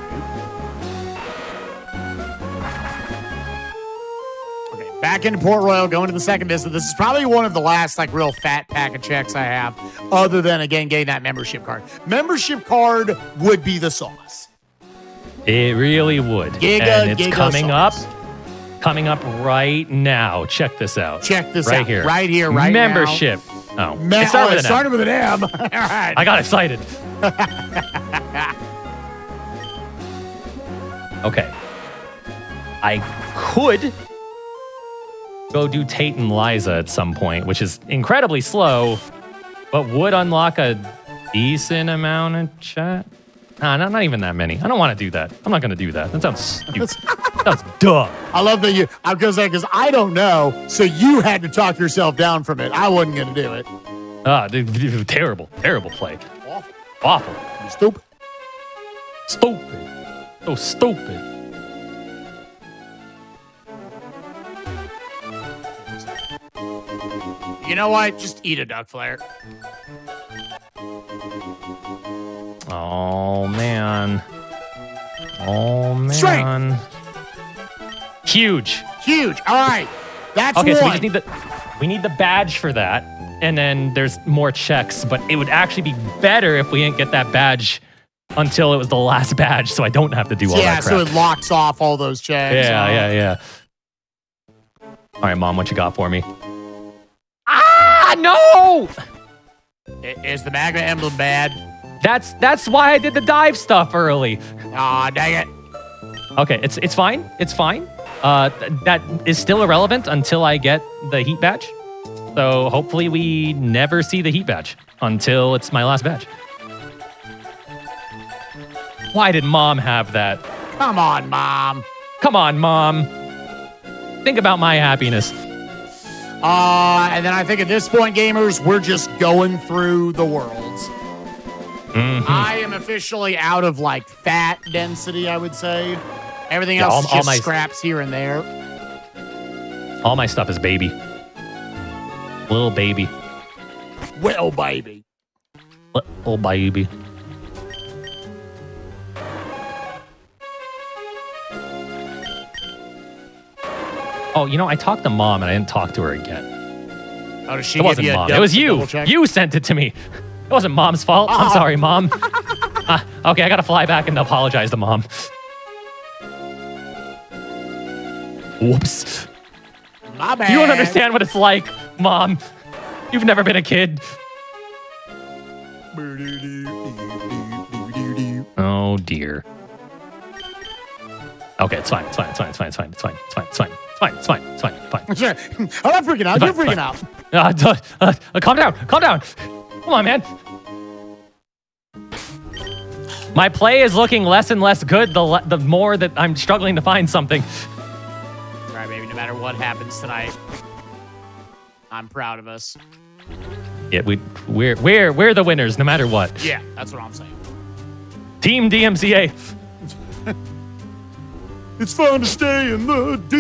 Back into Port Royal, going to the second visit. This is probably one of the last, like, real fat pack of checks I have, other than, again, getting that membership card. Membership card would be the sauce. It really would. Giga, and it's giga coming sauce. up. Coming up right now. Check this out. Check this right out. Here. Right here, right membership. now. Membership. Oh, it started, oh, it started with an M. All right. I got excited. Okay. I could... go do Tate and Liza at some point, which is incredibly slow, but would unlock a decent amount of chat. Nah, not, not even that many. I don't want to do that. I'm not going to do that. That sounds stupid. That's dumb. I love that you, I'm going to say, because I don't know, so you had to talk yourself down from it. I wasn't going to do it. Ah, dude, terrible, terrible play. Awful. Awful. You're stupid. Stupid. So stupid. You know what? Just eat a duck flare. Oh, Oh, man. Oh, man. Strength. Huge. Huge. All right. That's okay, one. So we just need the, we need the badge for that. And then there's more checks, but it would actually be better if we didn't get that badge until it was the last badge, so I don't have to do all yeah, that crap. Yeah, so it locks off all those checks. Yeah, so. yeah, yeah. All right, Mom, what you got for me? Ah, no! Is the Magma Emblem bad? That's that's why I did the dive stuff early. Aw, dang it. Okay, it's it's fine. It's fine. Uh, th that is still irrelevant until I get the heat badge. So hopefully we never see the heat badge until it's my last badge. Why did Mom have that? Come on, Mom. Come on, Mom. Think about my happiness. Uh, and then I think at this point, gamers, we're just going through the worlds. Mm-hmm. I am officially out of, like, fat density, I would say. Everything yeah, else all, is just all my, scraps here and there. All my stuff is baby. Little baby. Little baby. Little baby. Oh, you know, I talked to Mom and I didn't talk to her again. Oh, does she it wasn't you Mom. It was you. You sent it to me. It wasn't Mom's fault. Oh. I'm sorry, Mom. uh, okay, I gotta fly back and apologize to Mom. Whoops. My bad. You don't understand what it's like. Mom, you've never been a kid. Oh, dear. Okay, it's fine, it's fine, it's fine, it's fine, it's fine, it's fine, it's fine, it's fine, it's fine, it's fine, it's fine. I'm not freaking out, you're freaking out. Uh, uh, uh, calm down, calm down. Come on, man. My play is looking less and less good the, le the more that I'm struggling to find something. All right, baby, no matter what happens tonight. I'm proud of us. Yeah, we we're we're we're the winners no matter what. Yeah, that's what I'm saying. Team D M C A. It's fun to stay in the D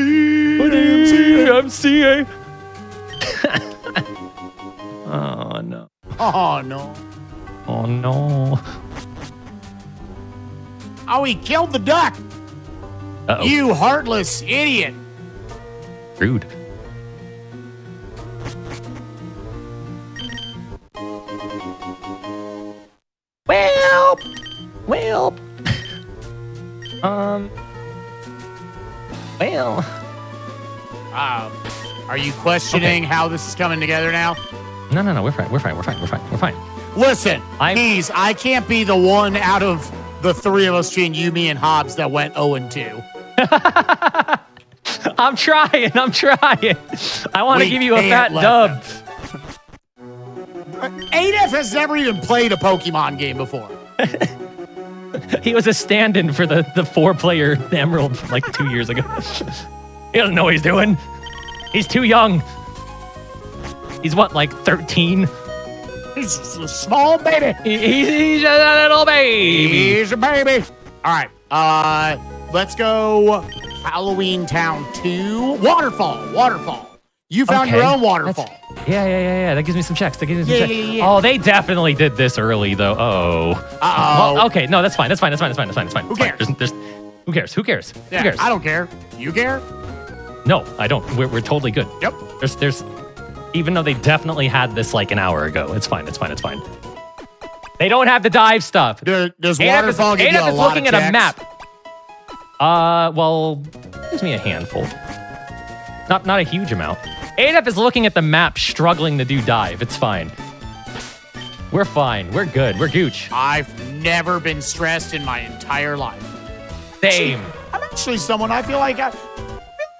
M C A. Oh no. Oh no. Oh no. Oh, he killed the duck. Uh-oh. You heartless idiot. Rude. Welp! Welp! um... Well... Um... Are you questioning okay. how this is coming together now? No, no, no, we're fine, we're fine, we're fine, we're fine, we're fine. Listen, I'm... please, I can't be the one out of the three of us, between you, me, and Hobbs, that went oh and two. I'm trying, I'm trying. I want to give you a fat dub. Them. adef has never even played a Pokemon game before. He was a stand-in for the, the four-player Emerald from like two years ago. He doesn't know what he's doing. He's too young. He's what, like thirteen? He's a small baby. He's, he's a little baby. He's a baby. All right. Uh, let's go Halloween Town two. Waterfall. Waterfall. You found okay. your own waterfall. That's, yeah, yeah, yeah, yeah. That gives me some checks. That gives me some yeah, checks. Yeah, yeah. Oh, they definitely did this early, though. Oh. Uh-oh. Well, okay, no, that's fine. That's fine. That's fine. That's fine. That's fine. That's fine. Who cares? There's, there's, who cares? Who cares? Yeah, who cares? I don't care. You care? No, I don't. We're, we're totally good. Yep. There's, there's, even though they definitely had this like an hour ago. It's fine. It's fine. It's fine. They don't have the dive stuff. There, there's waterfall. Give you a lot of checks. Looking at a map. Uh, well, gives me a handful. Not, not a huge amount. adef is looking at the map, struggling to do dive. It's fine. We're fine. We're good. We're gooch. I've never been stressed in my entire life. Same. I'm actually someone I feel like I,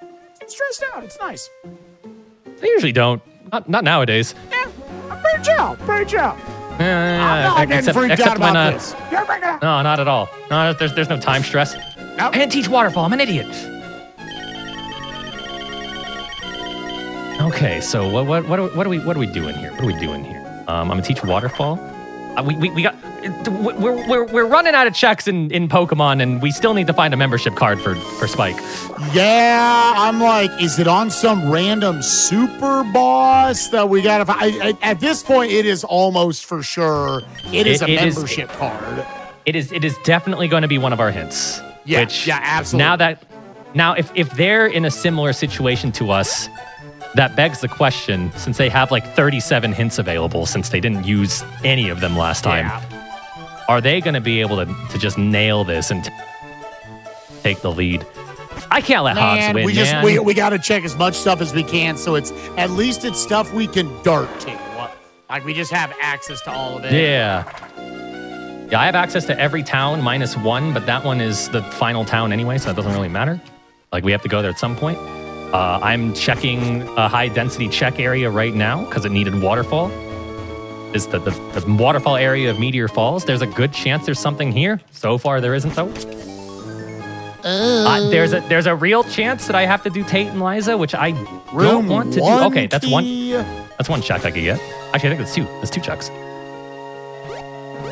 I'm stressed out. It's nice. I usually don't. Not, not nowadays. Yeah, I'm pretty chill. Pretty chill. Uh, I'm not getting except, freaked except out about when, uh, this. No, not at all. No, there's, there's no time stress. Nope. I didn't teach waterfall. I'm an idiot. Okay, so what what what are, what are we what are we doing here? What are we doing here? Um, I'm gonna teach waterfall. Uh, we, we we got we're we're we're running out of checks in, in Pokemon, and we still need to find a membership card for for Spike. Yeah, I'm like, is it on some random super boss that we gotta find? I, I, at this point, it is almost for sure. It, it is a it membership is, card. It is it is definitely going to be one of our hints. Yeah, which yeah, absolutely. Now that now if if they're in a similar situation to us, that begs the question, since they have like thirty-seven hints available, since they didn't use any of them last time, yeah. Are they going to be able to to just nail this and t take the lead? I can't let man, Hobbs win. We just man. we we got to check as much stuff as we can, so it's at least it's stuff we can dart to. Like we just have access to all of it. Yeah. Yeah, I have access to every town minus one, but that one is the final town anyway, so it doesn't really matter. Like, we have to go there at some point. Uh, I'm checking a high-density check area right now because it needed waterfall. It's the, the, the waterfall area of Meteor Falls. There's a good chance there's something here. So far, there isn't, though. Oh. Uh, there's a there's a real chance that I have to do Tate and Liza, which I Room don't want to do. Okay, that's one. That's one check I could get. Actually, I think that's two. That's two checks.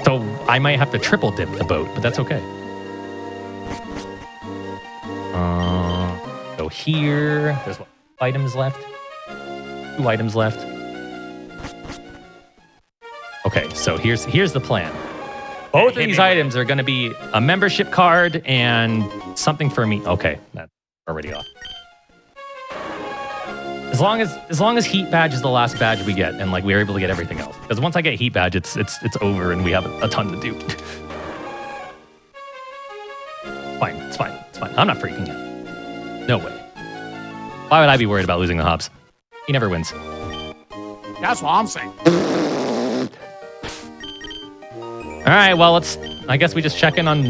So I might have to triple dip the boat, but that's okay. Uh, so here, there's what, items left. Two items left. Okay, so here's here's the plan. Both hey, of these items are going to be a membership card and something for me. Okay, that's already off. As long as as long as heat badge is the last badge we get, and like we're able to get everything else. Because once I get heat badge, it's it's it's over, and we have a, a ton to do. Fine, it's fine, it's fine. I'm not freaking out. No way. Why would I be worried about losing the Hobbs? He never wins. That's what I'm saying. All right, well, let's. I guess we just check in on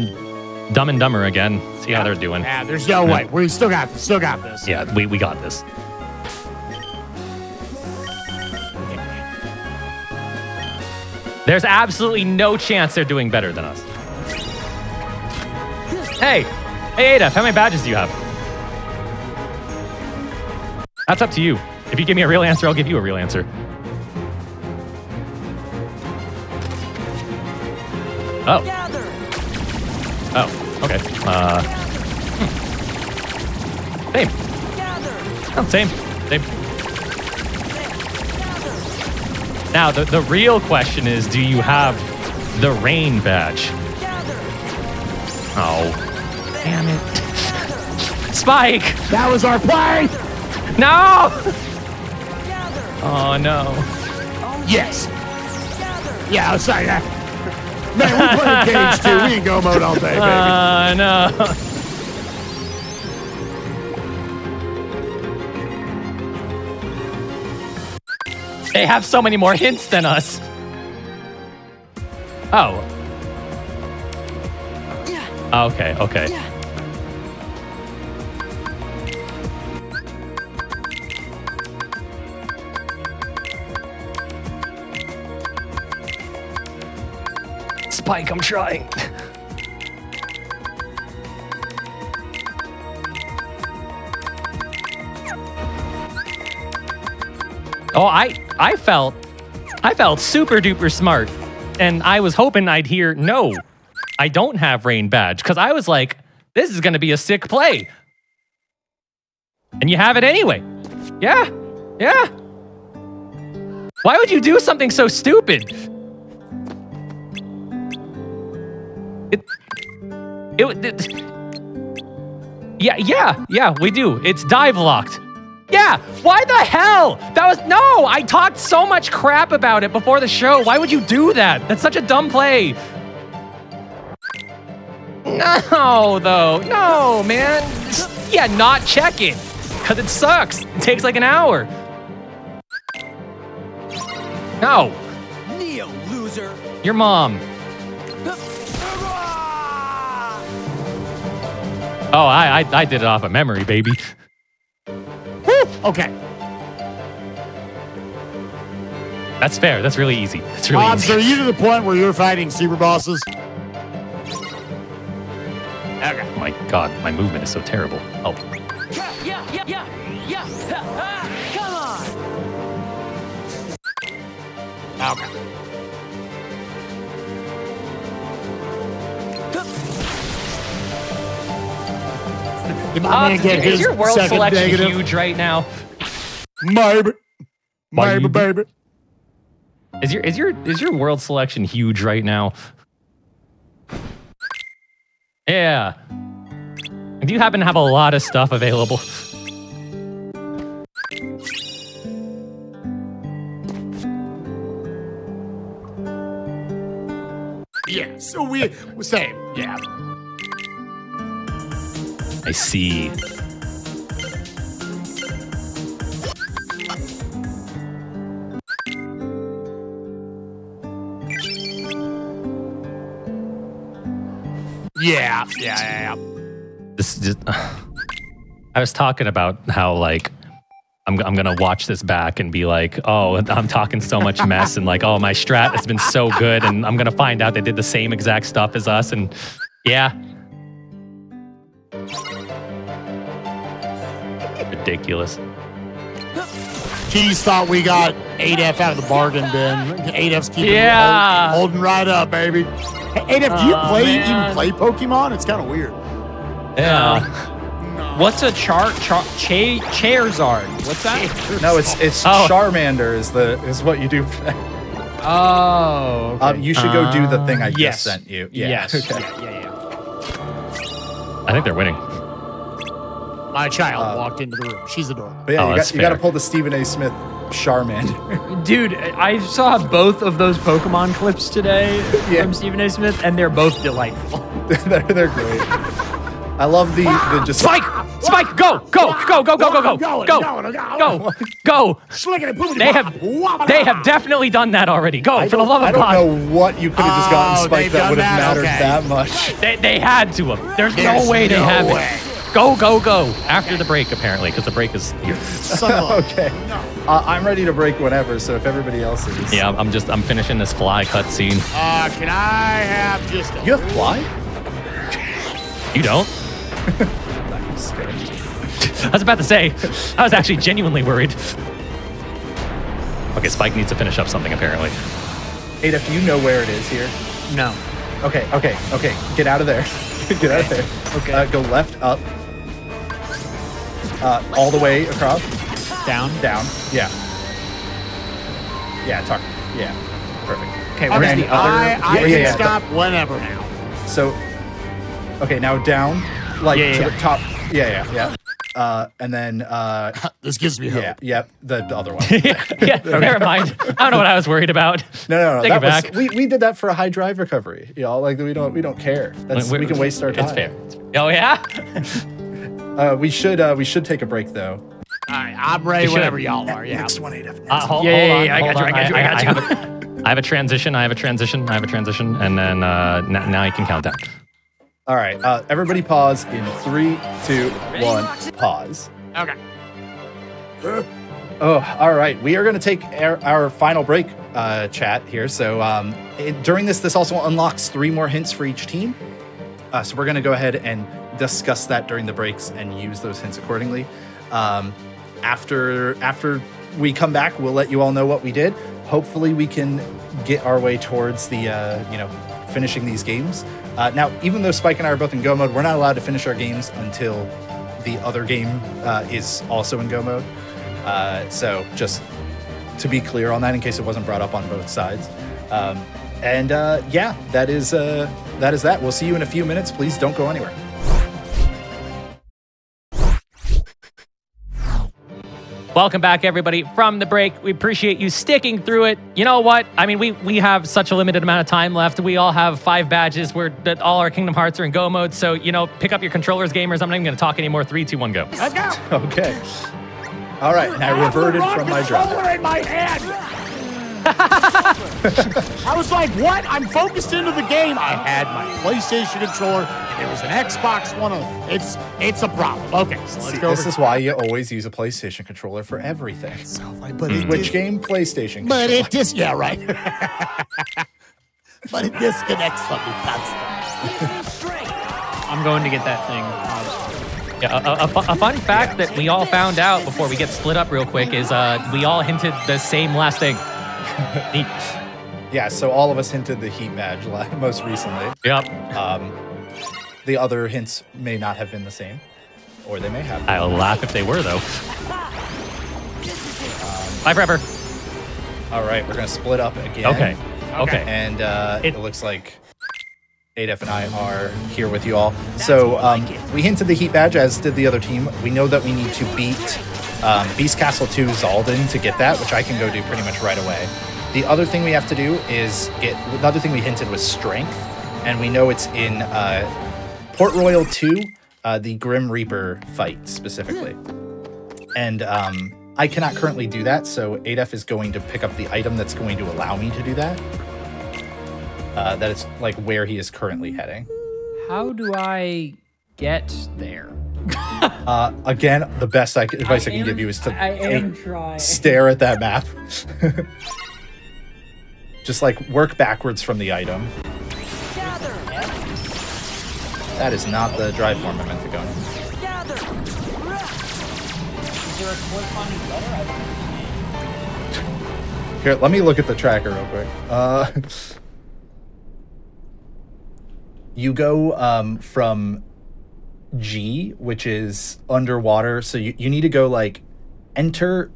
Dumb and Dumber again, see yeah. how they're doing. Yeah, there's no way. We still got, still got this. Yeah, we we got this. There's absolutely no chance they're doing better than us. Hey, hey, adef, how many badges do you have? That's up to you. If you give me a real answer, I'll give you a real answer. Oh. Oh, okay. Uh, hmm. Same. Oh, same. Same. Now, the, the real question is, do you have the rain badge? Oh. Damn it. Spike! That was our play! No! Oh, no. Yes. Yeah, I was sorry. I Man, we're playing cage too. We can go mode all day, baby. Uh, no. They have so many more hints than us. Oh. Okay, okay. Spike, I'm trying. Oh, I I felt I felt super duper smart, and I was hoping I'd hear no, I don't have rain badge, because I was like, this is gonna be a sick play, and you have it anyway. Yeah, yeah. Why would you do something so stupid? It, it, it, yeah, yeah, yeah, we do. It's dive locked. Yeah, why the hell? That was, no, I talked so much crap about it before the show. Why would you do that? That's such a dumb play. No, though, no, man. Yeah, not check it, because it sucks. It takes like an hour. No. Neo, loser. Your mom. Oh, I, I I did it off of memory, baby. Okay. That's fair. That's really easy. That's really um, easy. So are you to the point where you're fighting super bosses? Okay. Oh my God, my movement is so terrible. Oh. Yeah, yeah, yeah, yeah. Come on. Okay. Uh, dude, is your world selection negative? Huge right now? Maybe. Maybe, baby. Is your is your is your world selection huge right now? Yeah. Do you happen to have a lot of stuff available? Yeah, so we same, yeah. I see. Yeah, yeah, yeah, yeah. This just, uh, I was talking about how like I'm I'm gonna watch this back and be like, oh, I'm talking so much mess and like, oh, my strat has been so good, and I'm gonna find out they did the same exact stuff as us, and yeah, ridiculous. Keys thought we got adef out of the bargain bin. adef's keeping yeah. hold, holding right up, baby. Hey, adef, do you oh, play man. even play Pokemon? It's kind of weird. Yeah. No. What's a char char cha Charizard? What's that? No, it's it's oh. Charmander is the is what you do. Oh. Okay. Um, you should go uh, do the thing I yes. just sent you. Yeah. Yes. Okay. Yeah, yeah, yeah. I think they're winning. My child uh, walked into the room. She's adorable. But yeah, oh, you, got, you got to pull the Stephen A. Smith Charmander. Dude, I saw both of those Pokemon clips today yeah. from Stephen A. Smith, and they're both delightful. they're, they're great. I love the, the just Spike! Spike! Go! Go! Go! Go! Go! Go! Go! Go! Go! Go! Go! They have they have definitely done that already. Go! For the love of God! I don't know what you could have just gotten Spike that would have mattered that much. They they had to have. There's no way they haven't. Go! Go! Go! After the break, apparently, because the break is here. Okay. Uh, I'm ready to break whenever. So if everybody else is. Yeah, I'm just I'm finishing this fly cutscene. Uh, can I have just? You have fly? You don't. I was about to say, I was actually genuinely worried. Okay, Spike needs to finish up something, apparently. adef, do you know where it is here? No. Okay, okay, okay. Get out of there. Get okay. out of there. Okay. Uh, go left, up. Uh, all the way across. Down? Down. Yeah. Yeah, talk. Yeah. Perfect. Okay, where's okay, the other? I, I yeah, can yeah, stop yeah. whenever now. So, okay, now down. Like, yeah, to yeah. the top. Yeah, yeah, yeah. Uh, and then... Uh, this gives me hope. Yeah, yeah the, the other one. yeah, yeah never mind. I don't know what I was worried about. No, no, no. Take it back. Was, we, we did that for a high drive recovery. You know, like, we don't we don't care. That's, we, we can waste our time. It's fair. Oh, yeah? uh, we, should, uh, we should take a break, though. All right, I'm ready whenever y'all are. Yeah. Next one, adef. Uh, hold, yeah, hold on. Yeah, I got you, I got you, I got you. I, I, have a, I have a transition, I have a transition, I have a transition, and then uh, now you can count down. All right, uh, everybody pause in three, two, one, pause. Okay. Oh, all right. We are going to take our, our final break, uh, chat here. So um, it, during this, this also unlocks three more hints for each team. Uh, so we're going to go ahead and discuss that during the breaks and use those hints accordingly. Um, after after we come back, we'll let you all know what we did. Hopefully, we can get our way towards the uh, you know finishing these games. Uh, now, even though Spike and I are both in Go mode, we're not allowed to finish our games until the other game uh, is also in Go mode. Uh, so just to be clear on that, in case it wasn't brought up on both sides. Um, and uh, yeah, that is, uh, that is that. We'll see you in a few minutes. Please don't go anywhere. Welcome back, everybody, from the break. We appreciate you sticking through it. You know what? I mean, we, we have such a limited amount of time left. We all have five badges. We're, all our Kingdom Hearts are in Go mode. So, you know, pick up your controllers, gamers. I'm not even going to talk anymore. Three, two, one, go. Let's go. Okay. All right. And I reverted from my drop. In my hand. I was like, what? I'm focused into the game. I had my PlayStation controller. There was an Xbox One. It's it's a problem. Okay, so let's See, go. This is why you always use a PlayStation controller for everything. So, like, but mm. it Which game? PlayStation. But controller. it just yeah right. But it disconnects from me constantly. I'm going to get that thing. Yeah, a, a, a fun fact yeah. that we all found out before we get split up real quick is uh we all hinted the same last thing. Neat. Yeah, so all of us hinted the heat badge most recently. Yep. Um. The other hints may not have been the same, or they may have been. I'll laugh if they were, though. Bye forever. All right, we're going to split up again. Okay. Okay. And uh, it, it looks like adef and I are here with you all. That's so um, like we hinted the Heat Badge, as did the other team. We know that we need to beat um, Beast Castle two Zaldin to get that, which I can go do pretty much right away. The other thing we have to do is get, another thing we hinted was Strength, and we know it's in uh, Port Royal two, uh, the Grim Reaper fight specifically. And um, I cannot currently do that, so adef is going to pick up the item that's going to allow me to do that. Uh, that is like where he is currently heading. How do I get there? uh, again, the best I, advice I, I can am, give you is to I am try. stare at that map. Just like work backwards from the item. Gather. That is not the drive form I meant to go in. Here, let me look at the tracker real quick. Uh, you go um, from G, which is underwater, so you, you need to go, like, enter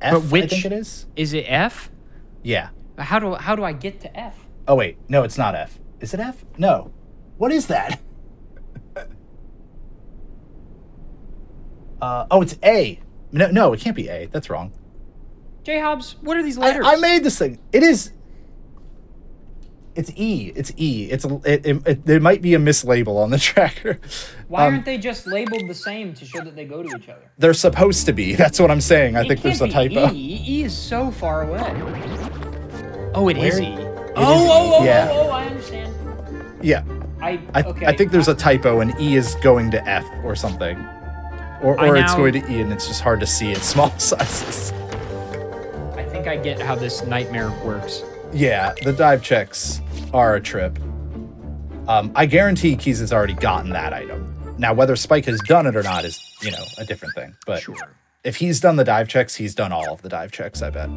F, but which, I think it is. Is it F? Yeah. How do, how do I get to F? Oh, wait. No, it's not F. Is it F? No. What is that? Uh, oh, it's A. No, no, it can't be A. That's wrong. J Hobbs, what are these letters? I, I made this thing. It is. It's E. It's E. It's a, it, it, it, there might be a mislabel on the tracker. Why um, aren't they just labeled the same to show that they go to each other? They're supposed to be. That's what I'm saying. I it think can't there's a typo. E. E is so far away. Oh, it Where? is E. It oh, is oh, e. oh, yeah. oh, oh, I understand. Yeah. I, okay. I, I think there's a typo, and E is going to F or something. Or, or now, it's going to E, and it's just hard to see in small sizes. I think I get how this nightmare works. Yeah, the dive checks are a trip. Um, I guarantee Keiz has already gotten that item. Now, whether Spike has done it or not is, you know, a different thing. But sure. If he's done the dive checks, he's done all of the dive checks, I bet.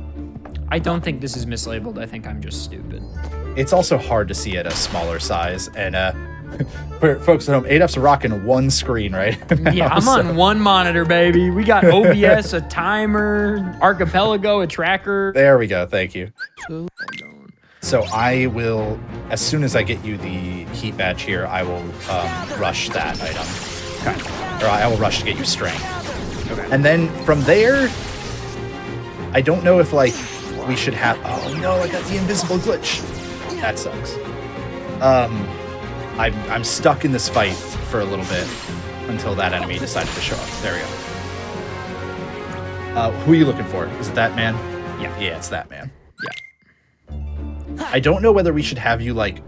I don't think this is mislabeled. I think I'm just stupid. It's also hard to see at a smaller size, and... Uh, for folks at home, adef's rocking one screen right now, yeah i'm so. on one monitor, baby. We got O B S, a timer, Archipelago, a tracker. There we go. Thank you. So I will, as soon as I get you the Heat Badge here, I will um, rush that item. Okay. Or I will rush to get you Strength. Okay. And then from there, I don't know if like we should have, oh no, I got the invisible glitch. That sucks. um I'm, I'm stuck in this fight for a little bit until that enemy decided to show up. There we go. Uh, who are you looking for? Is it that man? Yeah. Yeah, it's that man. Yeah. I don't know whether we should have you, like,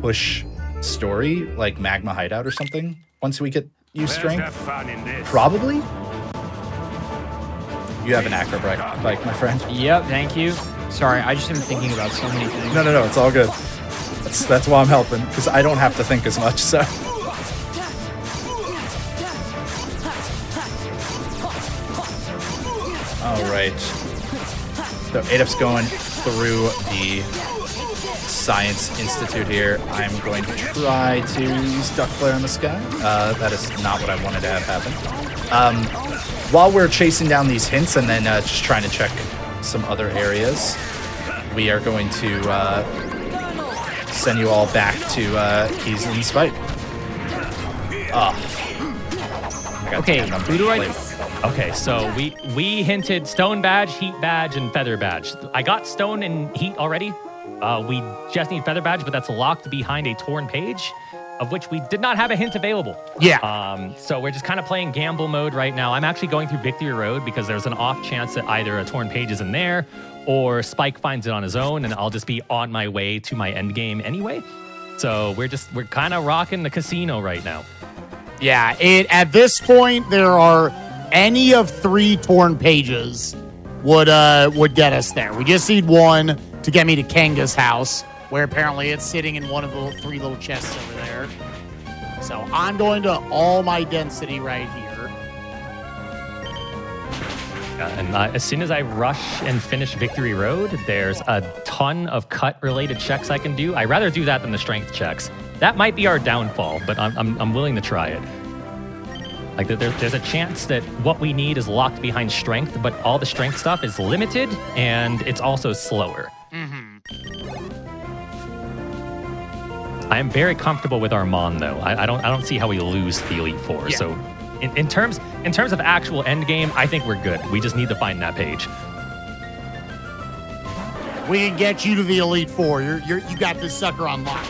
push story, like Magma Hideout or something, once we get you Strength. Probably? You have an acrobat bike, my friend. Yep, thank you. Sorry, I just am thinking about so many things. No, no, no, it's all good. That's, that's why I'm helping, because I don't have to think as much, so. Alright. So adef's going through the Science Institute here. I'm going to try to use Duck Flare in the sky. Uh, that is not what I wanted to have happen. Um, while we're chasing down these hints and then uh, just trying to check some other areas, we are going to... Uh, send you all back to uh, Keizaron's fight. Oh. Okay, who do I... Okay, so we we hinted Stone Badge, Heat Badge, and Feather Badge. I got Stone and Heat already. Uh, we just need Feather Badge, but that's locked behind a torn page, of which we did not have a hint available. Yeah. Um, so we're just kind of playing gamble mode right now. I'm actually going through Victory Road because there's an off chance that either a torn page is in there or Spike finds it on his own, and I'll just be on my way to my end game anyway. So we're just, we're kind of rocking the casino right now. Yeah, it, at this point, there are any of three torn pages would, uh, would get us there. We just need one to get me to Kenga's house, where apparently it's sitting in one of the three little chests over there. So I'm going to all my density right here. And uh, as soon as I rush and finish Victory Road, there's a ton of cut-related checks I can do. I'd rather do that than the Strength checks. That might be our downfall, but I'm, I'm, I'm willing to try it. Like, there, there's a chance that what we need is locked behind Strength, but all the Strength stuff is limited, and it's also slower. Mm-hmm. I am very comfortable with Armand, though. I, I don't. I don't see how we lose the Elite Four. Yeah. So, in, in terms in terms of actual end game, I think we're good. We just need to find that page. We can get you to the Elite Four. You're, you're, you got this sucker on lock.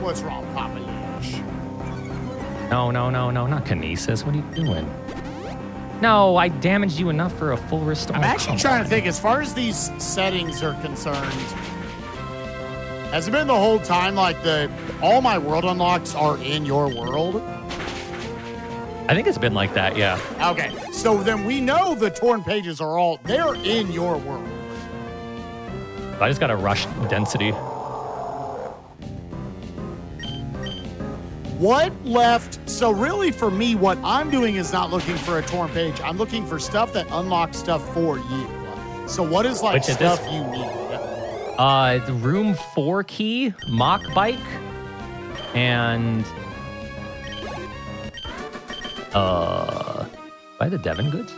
What's wrong, Papa Lynch? No, no, no, no, not Kinesis. What are you doing? No, I damaged you enough for a full restore. I'm actually oh, trying on. to think, as far as these settings are concerned, has it been the whole time like the all my world unlocks are in your world? I think it's been like that, yeah. Okay, so then we know the torn pages are all, they're in your world. I just got a rush density. What left, so really for me, what I'm doing is not looking for a torn page. I'm looking for stuff that unlocks stuff for you. So what is like Which stuff is you need? Uh, the room four key, mock bike, and, uh, do I have the Devon goods?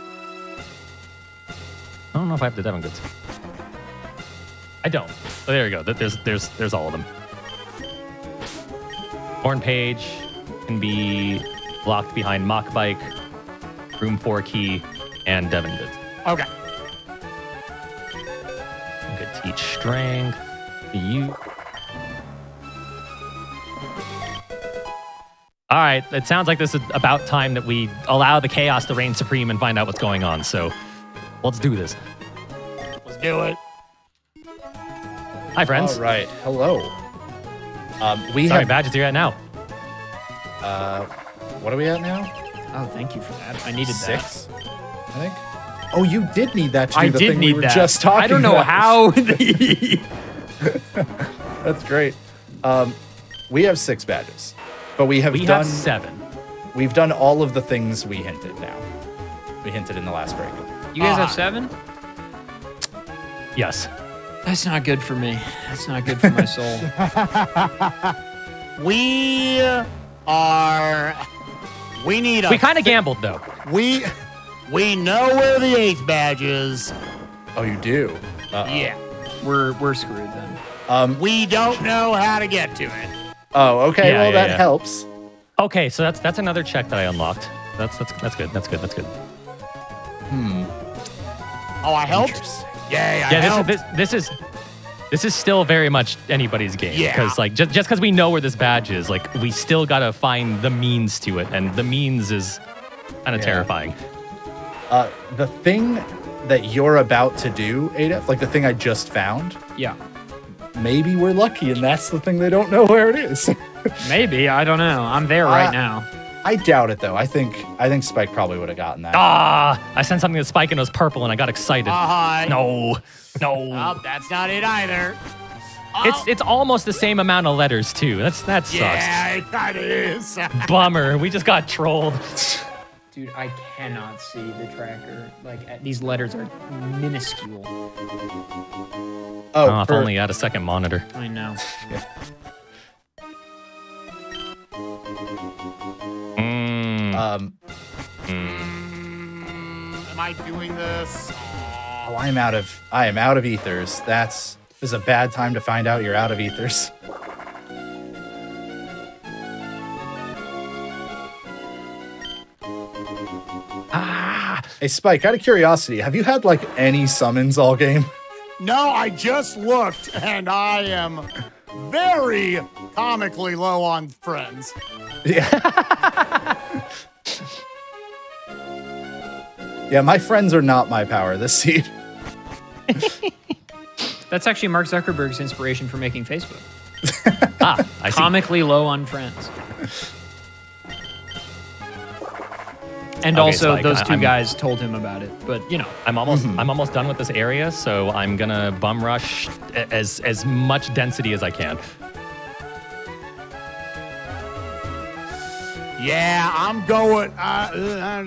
I don't know if I have the Devon goods. I don't, but there we go, there's, there's, there's all of them. Torn page can be locked behind mock bike, room four key, and Devon goods. Okay. I could teach strength to you. All right, it sounds like this is about time that we allow the chaos to reign supreme and find out what's going on, so let's do this. Let's do it. Hi, friends. All right, hello. Um, we Sorry, have... Badgets, you're at now. Uh, what are we at now? Oh, thank you for that. I needed six, that. I think. Oh, you did need that to do I the did thing need we were that. just talking about. I don't know about. how. The... That's great. Um, we have six badges, but we have we done have seven. We've done all of the things we hinted. Now, we hinted in the last break. You guys uh, have seven? Yes. That's not good for me. That's not good for my soul. We are... We need a... We kind of gambled, though. We we know where the eighth badge is. Oh, you do? Uh-oh. Yeah. We're we're screwed, then. Um, we don't know how to get to it. Oh, okay. Yeah, well, yeah, that yeah. helps. Okay, so that's that's another check that I unlocked. That's, that's, that's good. That's good. That's good. Hmm. Oh, I helped? Yeah, yeah. yeah this, this, this is this is still very much anybody's game. Yeah. Because like just just because we know where this badge is, like we still gotta find the means to it, and the means is kind of yeah. terrifying. Uh, the thing that you're about to do, adef, like the thing I just found. Yeah. Maybe we're lucky, and that's the thing they don't know where it is. Maybe I don't know. I'm there right uh, now. I doubt it though. I think I think Spike probably would have gotten that. Ah! I sent something to Spike and it was purple and I got excited. Uh-huh. No, no. Oh, that's not it either. Oh. It's it's almost the same amount of letters too. That's that sucks. Yeah, it kind of is. Bummer. We just got trolled. Dude, I cannot see the tracker. Like these letters are minuscule. Oh, oh if only I had a second monitor. I know. Yeah. Um, Am I doing this? Oh, I'm out of I am out of ethers. That's this is a bad time to find out you're out of ethers. Ah! Hey Spike, out of curiosity, have you had like any summons all game? No, I just looked, and I am very comically low on friends. Yeah. Yeah, my friends are not my power this seed. That's actually Mark Zuckerberg's inspiration for making Facebook. ah, I Comically see. low on friends. And okay, also, Spike, those I, two I'm, guys told him about it. But you know, I'm almost mm-hmm. I'm almost done with this area, so I'm gonna bum rush as as much density as I can. Yeah, I'm going. I, I,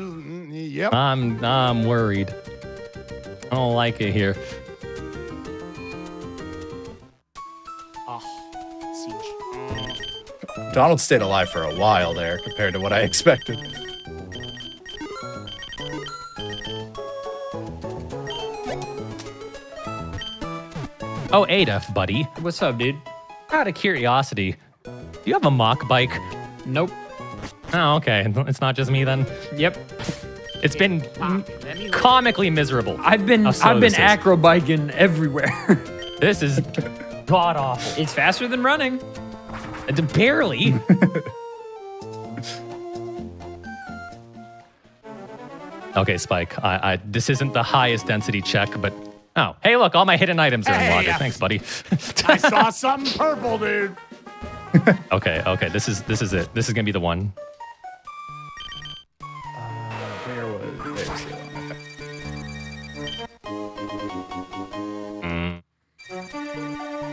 yep. I'm I'm worried. I don't like it here. Oh, siege. Donald stayed alive for a while there, compared to what I expected. Oh, adef, buddy. What's up, dude? out of curiosity, do you have a mock bike? Nope. Oh, okay. It's not just me then. Yep. It's been comically miserable. I've been I've been acrobiking everywhere. This is god awful. It's faster than running. It's barely. Okay, Spike. I, I this isn't the highest density check, but oh, hey, look, all my hidden items are unlocked. Hey, uh, thanks, buddy. I saw something purple, dude. Okay, okay. This is this is it. This is gonna be the one.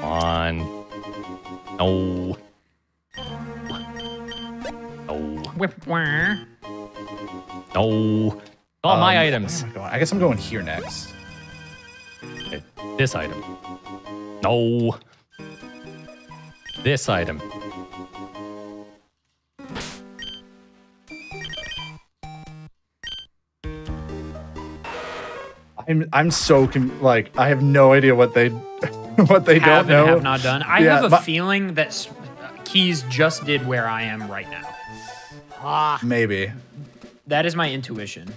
On. No. No. No. All um, my items. Oh my I guess I'm going here next. This item. No. This item. I'm I'm so con like I have no idea what they. What they have don't and know. Have not done. I yeah, have a feeling that Keys just did where I am right now. Ah, maybe. That is my intuition.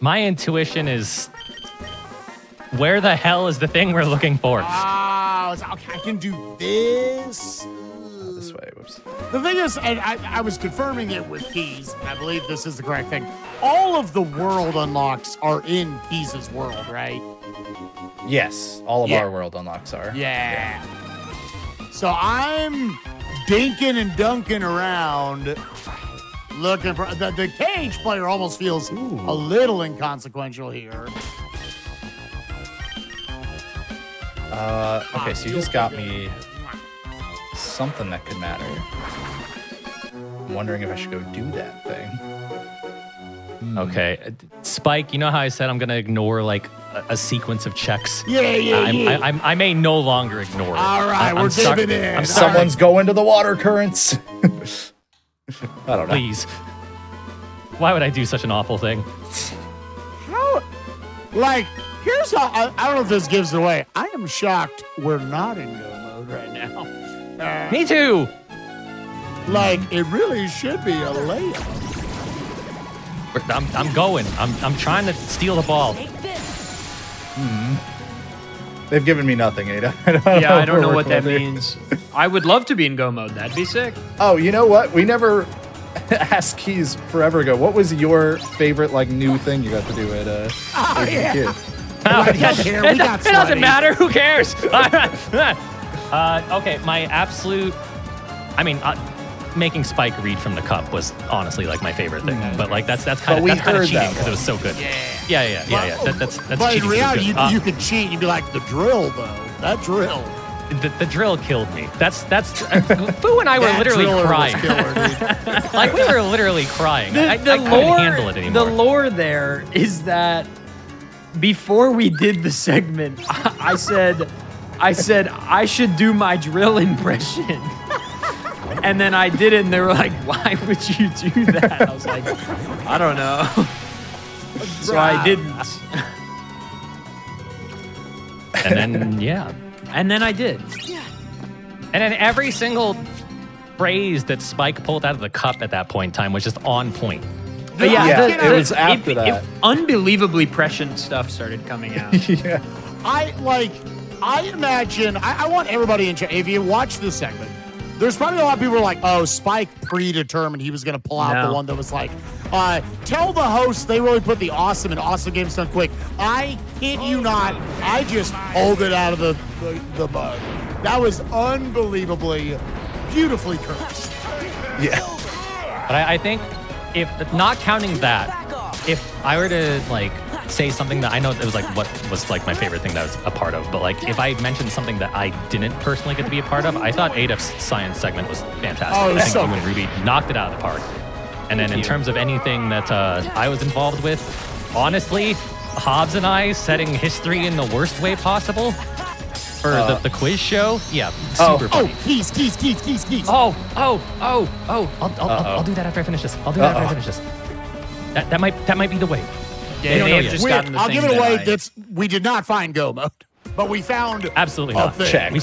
My intuition is where the hell is the thing we're looking for? Oh, it's, okay, I can do this. Oh, this way. Whoops. The thing is, and I, I was confirming it with Keys, and I believe this is the correct thing. All of the world unlocks are in Keys' world, right? Yes, all of yeah. our world unlocks are. Yeah. yeah. So I'm dinking and dunking around looking for... The, the cage player almost feels Ooh. a little inconsequential here. Uh, okay, so you just got me something that could matter. I'm wondering if I should go do that thing. Mm. Okay, Spike, you know how I said I'm going to ignore, like... a sequence of checks. Yeah, yeah, I'm, yeah. I, I'm, I may no longer ignore it. All right, I, we're diving in. I'm Someone's right. going to the water currents. I don't know. Please. Why would I do such an awful thing? How? Like, here's how. I, I don't know if this gives it away. I am shocked we're not in go mode right now. Uh, Me too. Like, it really should be a layup. I'm, I'm going. I'm, I'm trying to steal the ball. Mm-hmm. They've given me nothing, Ada. I don't yeah, I don't know what that here. means. I would love to be in go mode. That'd be sick. Oh, you know what? We never asked Keys forever ago. What was your favorite like new thing you got to do at uh? Oh, yeah. Kid? Oh, it doesn't, care. It, got it doesn't matter. Who cares? uh, okay, my absolute. I mean, uh, making Spike read from the cup was honestly like my favorite thing. Mm-hmm. But like that's that's kind of that's kind of cheating because it was so good. Yeah. Yeah, yeah, yeah, yeah. That, that's that's. But in reality, you, uh, you could cheat. You'd be like the drill, though. That drill. The, the drill killed me. That's that's. Uh, Boo and I were literally crying. Killer, like we were literally crying. The, I, the I lore, couldn't handle it anymore. The lore there is that before we did the segment, I, I said, I said I should do my drill impression. And then I did it, and they were like, "Why would you do that?" I was like, "I don't know." So I didn't. And then, yeah. And then I did. Yeah. And then every single phrase that Spike pulled out of the cup at that point in time was just on point. But yeah, yeah the, it the, was the, after it, that. It, unbelievably prescient stuff started coming out. Yeah. I, like, I imagine, I, I want everybody in chat, if you watch this segment, there's probably a lot of people who are like, oh, Spike predetermined he was going to pull out no. the one that was like, uh, tell the host they really put the awesome and awesome games done quick. I kid you not, I just pulled it out of the, the, the bug. That was unbelievably, beautifully cursed. Yeah. But I, I think if, not counting that, if I were to like say something that I know it was like what was like my favorite thing that I was a part of, but like if I mentioned something that I didn't personally get to be a part of, I thought adef's science segment was fantastic. Oh, I think so when Ruby knocked it out of the park. And then in terms of anything that uh, I was involved with, honestly, Hobbs and I setting history in the worst way possible for uh, the, the quiz show. Yeah, super oh, funny. Oh, keys, keys, keys, keys, keys. Oh, oh, oh, oh. I'll, I'll, uh-oh. I'll do that after I finish this. I'll do that uh-oh. after I finish this. That, that might that might be the way. Yeah, they they have just I'll give it away. That's, we did not find go mode. but we found absolutely not.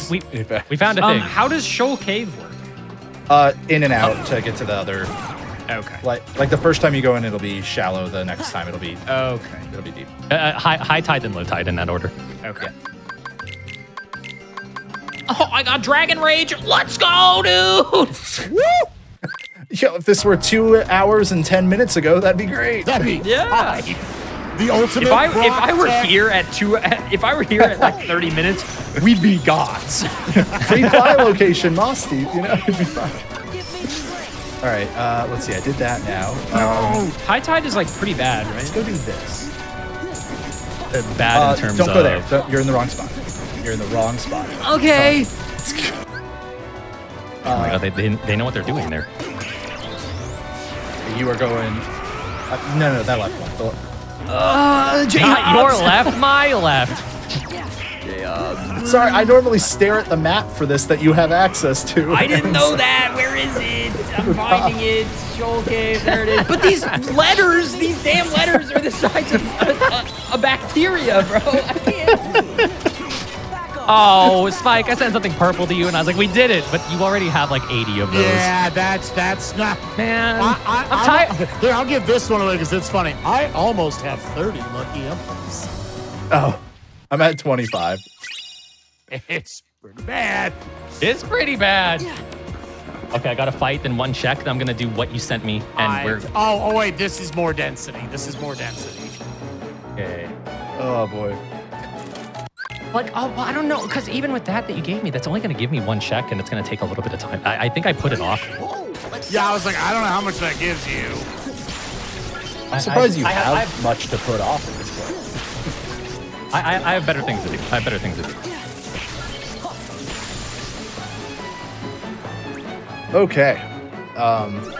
We, we, we found a um, thing. How does Shoal Cave work? Uh, in and out oh. to get to the other. Okay. Like, like the first time you go in, it'll be shallow. The next time, it'll be okay. It'll be deep. Uh, high, high tide and low tide in that order. Okay. Oh, I got Dragon Rage. Let's go, dude! Woo! Yo, if this were two hours and ten minutes ago, that'd be great. That'd be yeah. High. The ultimate. If I, if I were tech. here at two, if I were here at like thirty minutes, we'd be gods. Free fly location, Mosty. You know, it'd be fun. All right, uh, let's see. I did that now. Um, High tide is like pretty bad, right? Let's go do this. Bad uh, in terms of. Don't go of... there. You're in the wrong spot. You're in the wrong spot. Okay. Oh, uh, oh my God, they, they they know what they're doing there. You are going. Uh, no, no, that left one. The left. Uh, Not your left, my left. Yeah. Yeah. Sorry, I normally stare at the map for this that you have access to. I didn't know that. Where is it? I'm finding it. Shoal Cave. There it is. But these letters, these damn letters, are the size of a, a, a bacteria, bro. I can't. Oh, Spike, I sent something purple to you, and I was like, we did it. But you already have like eighty of those. Yeah, that's that's not. Man, I, I, I'm tired. Here, I'll give this one away because it's funny. I almost have thirty lucky umpires. Oh. I'm at twenty-five. It's pretty bad. It's pretty bad. Yeah. Okay, I got a fight, then one check, then I'm gonna do what you sent me, and I, we're. Oh, oh wait, this is more density. This is more density. Okay. Oh boy. Like, oh, well, I don't know, because even with that that you gave me, that's only gonna give me one check, and it's gonna take a little bit of time. I, I think I put it off. Yeah, I was like, I don't know how much that gives you. I'm surprised I, you I, have I, I, much to put off at this point. I, I, I have better things to do. I have better things to do. Okay. Um,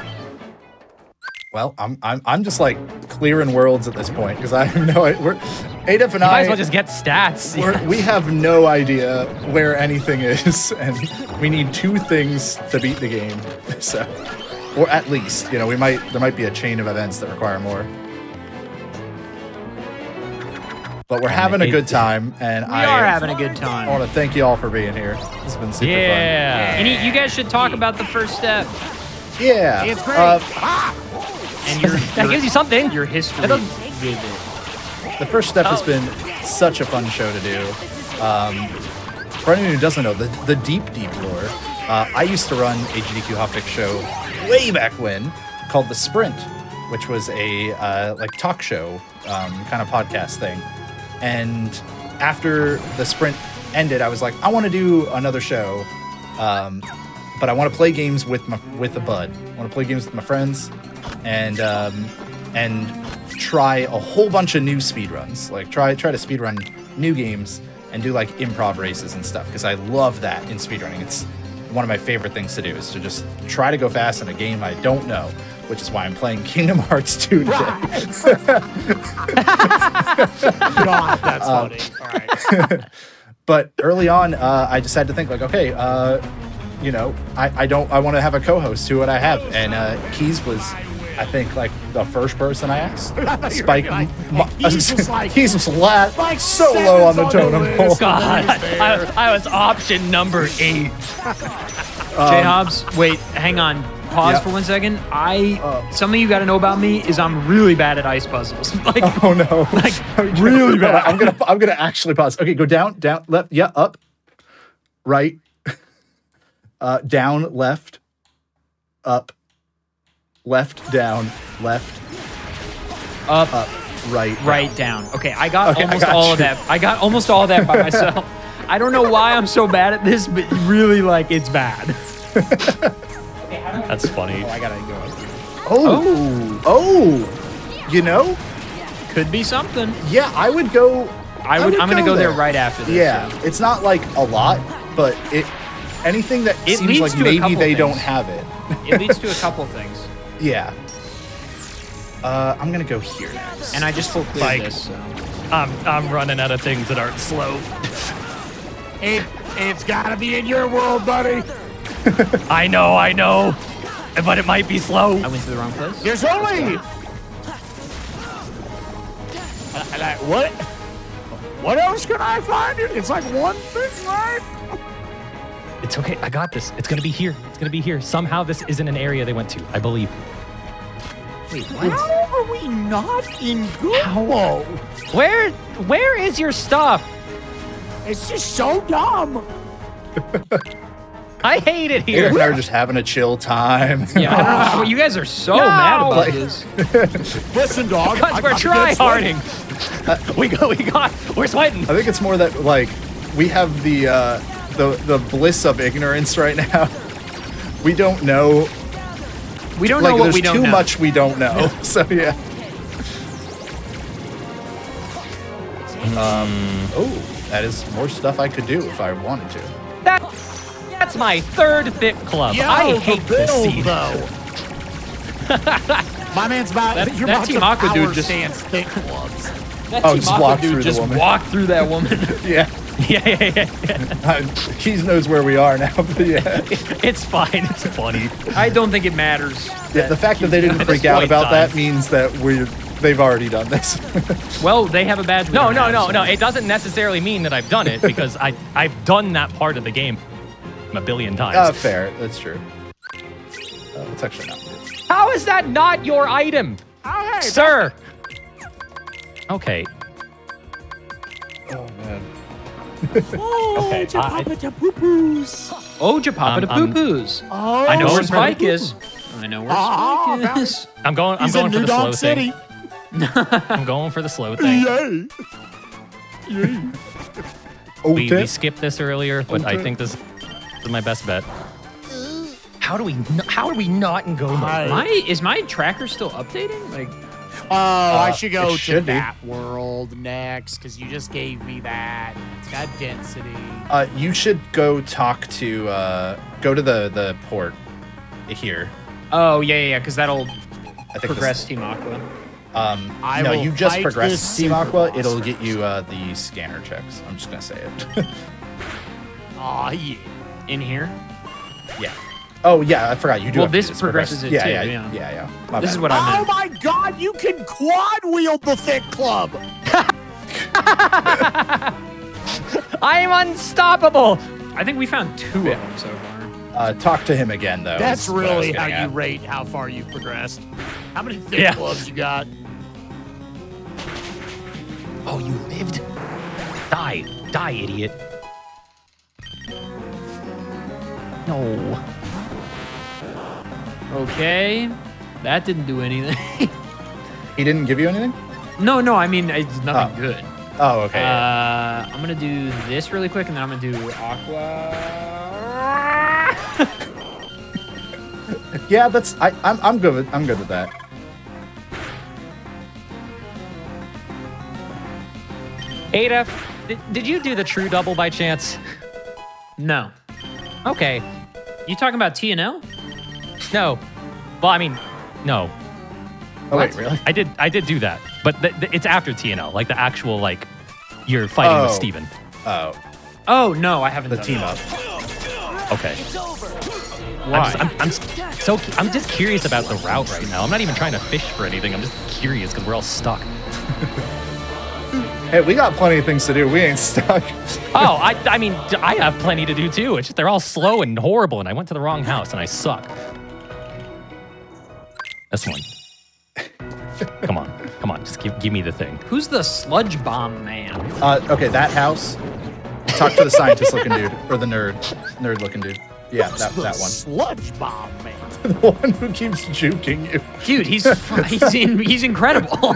well, I'm I'm I'm just like clearing worlds at this point because I have no idea. We're adef and you I might as well just get stats. We're, we have no idea where anything is, and we need two things to beat the game. So, or at least you know we might there might be a chain of events that require more. But we're having a good time, and we I are having a good time. I want to thank you all for being here. It's been super yeah. fun. Yeah, you, you guys should talk about the first step. Yeah, it's great. Uh, ah. And your, your, that gives you something. Your history. The first step oh. has been such a fun show to do. Um, for anyone who doesn't know, the the deep deep lore. Uh, I used to run a G D Q Hotfix show way back when called The Sprint, which was a uh, like talk show um, kind of podcast thing. And after the sprint ended, I was like, I want to do another show, um, but I want to play games with my with a bud. I want to play games with my friends, and um, and try a whole bunch of new speedruns. Like try try to speedrun new games and do like improv races and stuff because I love that in speedrunning. It's one of my favorite things to do is to just try to go fast in a game I don't know. Which is why I'm playing Kingdom Hearts two today. God, that's um, funny. All right. But early on, uh, I just had to think like, okay, uh, you know, I, I don't, I want to have a co-host. Who would I have? And uh, Keys was, I think, like the first person I asked. Spike, like, Keys was like, Keys was last, like so low on the totem pole. God, I, I was option number eight. um, J Hobbs, wait, hang on. Pause yep. for one second. I uh, something you got to know about me is I'm really bad at ice puzzles. Like oh no, like really bad. I'm gonna I'm gonna actually pause. Okay, go down, down, left, yeah, up, right, uh, down, left, up, left, down, left, up, up, right, right, down. down. Okay, I got okay, almost I got all you. of that. I got almost all of that by myself. I don't know why I'm so bad at this, but really, like it's bad. That's funny. Oh, I gotta go. Oh. Oh. Oh. You know? Could be something. Yeah, I would go. I would, I would I'm going to go, go there. there right after this. Yeah. So. It's not like a lot, but it anything that it seems like maybe they things. don't have it. It leads to a couple things. Yeah. Uh, I'm going to go here next. And I just full cleared like, this. So. I'm, I'm running out of things that aren't slow. it, it's got to be in your world, buddy. I know, I know, but it might be slow. I went to the wrong place. There's only. Uh, like, what? What else can I find? It's like one thing, right? It's okay. I got this. It's going to be here. It's going to be here. Somehow this isn't an area they went to, I believe. Wait, what? How are we not in good? Whoa. Where, where is your stuff? It's just so dumb. I hate it here. We're just having a chill time. Yeah. Oh, you guys are so no. mad about like, this. Listen, dog. Because we're try-harding. Uh, we go. We got. We're sweating. I think it's more that like we have the uh, the the bliss of ignorance right now. We don't know. We don't like, know what we don't know. There's too much we don't know. Yeah. So yeah. Um. Oh, that is more stuff I could do if I wanted to. That. That's my third Bit Club. Yo, I hate the this seed. My man's about that, your that Team Aqua dude just stands thick clubs. That oh, Team just Aqua dude just walked through that woman. yeah. yeah, yeah, yeah. yeah. He knows where we are now. But yeah, it's fine. It's funny. I don't think it matters. Yeah, the fact that they didn't freak out about time. that means that we they've already done this. Well, they have a badge. No, no, no, no. It doesn't necessarily mean that I've done it because I I've done that part of the game a billion times. Uh, fair, that's true. Uh, that's actually not. How is that not your item? Oh, hey, sir! Okay. Oh, man. Oh, okay, Japapa da poo-poos. Oh, Japapa da poo-poos. Oh, I know where Spike is. I know where oh, Spike is. I'm going, I'm going for the slow City. thing. I'm going for the slow thing. Yay! Yay. Okay. We, we skipped this earlier, but okay. I think this... is my best bet. How do we? How are we not in go mode? My is my tracker still updating? Like, oh, uh, I should go to that world next because you just gave me that. It's got density. Uh, you should go talk to uh, go to the the port here. Oh yeah, yeah, because that'll I think progress Team Aqua. Um, I no, you just progress Team Aqua. It'll get you uh, the scanner checks. I'm just gonna say it. Aw, yeah. In here? Yeah. Oh, yeah, I forgot. You do well, have this to do progresses progress. it, yeah, too. Yeah, yeah, yeah. yeah. My this bad. is what I meant. Oh, my God, you can quad wield the Thick Club. I'm unstoppable. I think we found two yeah. of them so far. Uh, talk to him again, though. That's, That's really how at. you rate how far you've progressed. How many Thick yeah. Clubs you got? Oh, you lived? Die. Die, idiot. No. Okay, that didn't do anything. He didn't give you anything? No, no, I mean, it's nothing oh. good. Oh, okay. Uh, I'm gonna do this really quick, and then I'm gonna do Aqua. yeah, that's, I, I'm, I'm good with, I'm good with that. adef, did, did you do the true double by chance? No. Okay. You talking about T N L? No. Well, I mean, no. Oh, what? Wait, really? I did I did do that, but th th it's after T N L, like the actual, like, you're fighting oh. with Steven. Oh. Oh, no, I haven't the done team that. up. Okay. It's over. Why? I'm, I'm, I'm, so, I'm just curious about the route right now. I'm not even trying to fish for anything. I'm just curious because we're all stuck. Hey, we got plenty of things to do. We ain't stuck. oh, I, I mean, I have plenty to do too. It's just they're all slow and horrible, and I went to the wrong house, and I suck. This one. Come on, come on, just give, give me the thing. Who's the sludge bomb man? Uh, okay, that house. Talk to the scientist-looking dude, or the nerd, nerd-looking dude. Yeah, that, that one. Sludge bomb man. The one who keeps juking you. Dude, he's he's in, he's incredible.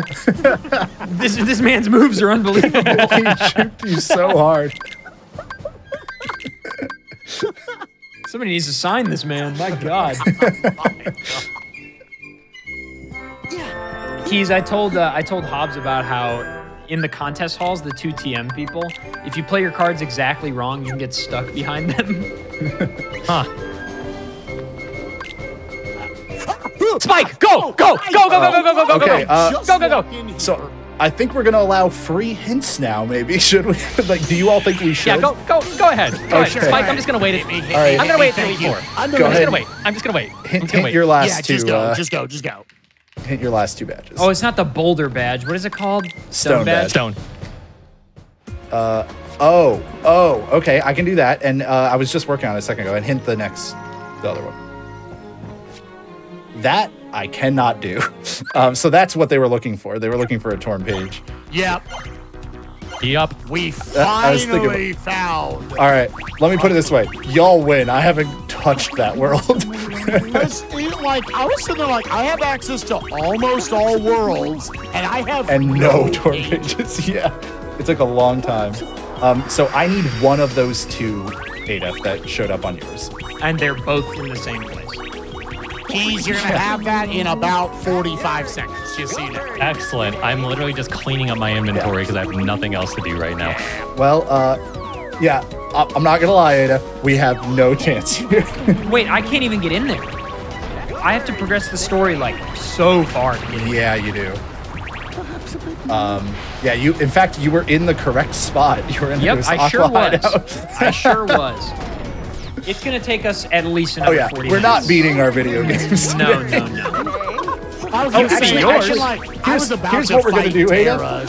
this this man's moves are unbelievable. He juked you so hard. Somebody needs to sign this man. My God. Keys, I told uh, I told Hobbs about how. In the contest halls, the two T M people, if you play your cards exactly wrong, you can get stuck behind them. huh. Spike, go, go, go, go, go, go, go, go, go, okay, go, uh, go, go, go. So I think we're gonna allow free hints now. Maybe should we? like, do you all think we should? Yeah, go, go, go ahead. Go okay. ahead. Spike, right. I'm just gonna wait. At, all right. I'm gonna wait until four. I'm just gonna wait. I'm just gonna wait. Hint, hint wait. your last yeah, two. Just go, uh, just go, just go. Hit your last two badges. Oh, it's not the boulder badge. What is it called? Stone, Stone badge. badge. Stone. Uh, oh, oh, okay, I can do that. And uh, I was just working on it a second ago and hint the next, the other one. That I cannot do. um, so that's what they were looking for. They were looking for a torn page. Yep. Yep. We finally uh, found. All right, let me put it this way. Y'all win. I haven't touched that world. Like, I was sitting there like, I have access to almost all worlds, and I have And no, no torn pages. Yeah. It took a long time. Um, so I need one of those two adef that showed up on yours. And they're both in the same place. Keys, you're going to have that in about forty-five seconds. Just so you know. Excellent. I'm literally just cleaning up my inventory because I have nothing else to do right now. Well, uh, yeah, I I'm not going to lie, adef. We have no chance here. Wait, I can't even get in there. I have to progress the story like so far to get in. Yeah, you do. Um, yeah, you. In fact, you were in the correct spot. You were in the correct spot. Yep, I sure was. I sure was. It's gonna take us at least another. Oh yeah, forty we're minutes. Not beating our video games. No, no, no. I was oh, actually, yours. Actually, like, I was about here's to what we're gonna do, adef.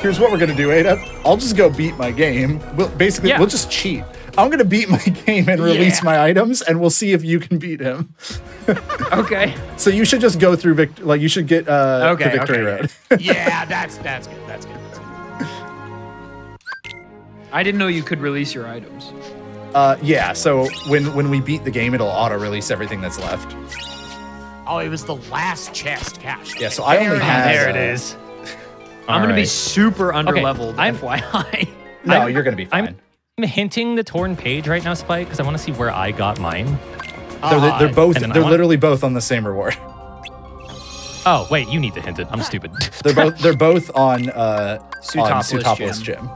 Here's what we're gonna do, adef. I'll just go beat my game. We'll basically, yeah. we'll just cheat. I'm gonna beat my game and release yeah. my items, and we'll see if you can beat him. Okay. So you should just go through Vic like you should get uh okay, to Victory Road. Okay. Yeah, that's that's good. That's good. That's good. I didn't know you could release your items. Uh, yeah. So when when we beat the game, it'll auto release everything that's left. Oh, it was the last chest cache. Yeah. So I only have. There it is. I'm gonna be super under leveled. I'm F Y I. No, you're gonna be fine. I'm, I'm hinting the torn page right now, Spike, because I want to see where I got mine. Uh, they're, they're both. They're literally both on the same reward. Oh wait, you need to hint it. I'm stupid. They're both. They're both on uh, Sootopolis gym.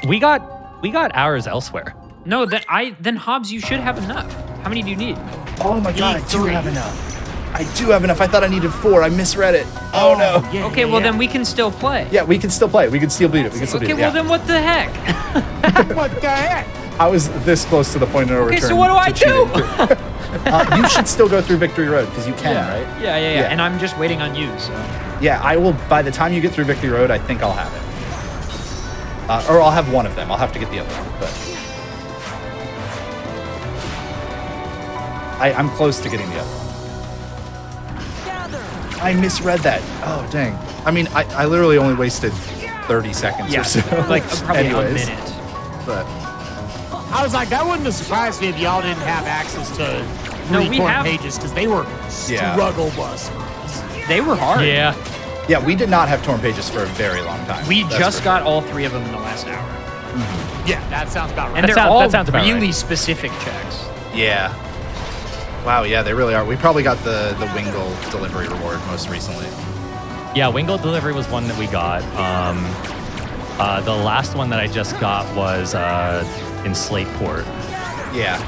gym. We got. We got ours elsewhere. No, that I. Then Hobbs, you should have enough. How many do you need? Oh my God, I do have enough. I do have enough. I thought I needed four. I misread it. Oh, oh no. Yeah, okay, yeah, well yeah. then we can still play. Yeah, we can still play. We can still beat it. We can still okay, beat well it. Okay, yeah. well then what the heck? What the heck? I was this close to the point of no return. Okay, so what do I do? uh, you should still go through Victory Road because you can, yeah. right? Yeah, yeah, yeah, yeah. And I'm just waiting on you. So. Yeah, I will. By the time you get through Victory Road, I think I'll have it, uh, or I'll have one of them. I'll have to get the other one, but I, I'm close to getting the other one. Gather. I misread that. Oh dang! I mean, I, I literally only wasted thirty seconds yeah. or so. Like probably Anyways, a minute. But. I was like, that wouldn't have surprised me if y'all didn't have access to no, we have pages because they were struggle yeah. bus. They were hard. Yeah. Yeah, we did not have torn pages for a very long time. We that's just got sure. all three of them in the last hour. Mm-hmm. Yeah, that sounds about right. And they're sound, all that sounds about really right. specific checks. Yeah. Wow, yeah, they really are. We probably got the, the Wingle delivery reward most recently. Yeah, Wingle delivery was one that we got. Um, uh, the last one that I just got was... Uh, in Slateport. Yeah,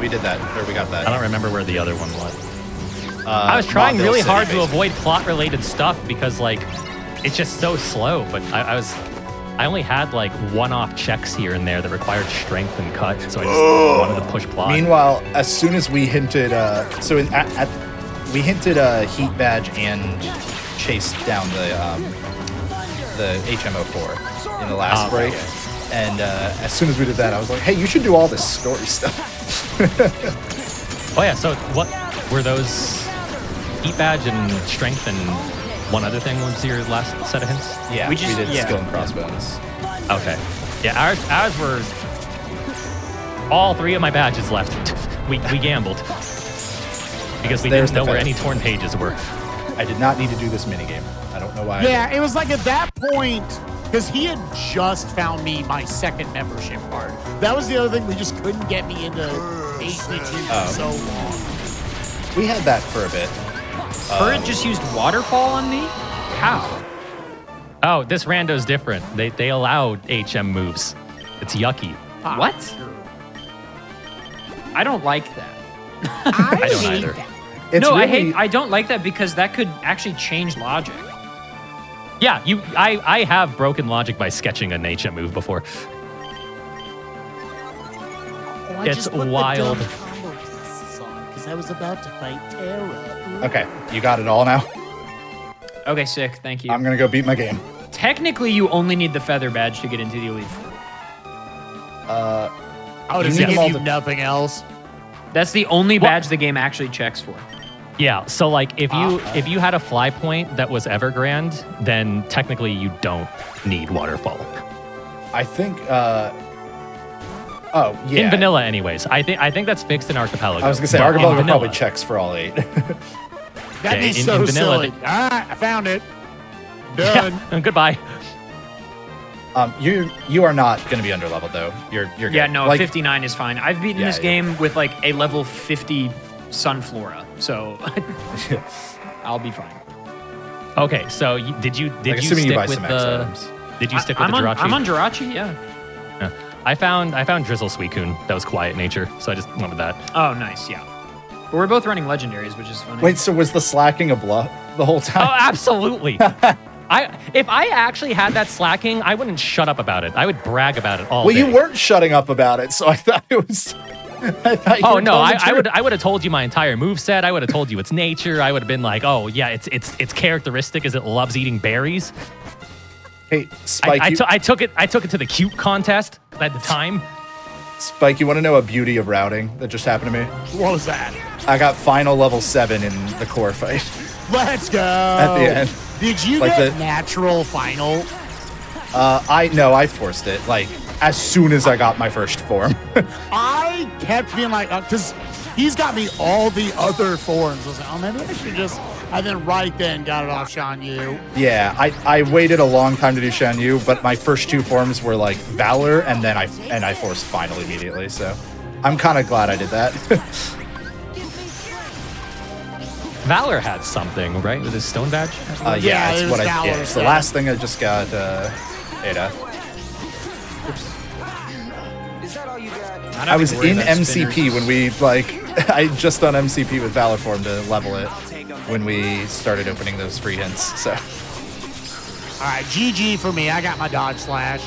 we did that, or we got that. I don't remember where the other one was. Uh, I was trying Mauville really City hard basically. to avoid plot-related stuff because, like, it's just so slow. But I, I was, I only had like one-off checks here and there that required strength and cut, so I just Whoa. wanted to push plot. Meanwhile, as soon as we hinted, uh, so in, at, at, we hinted a uh, heat badge and chased down the um, the H M O four in the last oh, break. Okay. And uh, as soon as we did that, I was like, hey, you should do all this story stuff. Oh, yeah. So what were those heat badge and strength and one other thing was your last set of hints? Yeah, we, just, we did yeah. skill and crossbones. Okay. Yeah, ours, ours were all three of my badges left. we, we gambled because we There's didn't know where any torn pages were. I did not need to do this minigame. I don't know why. Yeah, it was like at that point... Because he had just found me my second membership card. That was the other thing. They just couldn't get me into eight G Q for so long. We had that for a bit. Bird um, just used Waterfall on me? How? Oh, this rando's different. They, they allowed H M moves. It's yucky. Ah, what? Sure. I don't like that. I, I don't hate either. That. It's no, really... I hate. I don't like that because that could actually change logic. Yeah, you. I, I have broken logic by sketching an H M move before. Oh, I it's just put wild. Because I was about to fight Terra. Okay, you got it all now. Okay, sick. Thank you. I'm gonna go beat my game. Technically, you only need the Feather Badge to get into the Elite Four. Uh, I would assume you nothing else. That's the only what? badge the game actually checks for. Yeah, so like if you uh, if you had a fly point that was Evergrande, then technically you don't need Waterfall. I think. Uh, oh yeah. In vanilla, anyways. I think I think that's fixed in Archipelago. I was gonna say Archipelago vanilla, probably checks for all eight. That is yeah, so in vanilla, silly. They, all right, I found it. Done. Yeah. Goodbye. Um, you you are not going to be underleveled though. You're you're good. Yeah, no, like, fifty-nine is fine. I've beaten yeah, this yeah. game with like a level fifty Sunflora, so I'll be fine. Okay, so you, did you did like, you stick you buy with some the items. Did you stick I, with I'm the Jirachi? On, I'm on Jirachi, yeah. yeah. I found I found Drizzle Suicune that was quiet in nature, so I just went with that. Oh, nice, yeah. But we're both running legendaries, which is funny. Wait, so was the Slaking a bluff the whole time? Oh, absolutely. I, if I actually had that Slaking, I wouldn't shut up about it. I would brag about it all well, day. Well, you weren't shutting up about it, so I thought it was... I thought you oh, no, I, I would I would have told you my entire moveset. I would have told you its nature. I would have been like, oh, yeah, its its its characteristic is it loves eating berries. Hey, Spike... I, I, you... I, took it, I took it to the cute contest at the time. Spike, you want to know a beauty of routing that just happened to me? What was that? I got final level seven in the core fight. Let's go! At the end. Did you like get the natural final? Uh, I no, I forced it. Like as soon as I got my first form, I kept being like, because uh, he's got me all the other forms. I was like, oh, maybe I should just. And then right then got it off Shan Yu. Yeah, I I waited a long time to do Shan Yu, but my first two forms were like Valor, and then I and I forced final immediately. So I'm kind of glad I did that. Valor had something, right? With his stone badge? Uh, yeah, yeah, it's what I Valor, yeah, it's the yeah. last thing I just got, uh, Ada. Oops. Is that all you got? I, I was in M C P spinners. when we, like, I just done M C P with Valor form to level it when we started opening those free hints, so. All right, G G for me. I got my dodge slash.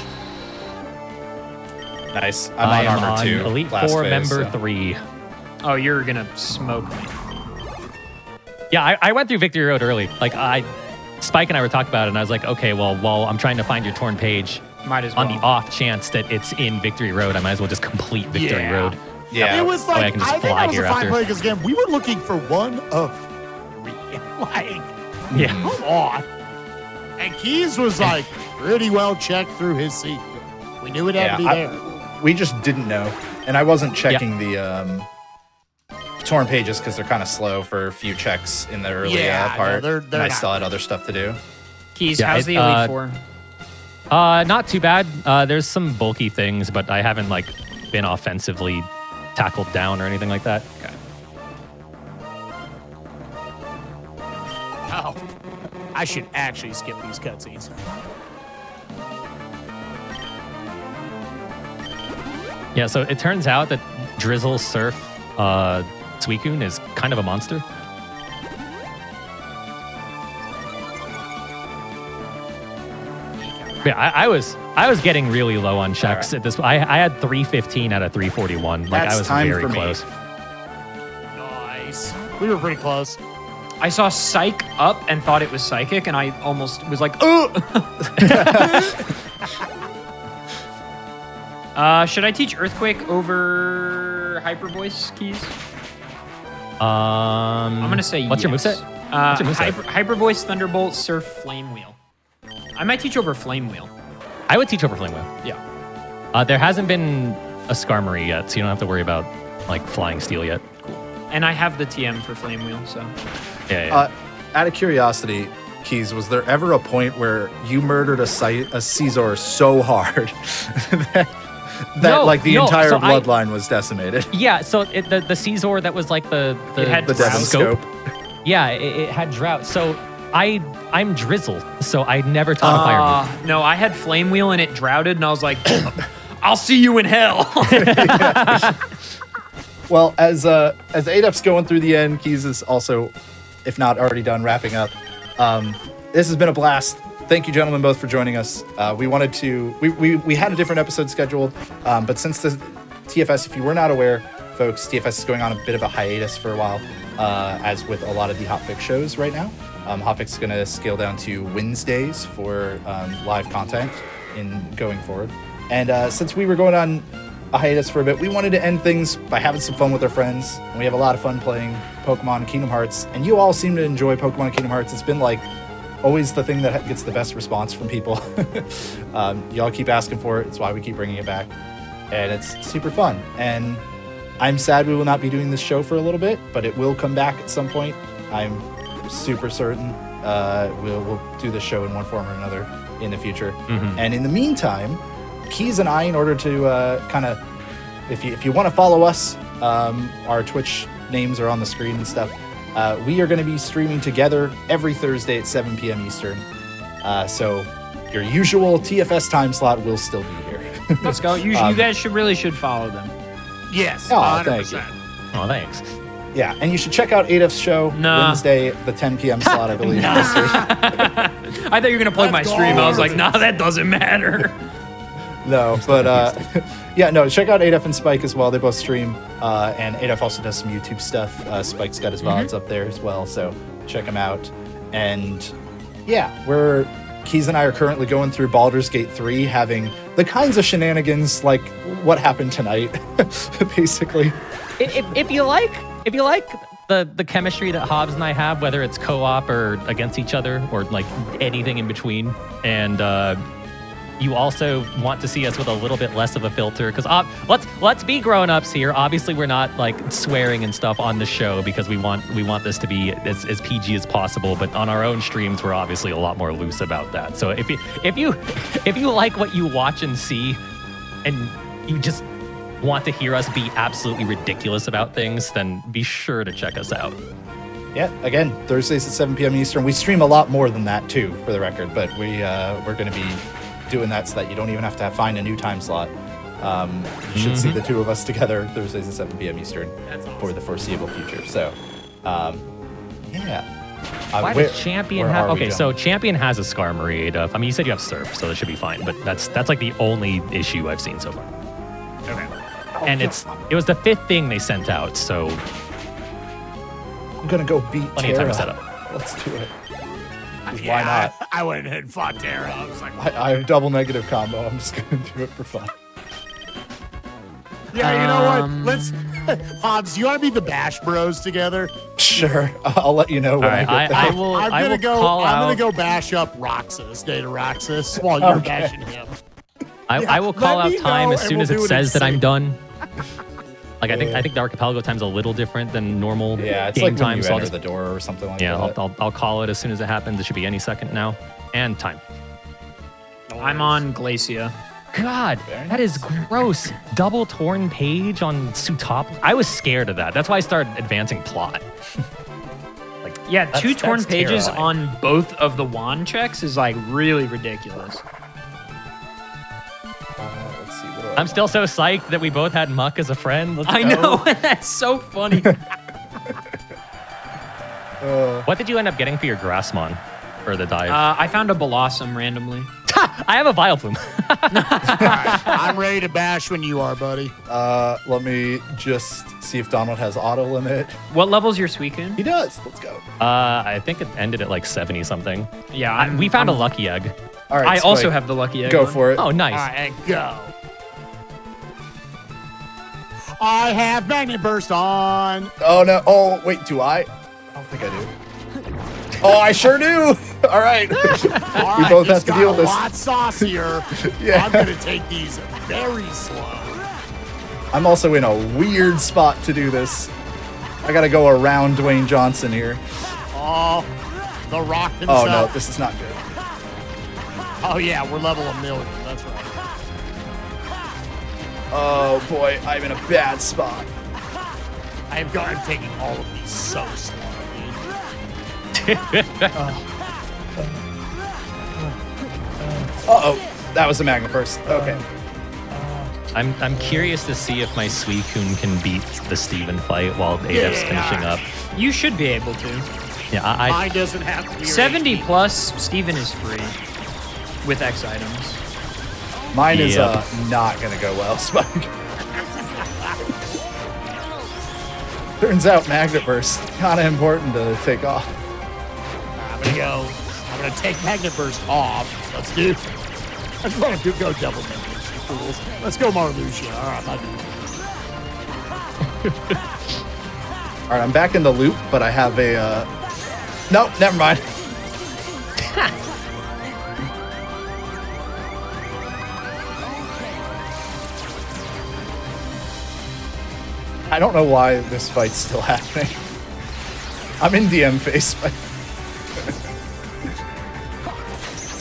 Nice. I'm I on armor on two. Elite Four phase, member so. three. Oh, you're gonna smoke me. Yeah, I, I went through Victory Road early. Like, I, Spike and I were talking about it, and I was like, okay, well, while I'm trying to find your torn page, might as well. On the off chance that it's in Victory Road, I might as well just complete Victory yeah. Road. Yeah, it was like, I, can just I fly think that was a fine play because, again, we were looking for one of three. Like, yeah. come on. And Keys was, like, pretty well checked through his seat. We knew it had yeah, to be I, there. We just didn't know. And I wasn't checking yeah. the... um. torn pages because they're kind of slow for a few checks in the early yeah, uh, part. No, they're, they're and I still had other stuff to do. Keys, yeah, how's the Elite uh, Four? Uh, not too bad. Uh, there's some bulky things, but I haven't like been offensively tackled down or anything like that. Okay. Oh, I should actually skip these cutscenes. Yeah, so it turns out that Drizzle, Surf, uh, Suicune is kind of a monster. Yeah, I, I was I was getting really low on checks right. at this. I I had three fifteen out of three forty-one. Like That's I was time very for close. Me. Nice. We were pretty close. I saw Psych up and thought it was psychic, and I almost was like, "Ugh." uh, should I teach Earthquake over Hyper Voice, Keys? Um, I'm gonna say what's yes. your moveset? Uh, what's your moveset? Hyper, Hyper Voice, Thunderbolt, Surf, Flame Wheel. I might teach over Flame Wheel. I would teach over Flame Wheel. Yeah. Uh, there hasn't been a Skarmory yet, so you don't have to worry about like Flying Steel yet. Cool. And I have the T M for Flame Wheel, so. Yeah. yeah. Uh, out of curiosity, Keys, was there ever a point where you murdered a, a Caesar so hard that? That no, like the no, entire so bloodline I, was decimated. Yeah, so it, the the Caesar that was like the the, it had the drought scope. Yeah, it, it had drought. So I I'm Drizzle, so I never taught uh, a fire move. No, I had Flame Wheel and it droughted, and I was like, I'll see you in hell. Well, as uh as adef's going through the end, Keys is also, if not already done wrapping up. Um, this has been a blast. Thank you, gentlemen, both for joining us. Uh, we wanted to, we, we, we had a different episode scheduled, um, but since the T F S, if you were not aware, folks, T F S is going on a bit of a hiatus for a while, uh, as with a lot of the Hotfix shows right now. Um, Hotfix is going to scale down to Wednesdays for um, live content in going forward. And uh, since we were going on a hiatus for a bit, we wanted to end things by having some fun with our friends. And we have a lot of fun playing Pokemon Kingdom Hearts, and you all seem to enjoy Pokemon Kingdom Hearts. It's been like always the thing that gets the best response from people. um, y'all keep asking for it. It's why we keep bringing it back, and it's super fun. And I'm sad we will not be doing this show for a little bit, but it will come back at some point. I'm super certain uh, we'll, we'll do this show in one form or another in the future. Mm-hmm. And in the meantime, Keys and I, in order to uh, kind of, if you, if you want to follow us, um, our Twitch names are on the screen and stuff. Uh, we are going to be streaming together every Thursday at seven p m Eastern. Uh, so your usual T F S time slot will still be here. Let's go. You, um, you guys should really should follow them. Yes. Oh, thank you. Oh, thanks. Yeah, and you should check out adef's show nah. Wednesday, the ten p m slot, I believe. Nah. I thought you were going to plug Let's my stream. I was like, nah, that doesn't matter. No, but uh, yeah, no, check out adef and Spike as well. They both stream, uh, and adef also does some YouTube stuff. Uh, Spike's got his mm-hmm. V O Ds up there as well, so check him out. And yeah, we're Keys and I are currently going through Baldur's Gate three, having the kinds of shenanigans like what happened tonight, basically. If, if you like, if you like the the chemistry that Hobbs and I have, whether it's co-op or against each other or like anything in between, and uh, you also want to see us with a little bit less of a filter, because uh, let's let's be grown-ups here. Obviously, we're not like swearing and stuff on the show because we want we want this to be as, as P G as possible. But on our own streams, we're obviously a lot more loose about that. So if you if you if you like what you watch and see, and you just want to hear us be absolutely ridiculous about things, then be sure to check us out. Yeah, again, Thursdays at seven p m Eastern. We stream a lot more than that too, for the record. But we uh, we're going to be doing that so that you don't even have to find a new time slot. Um, you should mm-hmm. see the two of us together Thursdays at seven p m Eastern awesome. For the foreseeable future. So, um, yeah. Uh, Why where, does Champion have... Okay, so Champion has a Skarmory. I mean, you said you have Surf, so that should be fine, but that's that's like the only issue I've seen so far. Okay. Oh, and no. it's it was the fifth thing they sent out, so... I'm gonna go beat Plenty Terra. Of time to set up. Let's do it. Yeah, why not? I, I went and fought Terra. I was like, I, I have double negative combo. I'm just gonna do it for fun. Yeah, um, you know what? Let's, Hobbs, you want to be the Bash Bros together? Sure, I'll let you know when right, I get I, there. I will. I'm gonna I will go. I'm out. gonna go bash up Roxas, Data Roxas, while you're okay. bashing him. I, yeah, I will call out time as soon as we'll it says that I'm done. Like, I think I think the Archipelago time's a little different than normal yeah, it's game like time. You so I'll just the door or something like yeah, that. Yeah, I'll, I'll, I'll call it as soon as it happens. It should be any second now. And time. I'm on Glacia. God, that is gross. Double torn page on Sootopolis. I was scared of that. That's why I started advancing plot. like, yeah, that's, two that's torn pages terrifying. On both of the wand checks is like really ridiculous. I'm still so psyched that we both had Muck as a friend. Let's I go. know, that's so funny. uh, what did you end up getting for your Grassmon for the dive? Uh, I found a Blossom randomly. I have a Vileplume. Right, I'm ready to bash when you are, buddy. Uh, let me just see if Donald has auto limit. What level's your Suicune? He does. Let's go. Uh, I think it ended at like seventy something. Yeah, I'm, we found I'm... a Lucky Egg. All right, I Spike. also have the Lucky Egg. Go one. for it. Oh, nice. All right, go. I have Magnet Burst on. Oh, no. Oh, wait, do I? I don't think I do. Oh, I sure do. All right. All right. We both have to deal with this. It's a lot saucier. Yeah. I'm going to take these very slow. I'm also in a weird spot to do this. I got to go around Dwayne Johnson here. Oh, the Rock himself. Oh, no, this is not good. Oh, yeah, we're level a million. That's right. Oh boy, I'm in a bad spot. I am going. I'm taking all of these so slow, dude. uh, uh, uh, uh oh, that was a Magma Burst. Okay. Uh, uh, I'm I'm curious to see if my Suicune can beat the Steven fight while adef's yeah. finishing up. You should be able to. Yeah, I. I Mine doesn't have to be seventy H P. Plus. Steven is free with X items. Mine is yep. uh, not going to go well, Spike. Turns out Magnet Burst kind of important to take off. I'm gonna go. I'm gonna take Magnet Burst off. Let's do. I just want to go double Magnet Burst, you fools. Let's go Marluxia. All right, I'm not doing this. All right, I'm back in the loop, but I have a. Uh... Nope, never mind. I don't know why this fight's still happening. I'm in D M face, but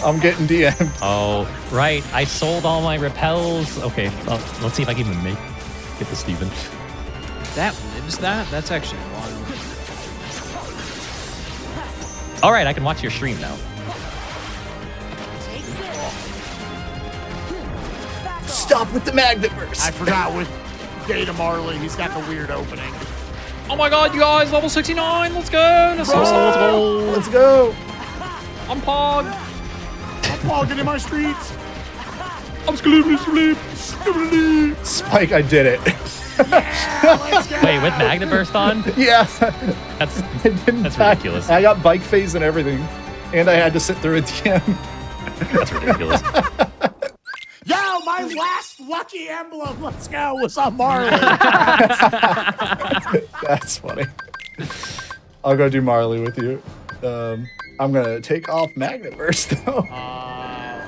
I'm getting D M'd. Oh, right. I sold all my repels. Okay, well, let's see if I can even make get the Steven. That lives that? That's actually a lot of... All right, I can watch your stream now. Stop with the Magnet Burst. I forgot with... Data Marley, he's got the weird opening. Oh my god, you guys, level sixty-nine, let's go! Let's go! So let's go! I'm Pog! I'm Pogging in my streets! I'm Skloobly Spike, I did it. Yeah, wait, with Magnet Burst on? Yeah. That's, that's ridiculous. I, I got bike phase and everything, and I had to sit through a D M. That's ridiculous. Yo, my last lucky emblem, let's go, was on Marley. That's funny. I'll go do Marley with you. Um, I'm going to take off Magnet Burst, though. Uh,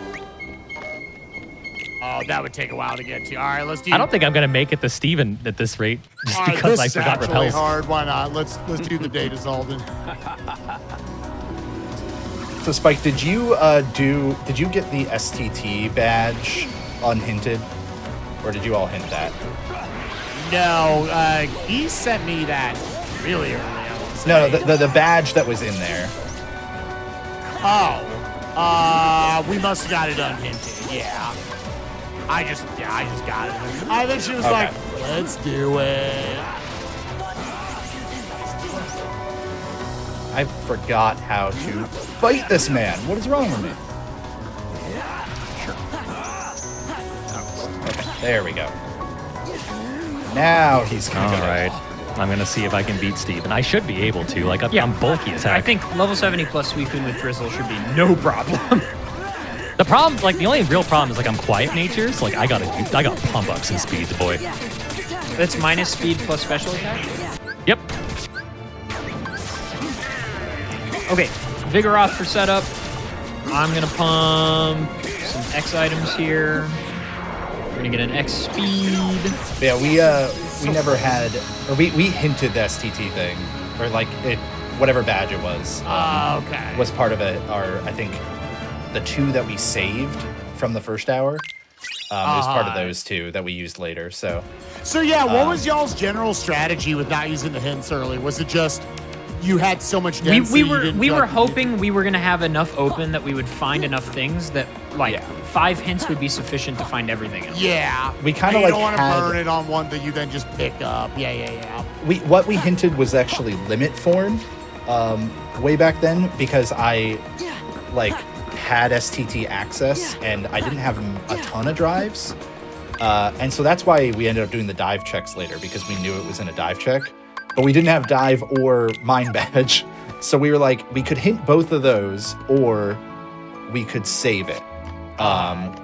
oh, that would take a while to get to. All right, let's do... I don't think I'm going to make it to Steven at this rate, just right, because I forgot repels. This is actually hard. Why not? Let's, let's do the Data Zolden. So Spike, did you uh, do? Did you get the S T T badge unhinted, or did you all hint that? No, uh, he sent me that really early. No, the, the the badge that was in there. Oh, uh, we must have got it unhinted. Yeah, I just yeah, I just got it. I think she was okay. Like, let's do it. I forgot how to fight this man. What is wrong with me? Sure. Okay, there we go. Now he's coming. All right. I'm going to see if I can beat Steve. And I should be able to. Like, I'm, yeah. I'm bulky as heck. I think level seventy plus Suicune with Drizzle should be no problem. The problem, like, the only real problem is, like, I'm quiet nature. So, like, I got to I got pump ups in speed, the boy. That's minus speed plus special attack? Yep. Okay, Vigor off for setup. I'm gonna pump some X items here. We're gonna get an X speed. Yeah, we uh we never had, or we we hinted the S T T thing, or like it, whatever badge it was. Um, uh, okay. Was part of it. Our I think the two that we saved from the first hour. Um, uh-huh. It was part of those two that we used later. So. So yeah, what um, was y'all's general strategy with not using the hints early? Was it just? You had so much density. We, we were we were hoping we were gonna have enough open that we would find enough things that like yeah. five hints would be sufficient to find everything else. Yeah, we kind of like don't want to burn it on one that you then just pick up. Yeah, yeah, yeah. We what we hinted was actually limit form, um, way back then because I like had S T T access and I didn't have a ton of drives, uh, and so that's why we ended up doing the dive checks later because we knew it was in a dive check. But we didn't have dive or mine badge. So we were like, we could hint both of those or we could save it. Um,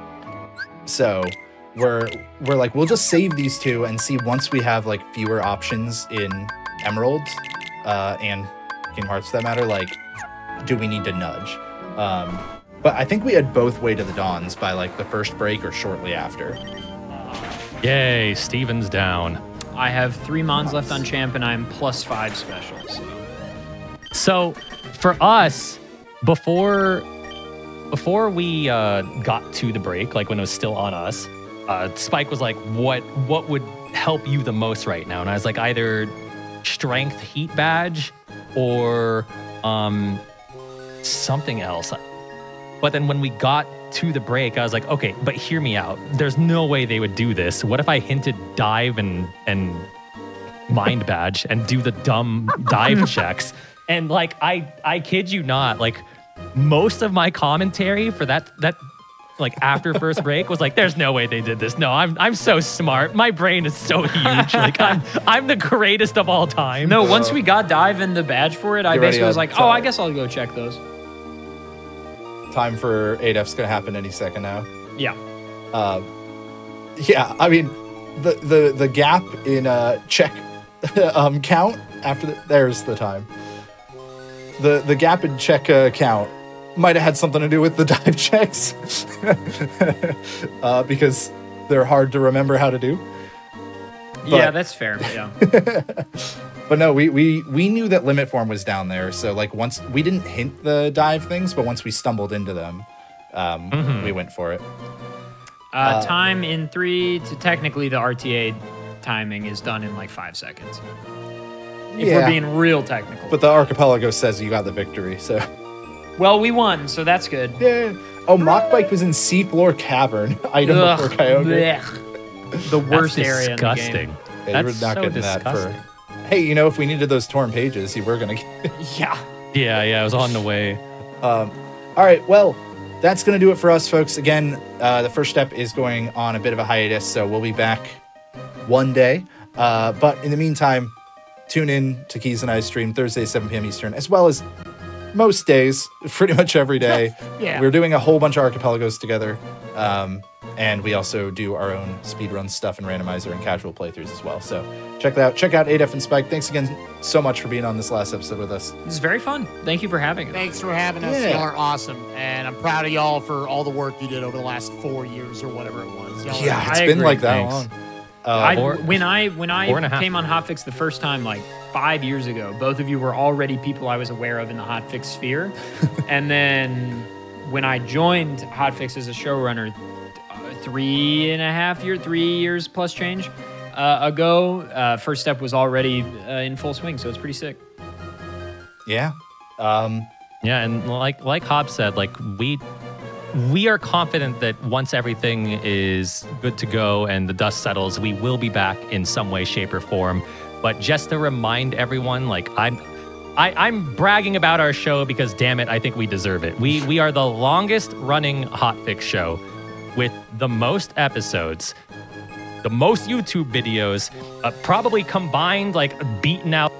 so we're we're like, we'll just save these two and see once we have like fewer options in Emerald uh, and Kingdom Hearts for that matter, like, do we need to nudge? Um, but I think we had both Way to the Dawns by like the first break or shortly after. Yay, Steven's down. I have three mons left on champ, and I'm plus five specials. So, for us, before before we uh, got to the break, like when it was still on us, uh, Spike was like, "What what would help you the most right now?" And I was like, "Either strength heat badge or um, something else." But then when we got to the break, I was like, okay, but hear me out. There's no way they would do this. What if I hinted dive and and mind badge and do the dumb dive checks? And like, I I kid you not, like most of my commentary for that that like after first break was like, there's no way they did this. No, I'm I'm so smart. My brain is so huge. Like I'm I'm the greatest of all time. No, once we got dive and the badge for it, I You're basically was like, oh, I guess I'll go check those. time for adef's gonna happen any second now. Yeah. Uh, yeah, I mean, the the the gap in uh check um count after the, there's the time. The the gap in check uh, count might have had something to do with the dive checks, uh, because they're hard to remember how to do. But, yeah, that's fair. Yeah. But no, we we we knew that limit form was down there. So like once we didn't hint the dive things, but once we stumbled into them, um, mm-hmm. we went for it. Uh, uh, time in three to technically the R T A timing is done in like five seconds. If yeah. we're being real technical. But the archipelago says you got the victory, so. Well, we won, so that's good. Yeah. Oh, Machbike was in Seafloor Cavern. Item Ugh, before Kyogre. Blech. The worst that's area disgusting. In the game. That's yeah, we're not so getting disgusting. That for. Hey, you know, if we needed those torn pages, you were gonna get. Yeah. Yeah, yeah. I was on the way. Um, all right. Well, that's gonna do it for us, folks. Again, uh, the first step is going on a bit of a hiatus, so we'll be back one day. Uh, but in the meantime, tune in to Keys and I stream Thursday, seven p m Eastern, as well as most days, pretty much every day. Yeah. We're doing a whole bunch of archipelagos together. Um, and we also do our own speedrun stuff and randomizer and casual playthroughs as well. So check that out. Check out adef and Spike. Thanks again so much for being on this last episode with us. This is very fun. Thank you for having us. Thanks for having us. Yeah. Y'all are awesome. And I'm proud of y'all for all the work you did over the last four years or whatever it was. Yeah, it's I been agree. Like that Thanks. Long. Uh, I, four, when I when I came on Hotfix the first time, like five years ago, both of you were already people I was aware of in the Hotfix sphere. And then when I joined Hotfix as a showrunner uh, three and a half year, three years plus change uh, ago, uh, First Step was already uh, in full swing, so it's pretty sick. Yeah, um, yeah, and like like Hobbs said, like we. We are confident that once everything is good to go and the dust settles, we will be back in some way, shape, or form. But just to remind everyone, like I'm, I, I'm bragging about our show because, damn it, I think we deserve it. We we are the longest-running hotfix show, with the most episodes, the most YouTube videos, uh, probably combined, like beaten out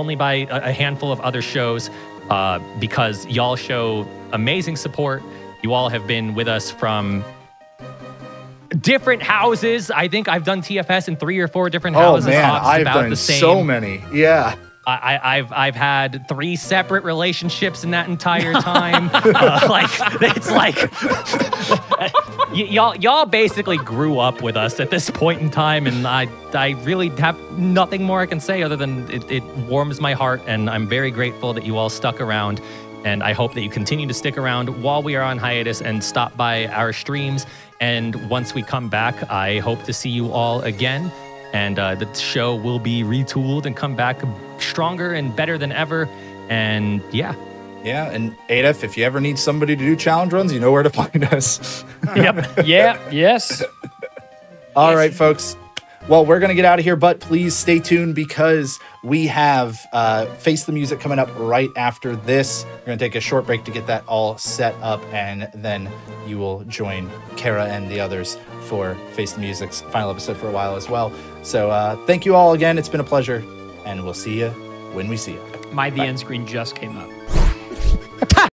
only by a, a handful of other shows, uh, because y'all show amazing support. You all have been with us from different houses. I think I've done T F S in three or four different houses. Oh man, I've done so many. Yeah, I, I, I've I've had three separate relationships in that entire time. uh, like it's like y'all y'all basically grew up with us at this point in time, and I I really have nothing more I can say other than it, it warms my heart, and I'm very grateful that you all stuck around. And I hope that you continue to stick around while we are on hiatus and stop by our streams. And once we come back, I hope to see you all again. And uh, the show will be retooled and come back stronger and better than ever. And yeah. Yeah, and adef, if you ever need somebody to do challenge runs, you know where to find us. Yep, yeah, yes. All yes. right, folks. Well, we're going to get out of here, but please stay tuned because we have uh, Face the Music coming up right after this. We're going to take a short break to get that all set up, and then you will join Kara and the others for Face the Music's final episode for a while as well. So uh, thank you all again. It's been a pleasure, and we'll see you when we see you. My the end screen just came up.